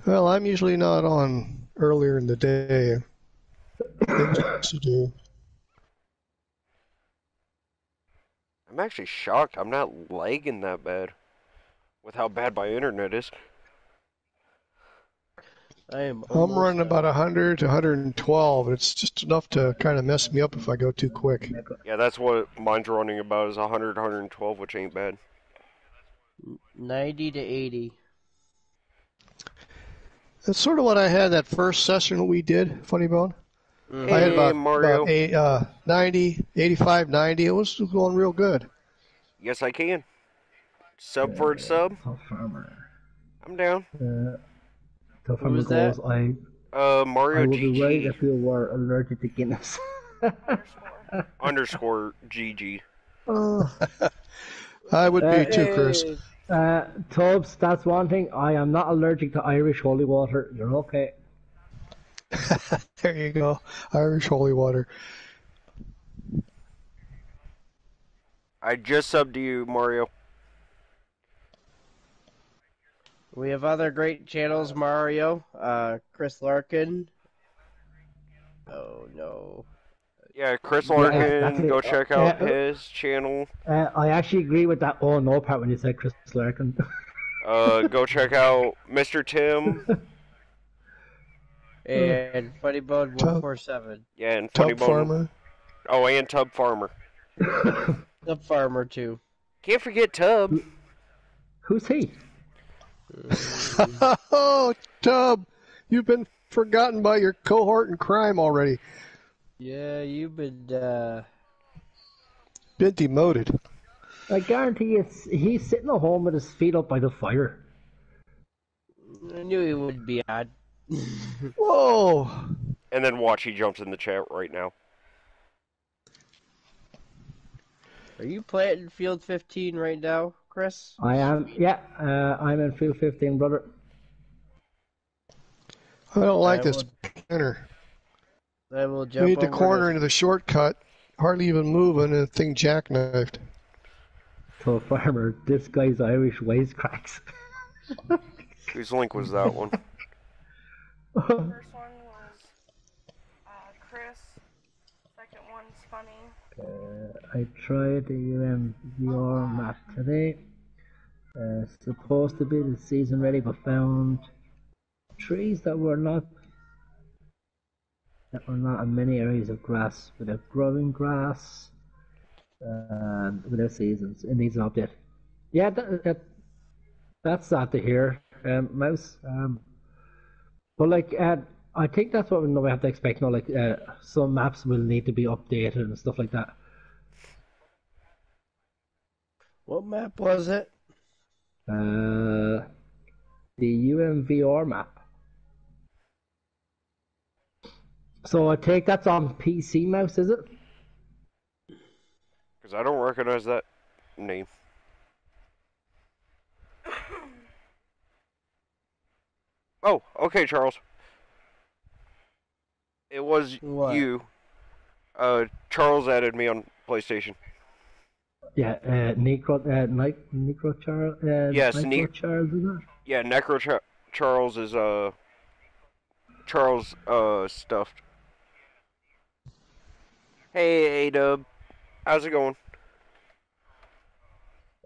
Well, I'm usually not on earlier in the day. Things to do. I'm actually shocked. I'm not lagging that bad with how bad my internet is. I am I'm running out. About one hundred to one hundred twelve. It's just enough to kind of mess me up if I go too quick. Yeah, that's what mine's running about is one hundred, one twelve, which ain't bad. ninety to eighty. That's sort of what I had that first session we did, Funny Bone. Mm-hmm. I had about, Mario. about eight, uh, ninety, eighty-five, ninety. It was going real good. Yes, I can. Sub yeah, for sub. I'm down. Uh, Tough Who was that? I, uh, Mario I would G G. Be right if you were allergic to Guinness. Underscore G G. Uh, I would be uh, too, Chris. Hey. Uh, Tubbs, that's one thing. I am not allergic to Irish holy water. You're okay. There you go. Irish holy water. I just subbed to you, Mario. We have other great channels, Mario. Uh, Chris Larkin. Oh, no. Yeah, Chris Larkin, yeah, go check out yeah. his channel. Uh, I actually agree with that oh no part when you said Chris Larkin. uh, go check out Mister Tim. And Funny Bone one four seven. Yeah, and Funny Bone. Farmer. Oh, and Tub Farmer. Tub Farmer, too. Can't forget Tub. Who's he? Oh, Tub, you've been forgotten by your cohort in crime already. Yeah, you've been, uh... been demoted. I guarantee it's, he's sitting at home with his feet up by the fire. I knew he would be odd. Whoa! And then watch, he jumps in the chat right now. Are you planting Field fifteen right now, Chris? I am, yeah. Uh, I'm in Field fifteen, brother. I don't like I this would... planter. I will jump we need to corner into the shortcut, hardly even moving, and the thing jackknifed. So, Farmer, this guy's Irish ways cracks. Whose link was that one? The first one was uh, Chris, second one's Funny. Uh, I tried the U M V R map today. Uh, supposed to be the season ready, but found trees that were not. That were not in many areas of grass without growing grass and without seasons. It needs an update. Yeah, that, that that's sad to hear, um, Mouse. Um, but like, uh, I think that's what we, know we have to expect now. Like, uh, some maps will need to be updated and stuff like that. What map was it? Uh, the U M V R map. So I take that's on P C mouse, is it? Because I don't recognize that name. Oh, okay, Charles. It was what? you. Uh, Charles added me on PlayStation. Yeah, uh, Necro, uh, Necro Charles. Uh, yes, Necro Charles is that? Yeah, Necro Char Charles is uh, Charles uh stuffed. Hey, A-Dub, how's it going?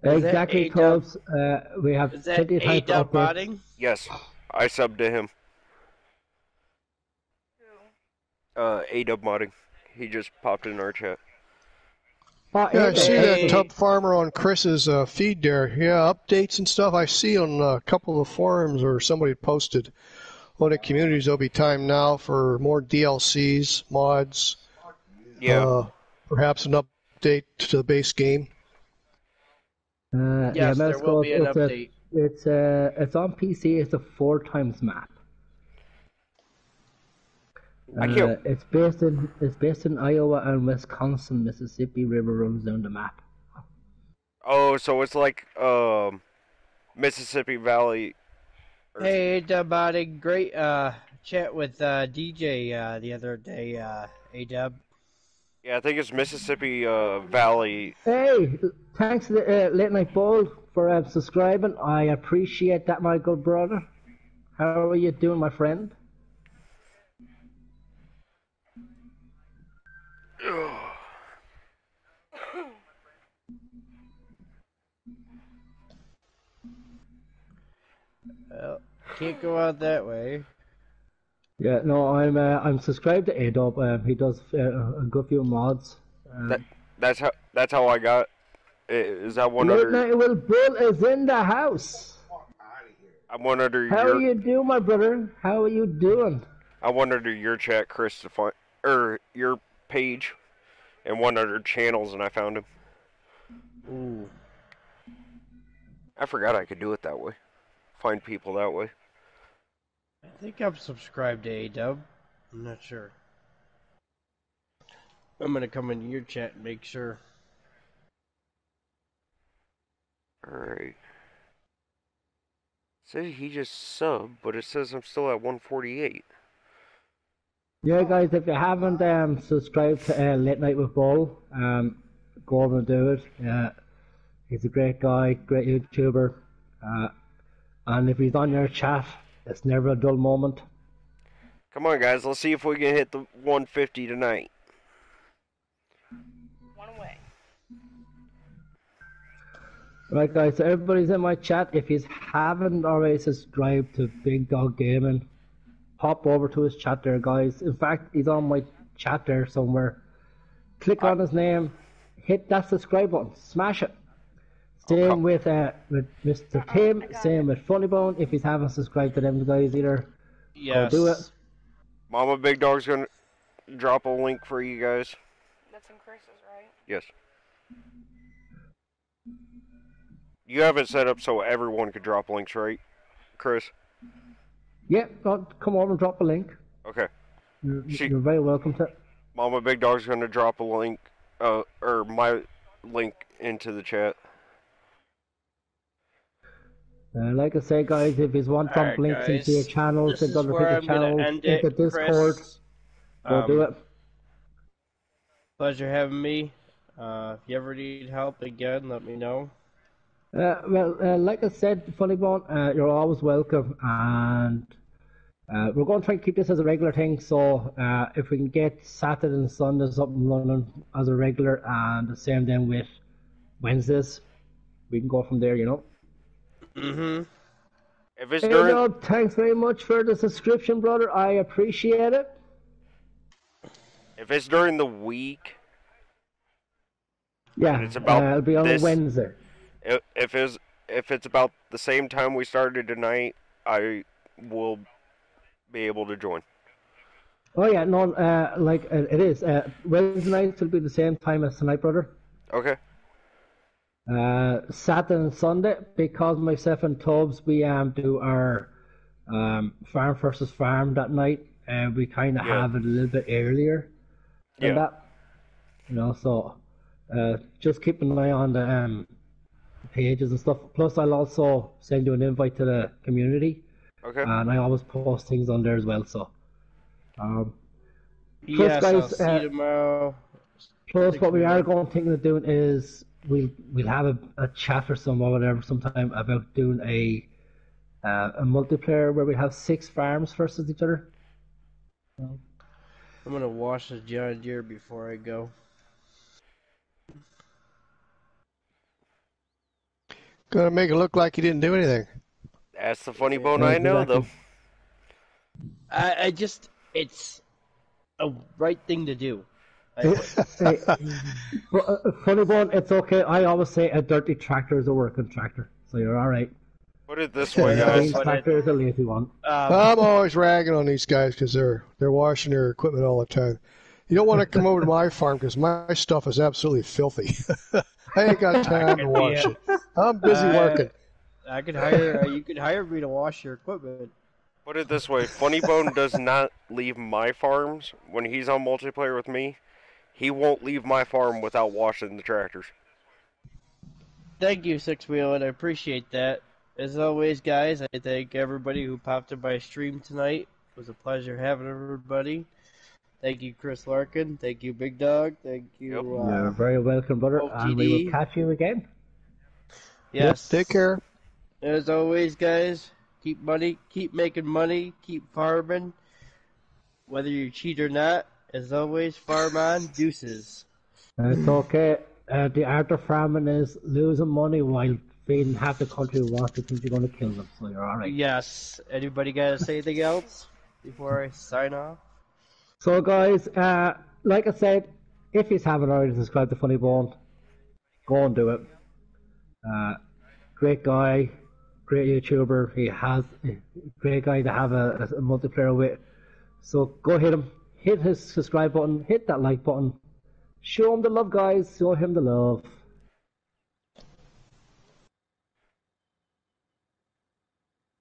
Is exactly, Tubbs. Uh, we have is that A-Dub modding? Yes, I subbed to him. Uh, A-Dub modding. He just popped in our chat. Oh, yeah, I see that Tub Farmer on Chris's uh, feed there. Yeah, updates and stuff I see on a couple of forums or somebody posted. On the communities, there'll be time now for more D L Cs, mods. Yeah. Uh, perhaps an update to the base game. Uh, yes, yeah, there will be an it's update. A, it's, a, it's on P C. It's a four times map. Uh, it's based in it's based in Iowa and Wisconsin. Mississippi River runs down the map. Oh, so it's like um, Mississippi Valley. Or... Hey, A-Dub, I had a great uh, chat with uh, D J uh, the other day. Uh, A-Dub. Yeah, I think it's Mississippi uh, Valley. Hey, thanks to the uh, Late Night Bowl for uh, subscribing. I appreciate that, my good brother. How are you doing, my friend? Well, can't go out that way. Yeah, no, I'm uh, I'm subscribed to A-Dub. Um, he does uh, a good few mods. Um, that, that's how that's how I got. Is that one under? Midnight Will Bull is in the house. I'm one under. How your... you do, my brother? How are you doing? I went under your chat, Chris, to find or your page, and one under channels, and I found him. Ooh. I forgot I could do it that way. Find people that way. I think I'm subscribed to A-Dub. I'm not sure. I'm gonna come into your chat and make sure. Alright. Says he just subbed, but it says I'm still at one forty-eight. Yeah, guys, if you haven't um, subscribed to uh, Late Night with Bo, um, go over and do it. Uh, he's a great guy, great YouTuber. Uh, And if he's on your chat, it's never a dull moment. Come on, guys. Let's see if we can hit the one fifty tonight. One away. Right, guys. So everybody's in my chat. If you haven't already subscribed to Big Dog Gaming, hop over to his chat there, guys. In fact, he's on my chat there somewhere. Click I on his name. Hit that subscribe button. Smash it. Same with uh, with Mister Tim, oh, same it. with Funny Bone. If you haven't subscribed to them guys either, yes. Go do it. Mama Big Dog's gonna drop a link for you guys. That's in Chris's, right? Yes. You have it set up so everyone could drop links, right, Chris? Yep. Yeah, come over and drop a link. Okay. You're, she, you're very welcome to. Mama Big Dog's gonna drop a link, uh, or my link into the chat. Uh, like I say, guys, if you want some right, links guys. into your channels, into other channels, into it, Discord, we'll um, do it. Pleasure having me. Uh, if you ever need help again, let me know. Uh, well, uh, like I said, Funny Bone, uh, you're always welcome, and uh, we're going to try and keep this as a regular thing. So, uh, if we can get Saturday and Sundays up and running as a regular, and the same then with Wednesdays, we can go from there, you know. Mm-hmm. If it's hey, during... no, thanks very much for the subscription, brother. I appreciate it. If it's during the week, yeah, it's about uh, it'll be on this... Wednesday. If, if it's if it's about the same time we started tonight, I will be able to join. Oh yeah, no, uh, like uh, it is. Uh, Wednesday nights will be the same time as tonight, brother. Okay. Uh, Saturday and Sunday, because myself and Tubbs, we um, do our um, farm versus farm that night, and we kind of yeah. have it a little bit earlier than yeah. that. You know, so uh, just keep an eye on the um, pages and stuff. Plus, I'll also send you an invite to the community. Okay. And I always post things on there as well, so. Um, yes, guys, I'll see uh, you tomorrow. Plus, what we are going to think of doing is we'll, we'll have a, a chat or some or whatever sometime about doing a uh, a multiplayer where we have six farms versus each other. Um, I'm going to wash the John Deere before I go. Going to make it look like you didn't do anything. That's the funny bone yeah, I know, exactly. though. I, I just, it's a right thing to do. Funny bone, it's okay. I always say a dirty tractor is a working tractor, so you're all right. Put it this way, guys. Tractor is a lazy one. Um, I'm always ragging on these guys because they're they're washing their equipment all the time. You don't want to come over to my farm because my stuff is absolutely filthy. I ain't got time to wash yeah. it. I'm busy uh, working. I could hire. You could hire me to wash your equipment. Put it this way, Funny Bone does not leave my farms when he's on multiplayer with me. He won't leave my farm without washing the tractors. Thank you, Six Wheeling. I appreciate that. As always, guys, I thank everybody who popped in my stream tonight. It was a pleasure having everybody. Thank you, Chris Larkin. Thank you, Big Dog. Thank you. Yep. Uh, You're very welcome, brother. O T D. And we will catch you again. Yes. Yep, take care. As always, guys, keep money, keep making money, keep farming. Whether you cheat or not. As always, farm on, deuces. It's okay. Uh, the art of farming is losing money while feeding half the country wants to think you're going to kill them, so you're alright. Yes. Anybody got to say anything else before I sign off? So, guys, uh, like I said, if you haven't already subscribed to Funny Bone, go and do it. Uh, great guy, great YouTuber. He has a great guy to have a, a multiplayer with. So, go hit him. Hit his subscribe button, hit that like button. Show him the love, guys. Show him the love.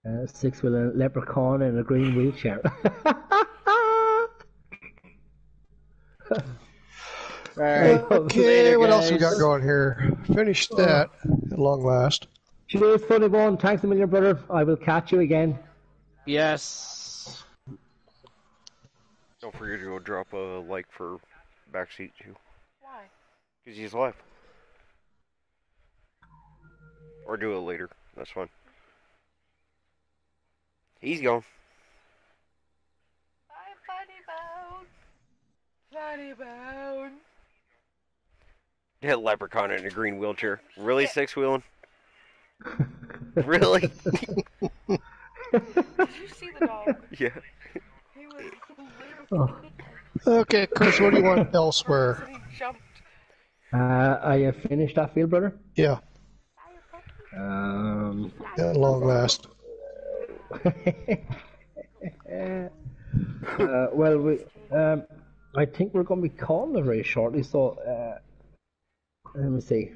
Uh, six with a leprechaun in a green wheelchair. Alright. Okay, what else we got going here? Finish that at long last. Cheers, Funny Bone. Thanks a million, brother. I will catch you again. Yes. Don't forget to go drop a like for Backseat too. Why? Because he's live. Or do it later. That's fine. He's gone. Bye, Funny Bone. Funny Bone. That leprechaun in a green wheelchair. Really, yeah. Six Wheeling? Really? Did you see the dog? Yeah. He was... Oh. Okay, Chris, what do you want elsewhere? Uh, are you finished that field, brother? Yeah. Um, at long last. uh, well, we, um, I think we're going to be calling it very shortly, so uh, let me see.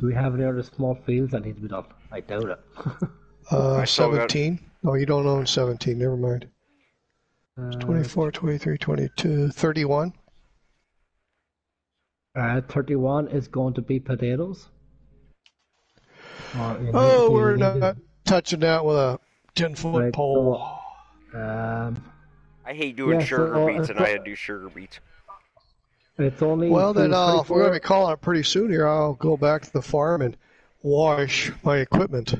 Do we have any other small fields that need to be done? I doubt it. uh, seventeen? Oh, you don't own seventeen, never mind. twenty-four, twenty-three, twenty-two, thirty-one. Uh, thirty-one is going to be potatoes. Uh, oh, we're not to... touching that with a ten-foot right, pole. So, um, I hate doing yeah, sugar so, uh, beets, and uh, I had to do sugar beets. It's only well, then, uh, if we're going to be calling it pretty soon here, I'll go back to the farm and wash my equipment.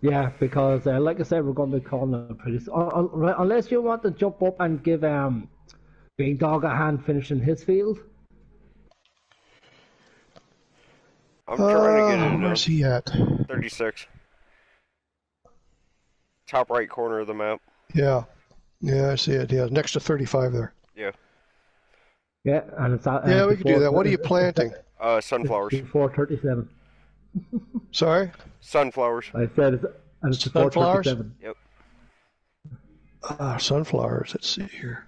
Yeah, because uh, like I said, we're going to be calling it pretty soon. Unless you want to jump up and give um, Big Dog a hand finishing his field. I'm trying uh, to get it. Where's he at? thirty-six. Top right corner of the map. Yeah. Yeah, I see it. Yeah, next to thirty-five there. Yeah. Yeah, and it's out. Yeah, we can do that. What are you planting? Uh, sunflowers. Before thirty-seven. Sorry? Sunflowers. I said it's, it's sunflowers? Yep. Ah, uh, sunflowers. Let's see here.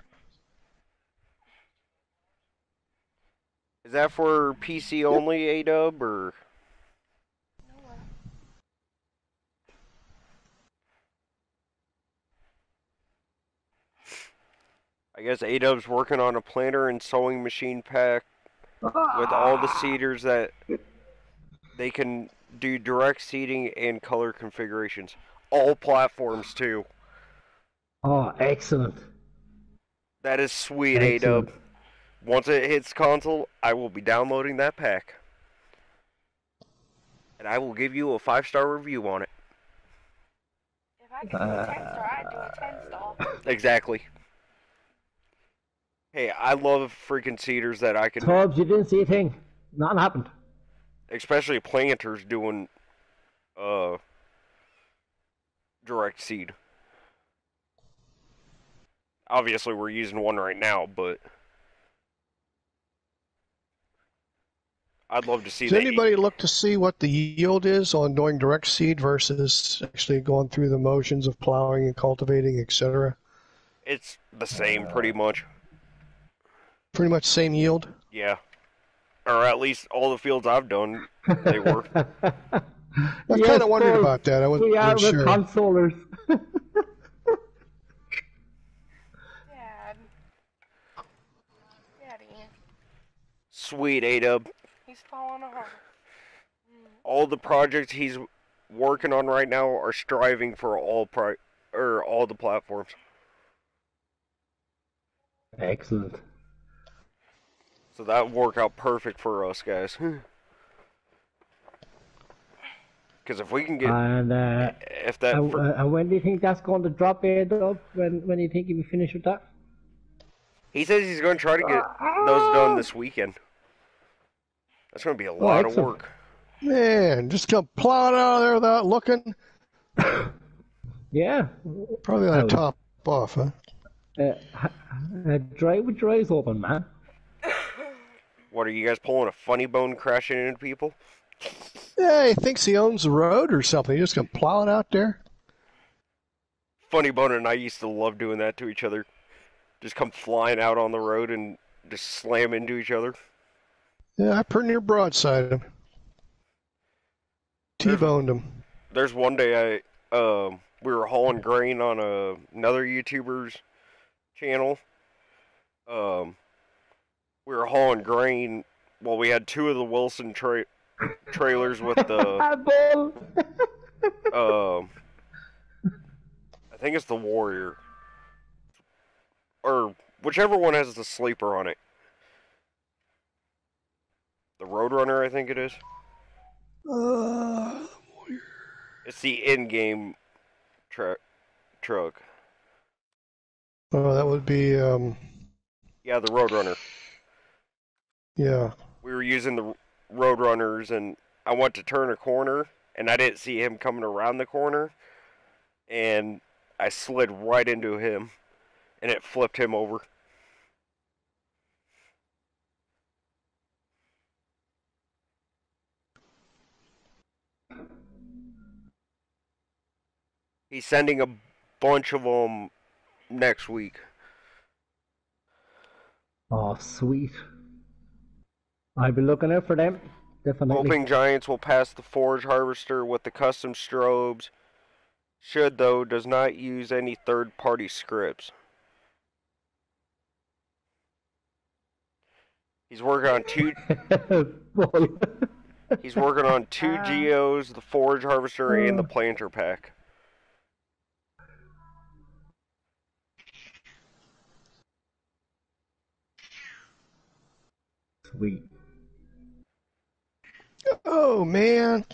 Is that for P C only, A-Dub, or? as A-Dub's working on a planter and sewing machine pack ah. with all the seeders that they can do direct seeding and color configurations. All platforms, too. Oh, excellent. That is sweet, A-Dub. Once it hits console, I will be downloading that pack. And I will give you a five-star review on it. If I could do a ten-star, I'd do a ten-star. Exactly. Hey, I love freaking seeders that I can... Tubbs, you didn't see a thing. Nothing happened. Especially planters doing uh, direct seed. Obviously, we're using one right now, but... I'd love to see that. Does anybody look to see what the yield is on doing direct seed versus actually going through the motions of plowing and cultivating, et cetera? It's the same, pretty much. Pretty much same yield? Yeah. Or at least all the fields I've done, they were. I yes, kind of wondered so about that. I wasn't, we are wasn't the sure. consolers. Yeah. Daddy. Sweet, A-Dub. He's falling apart. All the projects he's working on right now are striving for all pro or all the platforms. Excellent. So that would work out perfect for us, guys. Because if we can get and uh, if that and, uh, and when do you think that's going to drop, A-Dub? When when do you think you'll be finished with that? He says he's going to try to get uh, those done this weekend. That's going to be a lot oh, of work. A... Man, just come plowing out of there without looking. Yeah. Probably on oh. to top off, huh? Uh, uh, dry with dries open, man. What, are you guys pulling a funny bone crashing into people? Yeah, he thinks he owns the road or something. He just come plowing out there. Funny Bone and I used to love doing that to each other. Just come flying out on the road and just slam into each other. Yeah, I pretty near broadsided him. T-boned him. There's one day I, uh, we were hauling grain on a, another YouTuber's channel. Um, we were hauling grain. Well, we had two of the Wilson tra trailers with the... um, I think it's the Warrior. Or whichever one has the sleeper on it. The Roadrunner, I think it is. Uh, it's the in-game truck. Truck. Oh, that would be. Um... Yeah, the Roadrunner. Yeah. We were using the Roadrunners, and I went to turn a corner, and I didn't see him coming around the corner, and I slid right into him, and it flipped him over. He's sending a bunch of them next week. Oh, sweet. I'll be looking out for them. Definitely. Hoping Giants will pass the forage harvester with the custom strobes. Should, though, does not use any third-party scripts. He's working on two... He's working on two geos, the forage harvester, and the planter pack. Sweet. Oh, man.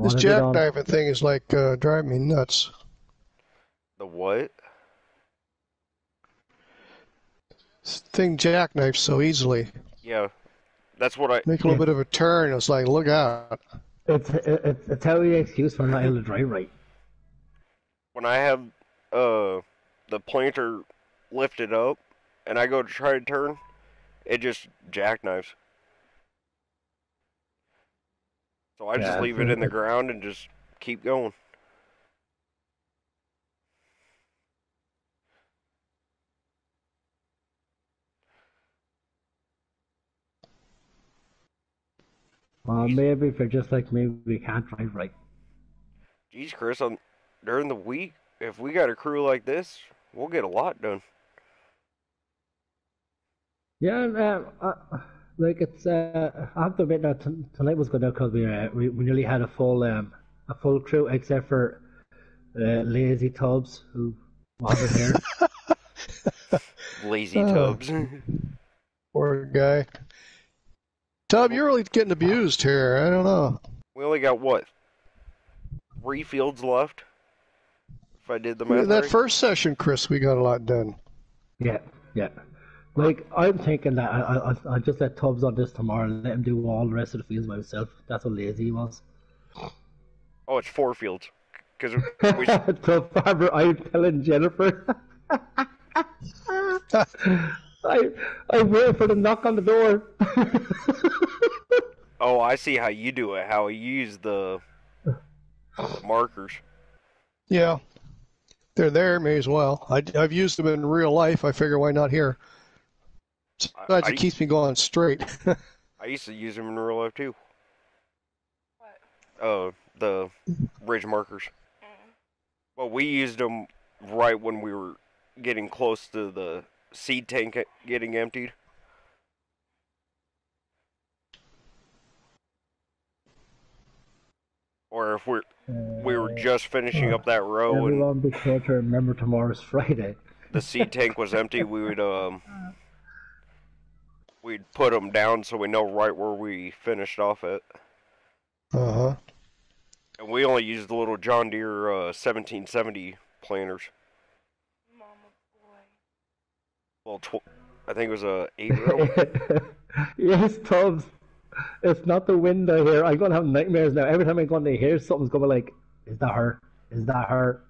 This jackknifing thing is like uh, driving me nuts. The what? This thing jackknifes so easily. Yeah. That's what I... Make a little yeah. bit of a turn. It's like, look out. It's, it's, it's how you excuse for not able to drive right. When I have uh, the planter lifted up, and I go to try to turn, it just jackknifes. So I yeah, just leave it in the ground and just keep going. Well, maybe if you're just like me, we can't drive right. Jeez, Chris, I'm, during the week, if we got a crew like this, we'll get a lot done. Yeah, and, uh, I, like it's. Uh, I have to admit that tonight was good now because we, uh, we we nearly had a full um, a full crew except for uh, lazy Tubbs who wasn't here. Lazy oh. Tubbs, poor guy. Tub, you're really getting abused here. I don't know. We only got what three fields left. If I did the math. That right. First session, Chris, we got a lot done. Yeah, yeah. Like, I'm thinking that I, I, I just let Tubbs on this tomorrow and let him do all the rest of the fields by himself. That's how lazy he was. Oh, it's four fields. Because we... So, Barbara, I'm telling Jennifer. I, I wait for the knock on the door. Oh, I see how you do it, how you use the markers. Yeah. They're there, may as well. I, I've used them in real life. I figure why not here? Besides, I, I, it keeps me going straight. I used to use them in real life, too. What? Uh, the bridge markers. Mm. Well, we used them right when we were getting close to the seed tank getting emptied. Or if we're, uh, we were just finishing uh, up that row. Everyone be sure to remember tomorrow's Friday. The seed tank was empty, we would... um. We'd put them down so we know right where we finished off at. Uh-huh. And we only used the little John Deere uh, seventeen seventy planters. Mama boy. Well, tw I think it was a eight-row. Yes, Tubbs. It's not the window here. I'm going to have nightmares now. Every time I go in here, something's going to be like, is that her? Is that her?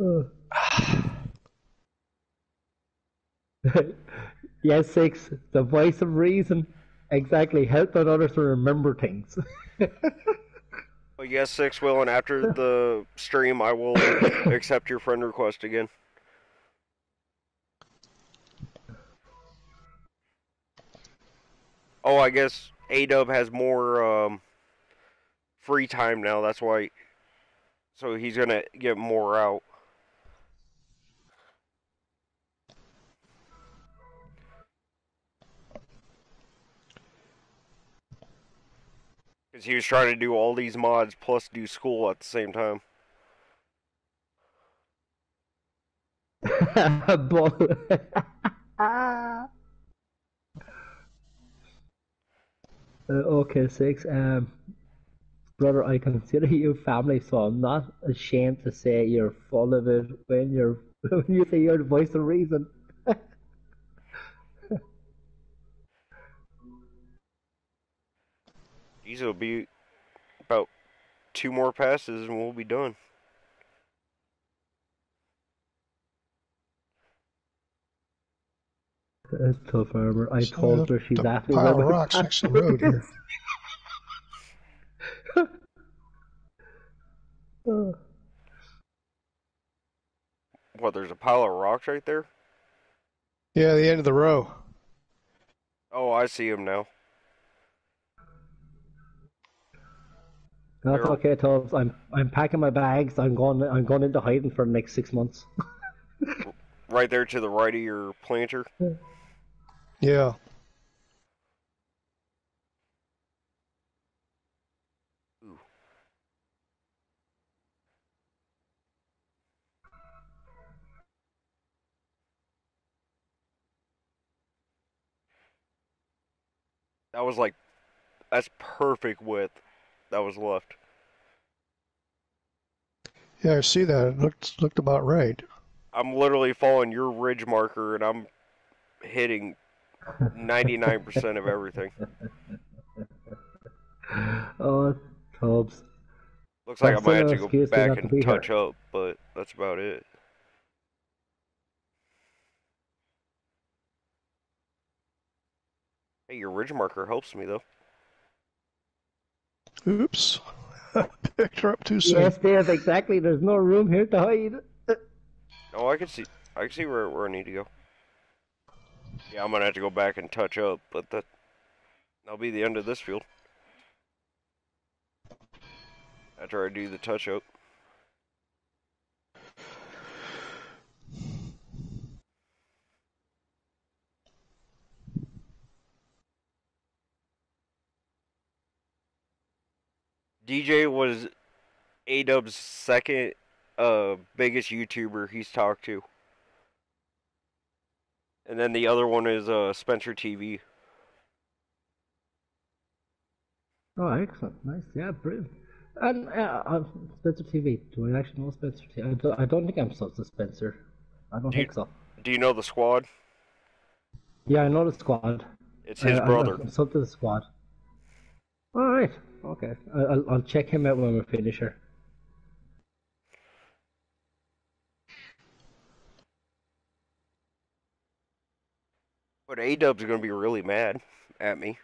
Oh. Yes, Six, the voice of reason. Exactly, help others to remember things. Well, yes, Six, will, and after the stream, I will accept your friend request again. Oh, I guess A-Dub has more um, free time now, that's why. So he's going to get more out. He was trying to do all these mods plus do school at the same time. uh, okay, Six. Um, brother, I consider you family, so I'm not ashamed to say you're full of it when you're when you say you're the voice of reason. These will be about two more passes and we'll be done. That's tough, Armor. I so told her she's after me. Pile of rocks next to the road here. What, there's a pile of rocks right there? Yeah, the end of the row. Oh, I see him now. That's okay, Tubbs. I'm I'm packing my bags. I'm going I'm going into hiding for the next six months. Right there to the right of your planter. Yeah. Ooh. That was like, that's perfect width. That was left. Yeah, I see that. It looked looked about right. I'm literally following your ridge marker, and I'm hitting ninety-nine percent of everything. Oh, Tubbs. Looks like I might have to go back and touch up, but that's about it. Hey, your ridge marker helps me, though. Oops. Picked her up too soon. Yes, there's exactly. There's no room here to hide. Oh, I can see. I can see where, where I need to go. Yeah, I'm going to have to go back and touch up, but that, that'll be the end of this field. after I do the touch-up. D J was A-Dub's second uh, biggest YouTuber he's talked to. And then the other one is uh, Spencer T V. Oh, excellent. Nice. Yeah, brilliant. And uh, uh, Spencer T V. Do I actually know Spencer T V? I don't, I don't think I'm supposed to Spencer. I don't do think you, so. Do you know the squad? Yeah, I know the squad. It's his I, brother. I, I'm supposed to the squad. All right. Okay. I'll, I'll check him out when we're finished here. But A-Dub's going to be really mad at me.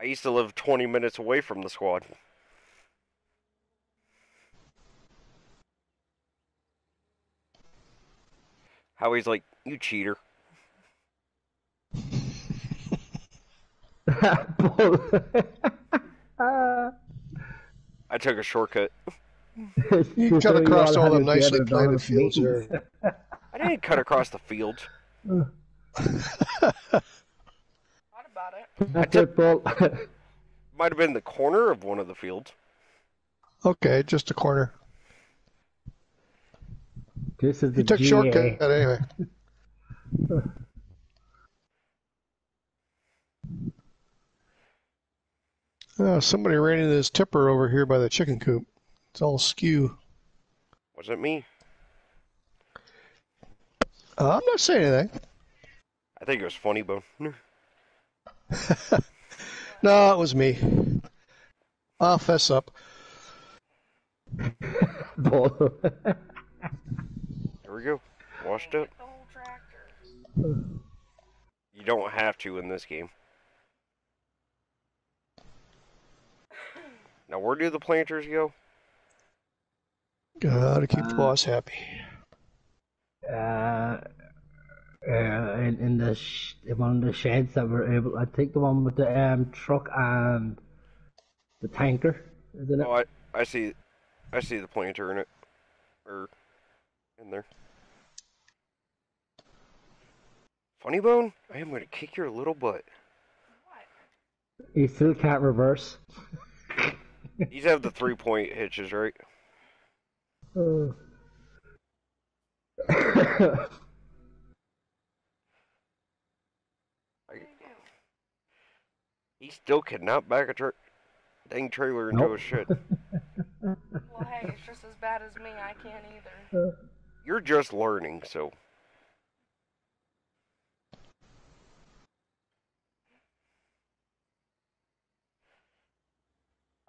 I used to live twenty minutes away from the squad. Howie's like, you cheater. I took a shortcut. You cut across all the nicely planted fields there. I didn't cut across the field. What about it? That's it, Paul. Might have been the corner of one of the fields. Okay, just a corner. This is the you took G A. Shortcut anyway. Oh, somebody ran into this tipper over here by the chicken coop. It's all askew. Was it me? Uh, I'm not saying anything. I think it was Funny Bone. No, it was me. I'll fess up. There we go. Washed up. You don't have to in this game. Now, where do the planters go? Gotta keep uh, the boss happy. Uh, uh, in, in the sh one of the sheds that we're able, I think the one with the um truck and the tanker, isn't it? Oh, I, I see, I see the planter in it, or in there. Funny Bone, I am gonna kick your little butt. What? You still can't reverse. These have the three-point hitches, right? Uh. I, he still cannot back a tra dang trailer into nope. a shed. Well, hey, it's just as bad as me. I can't either. You're just learning, so.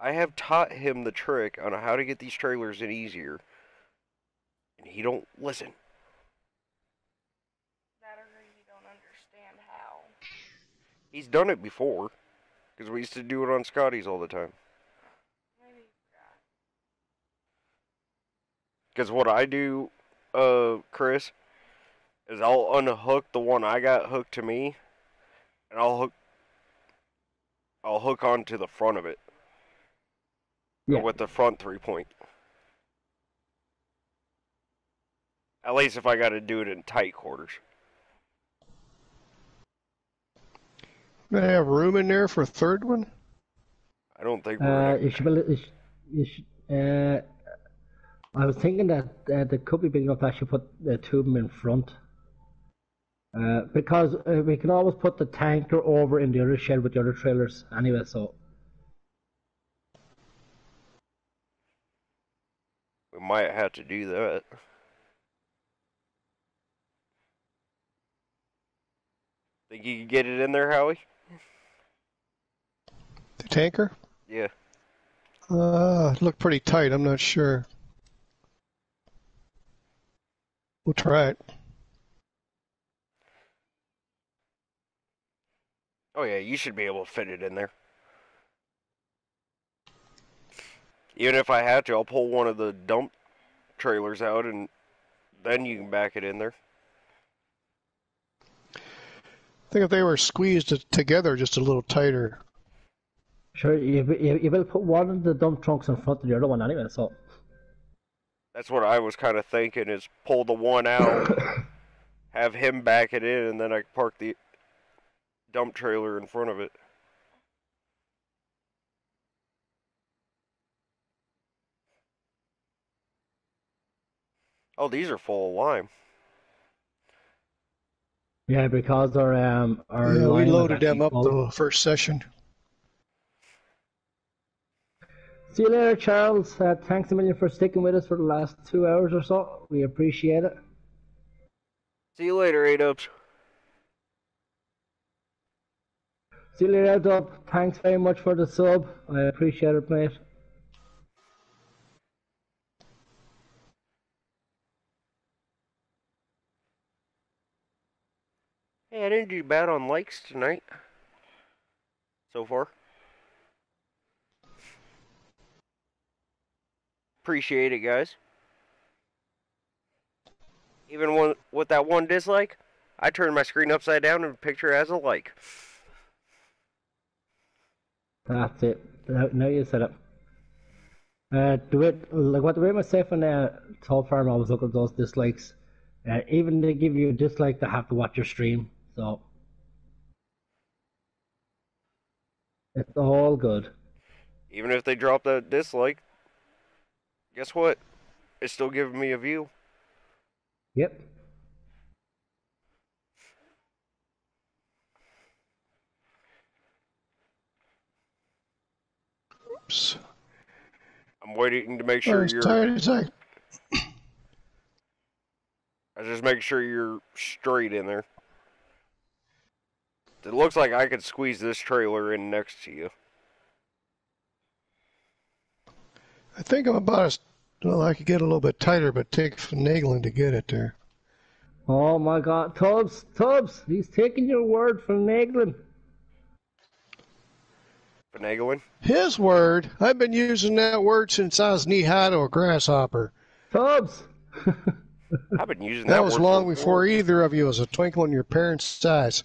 I have taught him the trick on how to get these trailers in easier, and he don't listen. That or you don't understand how. He's done it before, because we used to do it on Scotty's all the time. Maybe because what I do, uh, Chris, is I'll unhook the one I got hooked to me, and I'll hook, I'll hook onto the front of it. Yeah. With the front three-point. At least if I got to do it in tight quarters. Do they have room in there for a third one? I don't think. Uh, you should, you should, you should, uh, I was thinking that uh, there could be big enough to actually put the two of them in front. Uh, because uh, we can always put the tanker over in the other shed with the other trailers anyway, so. We might have to do that. Think you can get it in there, Howie? The tanker? Yeah. Uh, it looked pretty tight. I'm not sure. We'll try it. Oh yeah, you should be able to fit it in there. Even if I have to, I'll pull one of the dump trailers out, and then you can back it in there. I think if they were squeezed together just a little tighter. Sure, you, you, you will put one of the dump trunks in front of the other one anyway, so... That's what I was kind of thinking, is pull the one out, have him back it in, and then I park the dump trailer in front of it. Oh, these are full of lime. Yeah, because they're... Um, our yeah, we loaded them up full. The first session. See you later, Charles. Uh, thanks a million for sticking with us for the last two hours or so. We appreciate it. See you later, A-Dubs. See you later, A-Dub. Thanks very much for the sub. I appreciate it, mate. Hey, I didn't do bad on likes tonight. So far. Appreciate it, guys. Even one, with that one dislike, I turned my screen upside down and picture it as a like. That's it. Now you set up. Uh, do it like what the way myself and uh, Tall Farm always look at those dislikes. Uh, even they give you a dislike, they have to watch your stream. So it's all good. Even if they drop that dislike. Guess what? It's still giving me a view. Yep. Oops. I'm waiting to make sure you're... I was tired as I... I just make sure you're straight in there. It looks like I could squeeze this trailer in next to you. I think I'm about as well. I could get a little bit tighter, but take finagling to get it there. Oh my God, Tubbs, Tubbs, he's taking your word, finagling. Finagling? His word. I've been using that word since I was knee high to a grasshopper. Tubbs. I've been using that. That was word long before, before either of you was a twinkle in your parents' eyes.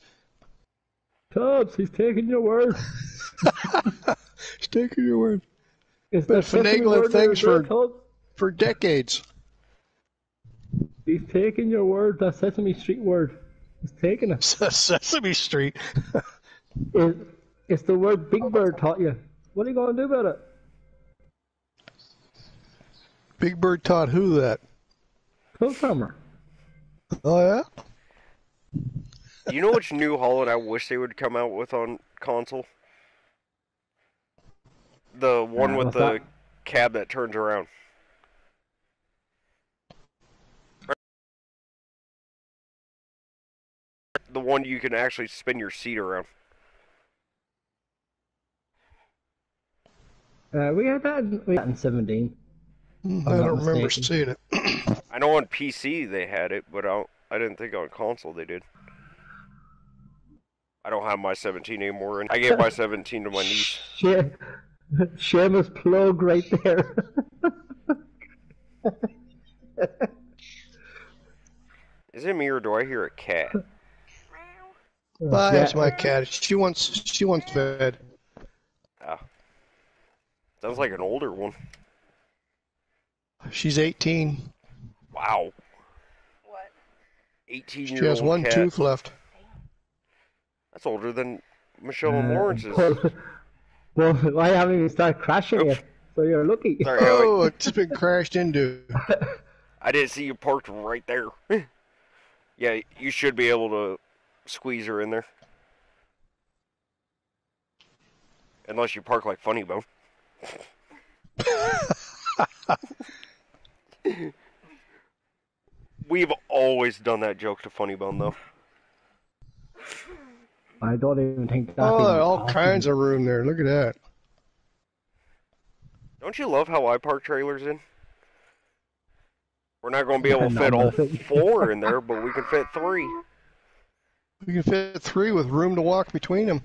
Tubbs, he's taking your word. He's taking your word. It's been finagling things for told? for decades. He's taking your word, that Sesame Street word. He's taking it. Sesame Street. it, it's the word Big Bird taught you. What are you going to do about it? Big Bird taught who that? Hillsummer. Oh, yeah? You know which new Holland I wish they would come out with on console? The one uh, with the that? cab that turns around. The one you can actually spin your seat around. Uh, we had that in, we had that in seventeen. Mm, I don't remember mistaken. seeing it. I know on P C they had it, but I, I didn't think on console they did. I don't have my seventeen anymore, and I gave my seventeen to my niece. Shit. Shameless plug right there. Is it me or do I hear a cat? Bye, that's my cat. She wants she wants bed. Oh. Sounds like an older one. She's eighteen. Wow. What? Eighteen year old. She has one cat. tooth left. That's older than Michelle uh, Lawrence's. Well, I haven't even started crashing Oops. yet, so you're lucky. Sorry, oh, it's been crashed into. I didn't see you parked right there. Yeah, you should be able to squeeze her in there. Unless you park like Funny Bone. We've always done that joke to Funny Bone, though. I don't even think that. Oh, all awesome. kinds of room there. Look at that. Don't you love how I park trailers in? We're not going to be able to fit all four in there, but we can fit three. We can fit three with room to walk between them.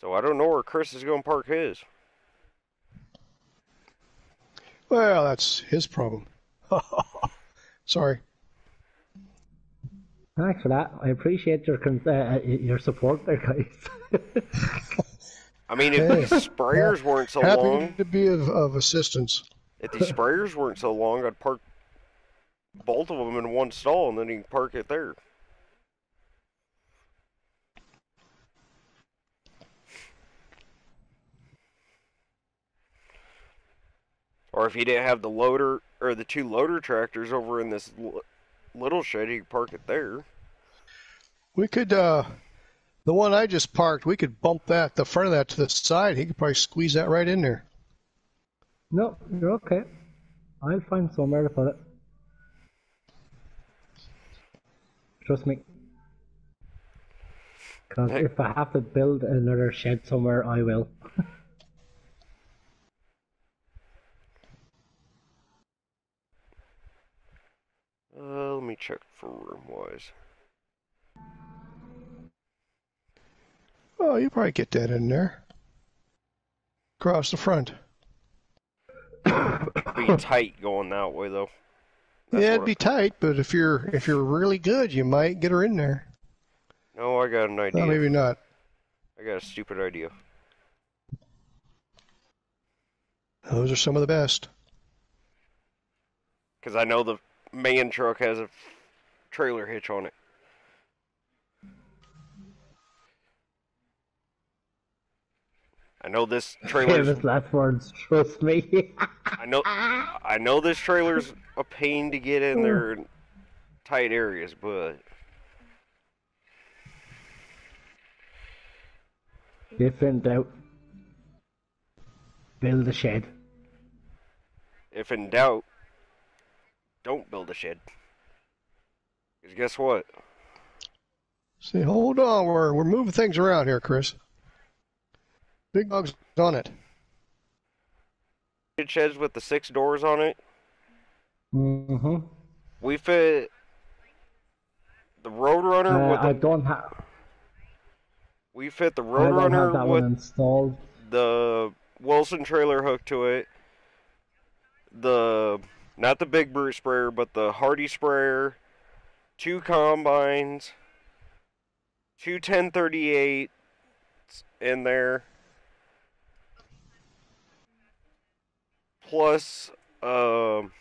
So I don't know where Chris is going to park his. Well, that's his problem. Sorry. Thanks for that. I appreciate your uh, your support there, guys. I mean, if hey, these sprayers well, weren't so happy long... to be of, of assistance. If these sprayers weren't so long, I'd park both of them in one stall, and then you can park it there. Or if he didn't have the loader, or the two loader tractors over in this l little shed, he could park it there. We could... uh The one I just parked, we could bump that, the front of that to the side. He could probably squeeze that right in there. No, you're okay. I'll find somewhere to put it. Trust me. Because hey. if I have to build another shed somewhere, I will. uh, let me check for room-wise. Oh, you probably get that in there. Across the front. It'd be tight going that way, though. That's yeah, it'd be tight, but if you're if you're really good, you might get her in there. No, I got an idea. No, maybe not. I got a stupid idea. Those are some of the best. Because I know the man truck has a trailer hitch on it. I know this trailer's... Famous last words, trust me. I know I know this trailer's a pain to get in there in tight areas, but... If in doubt, build a shed. If in doubt, don't build a shed. Because guess what? See, hold on, we're, we're moving things around here, Chris. Big Dog's on it. It sheds with the six doors on it. Mm-hmm. We fit the Roadrunner uh, with I the, don't have... We fit the Roadrunner with installed. the Wilson trailer hooked to it. The... Not the Big Brute sprayer, but the Hardy sprayer. Two combines. Two ten thirty-eights in there. Plus, um,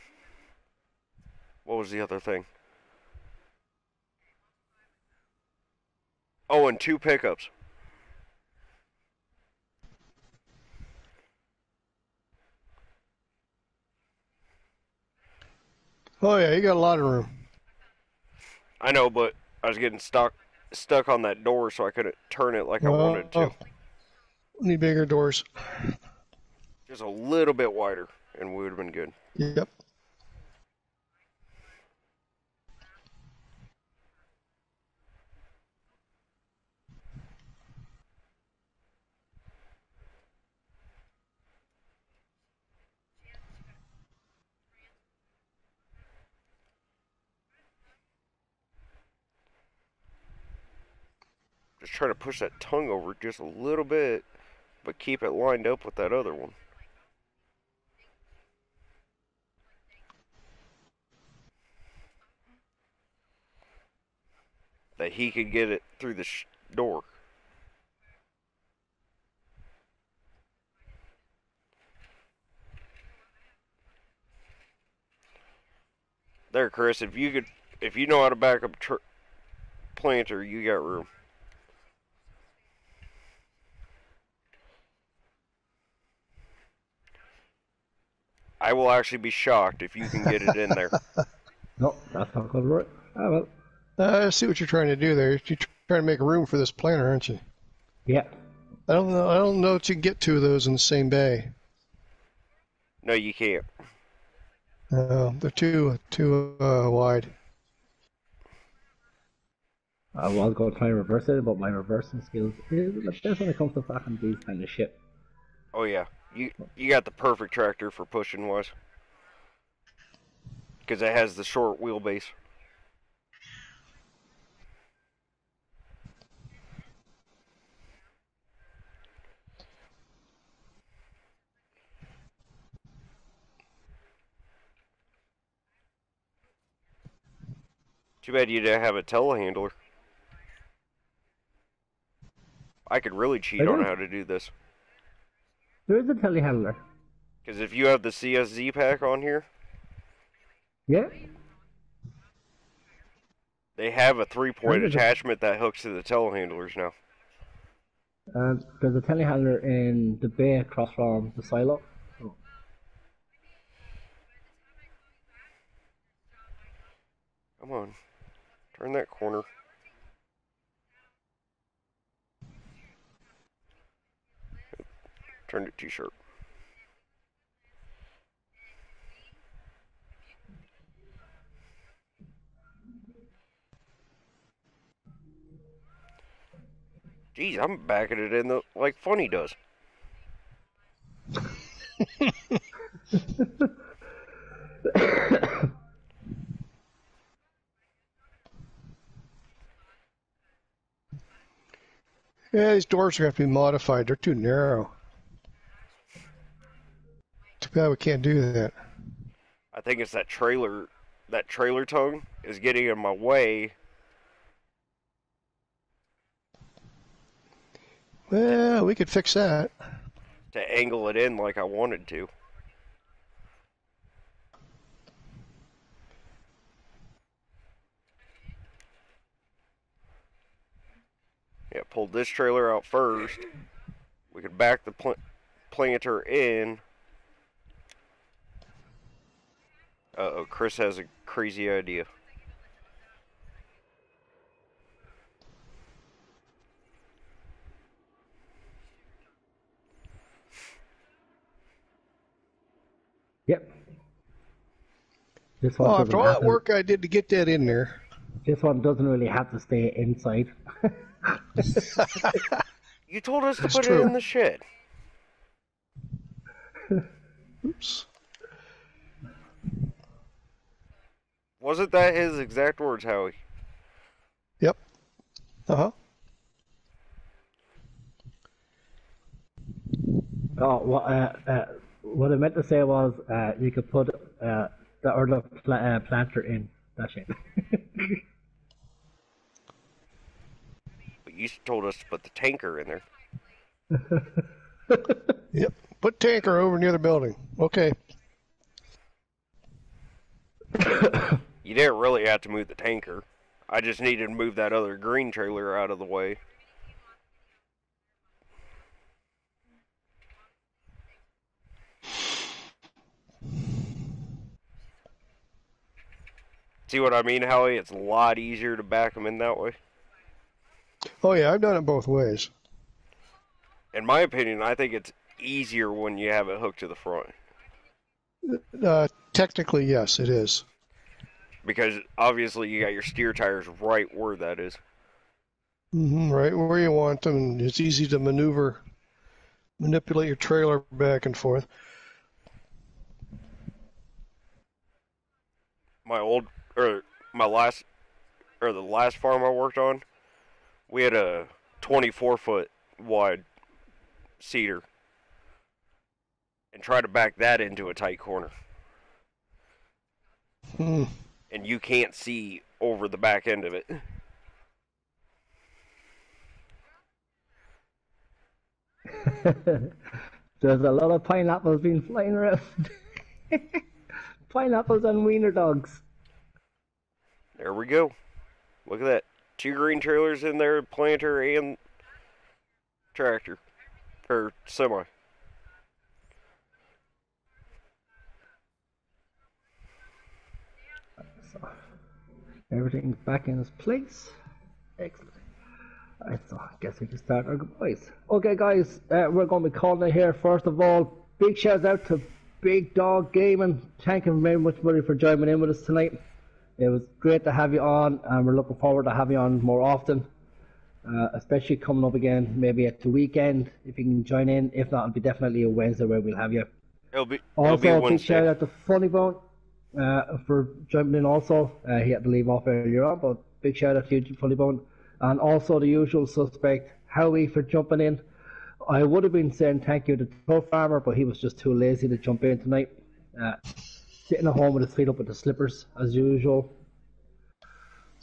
what was the other thing? Oh, and two pickups. Oh yeah, you got a lot of room. I know, but I was getting stuck stuck on that door, so I couldn't turn it like well, I wanted to. Oh. Need bigger doors. Just a little bit wider, and we would have been good. Yep. Just try to push that tongue over just a little bit, but keep it lined up with that other one. That he could get it through the sh door. There, Chris. If you could, if you know how to back up tr planter, you got room. I will actually be shocked if you can get it in there. No, that's not good, right? I will. Uh, I see what you're trying to do there. You're trying to make room for this planter, aren't you? Yeah. I don't know. I don't know if you can get two of those in the same bay. No, you can't. No, uh, they're too too uh, wide. I was going to try and reverse it, but my reversing skills is the best when it comes to fucking these kind of shit. Oh yeah, you you got the perfect tractor for pushing wise, because it has the short wheelbase. Too bad you didn't have a telehandler. I could really cheat There's on a... how to do this. There's a telehandler. Because if you have the C S Z pack on here... Yeah. They have a three-point attachment that hooks to the telehandlers now. Uh, there's a telehandler in the bay across from the silo. Oh. Come on. Turn that corner. Turn it too sharp. Jeez, I'm backing it in the, like Funny does. Yeah, these doors are going to have to be modified. They're too narrow. Too bad we can't do that. I think it's that trailer, that trailer tongue is getting in my way. Well, we could fix that. To angle it in like I wanted to. Yeah, pulled this trailer out first. We could back the pl planter in. Uh-oh, Chris has a crazy idea. Yep. This one oh, after all that work I did to get that in there. This one doesn't really have to stay inside. You told us to That's put true. it in the shed. Oops. Wasn't that his exact words, Howie? Yep. Uh-huh. Oh, well, uh... uh what I meant to say was, uh, you could put uh, the other pla uh, planter in that shape. But you told us to put the tanker in there. Yep, put tanker over near the building. Okay. You didn't really have to move the tanker. I just needed to move that other green trailer out of the way. See what I mean, Howie? It's a lot easier to back them in that way. Oh, yeah, I've done it both ways. In my opinion, I think it's easier when you have it hooked to the front. Uh, technically, yes, it is. Because, obviously, you got your steer tires right where that is. Mm-hmm, right where you want them. And it's easy to maneuver, manipulate your trailer back and forth. My old... or my last, or the last farm I worked on, we had a twenty-four foot wide cedar and try to back that into a tight corner. Hmm. And you can't see over the back end of it. There's a lot of pineapples being flying around. Pineapples and wiener dogs. There we go. Look at that. Two green trailers in there, planter and tractor. Or semi. So, everything's back in its place. Excellent. Right, so I guess we can start our goodbyes. Okay, guys, uh, we're going to be calling it here. First of all, big shout out to Big Dog Gaming. Thank you very much, buddy, for joining in with us tonight. It was great to have you on, and we're looking forward to having you on more often, uh, especially coming up again maybe at the weekend if you can join in. If not, it'll be definitely a Wednesday where we'll have you. It'll be also it'll be a big shout out to Funny Bone uh, for jumping in. Also, uh, he had to leave off earlier on, but big shout out to you, Funny Bone, and also the usual suspect Howie for jumping in. I would have been saying thank you to Toe Farmer, but he was just too lazy to jump in tonight. Uh, Sitting at home with his feet up with the slippers, as usual.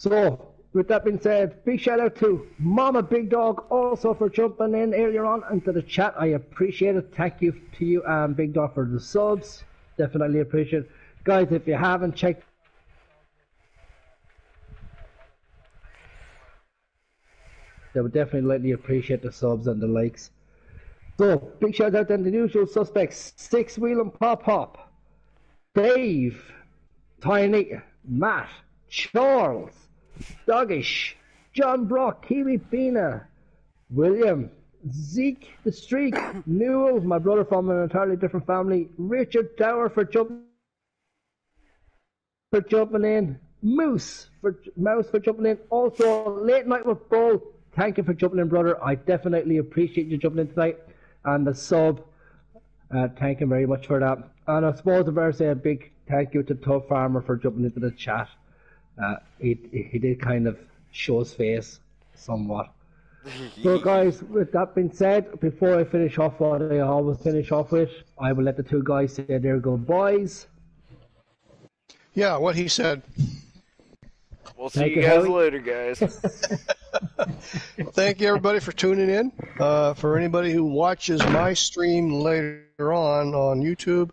So, with that being said, big shout out to Mama Big Dog also for jumping in earlier on into the chat. I appreciate it. Thank you to you and Big Dog for the subs. Definitely appreciate it. Guys, if you haven't checked they would definitely appreciate the subs and the likes. So, big shout out to the usual suspects, Six Wheeling Pop Hop, Dave, Tiny, Matt, Charles, Doggish, John Brock, Kiwi Pina, William, Zeke, the Streak, Newell, my brother from an entirely different family, Richard Dower for jumping for jumping in, Moose for Mouse for jumping in, also Late Night with Bull. Thank you for jumping in, brother. I definitely appreciate you jumping in tonight. And the sub, uh, thank you very much for that. And I suppose I better say a big thank you to Tough Farmer for jumping into the chat. Uh, he, he did kind of show his face somewhat. So, guys, with that being said, before I finish off what I always finish off with, I will let the two guys say their goodbyes. Yeah, what he said. We'll see you guys later, guys. Thank you, everybody, for tuning in. Uh, for anybody who watches my stream later on on YouTube,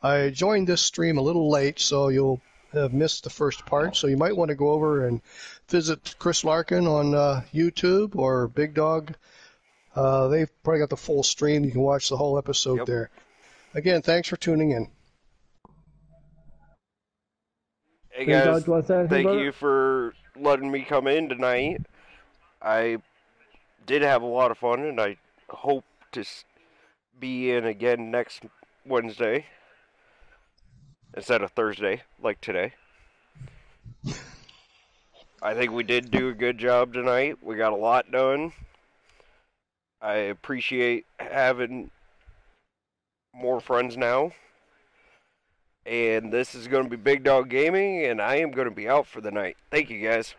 I joined this stream a little late, so you'll have missed the first part. So you might want to go over and visit Chris Larkin on uh, YouTube or Big Dog. Uh, they've probably got the full stream. You can watch the whole episode yep. there. Again, thanks for tuning in. Hey, guys, thank you for letting me come in tonight. I did have a lot of fun, and I hope to be in again next Wednesday instead of Thursday, like today. I think we did do a good job tonight. We got a lot done. I appreciate having more friends now. And this is going to be Big Dog Gaming, and I am going to be out for the night. Thank you, guys.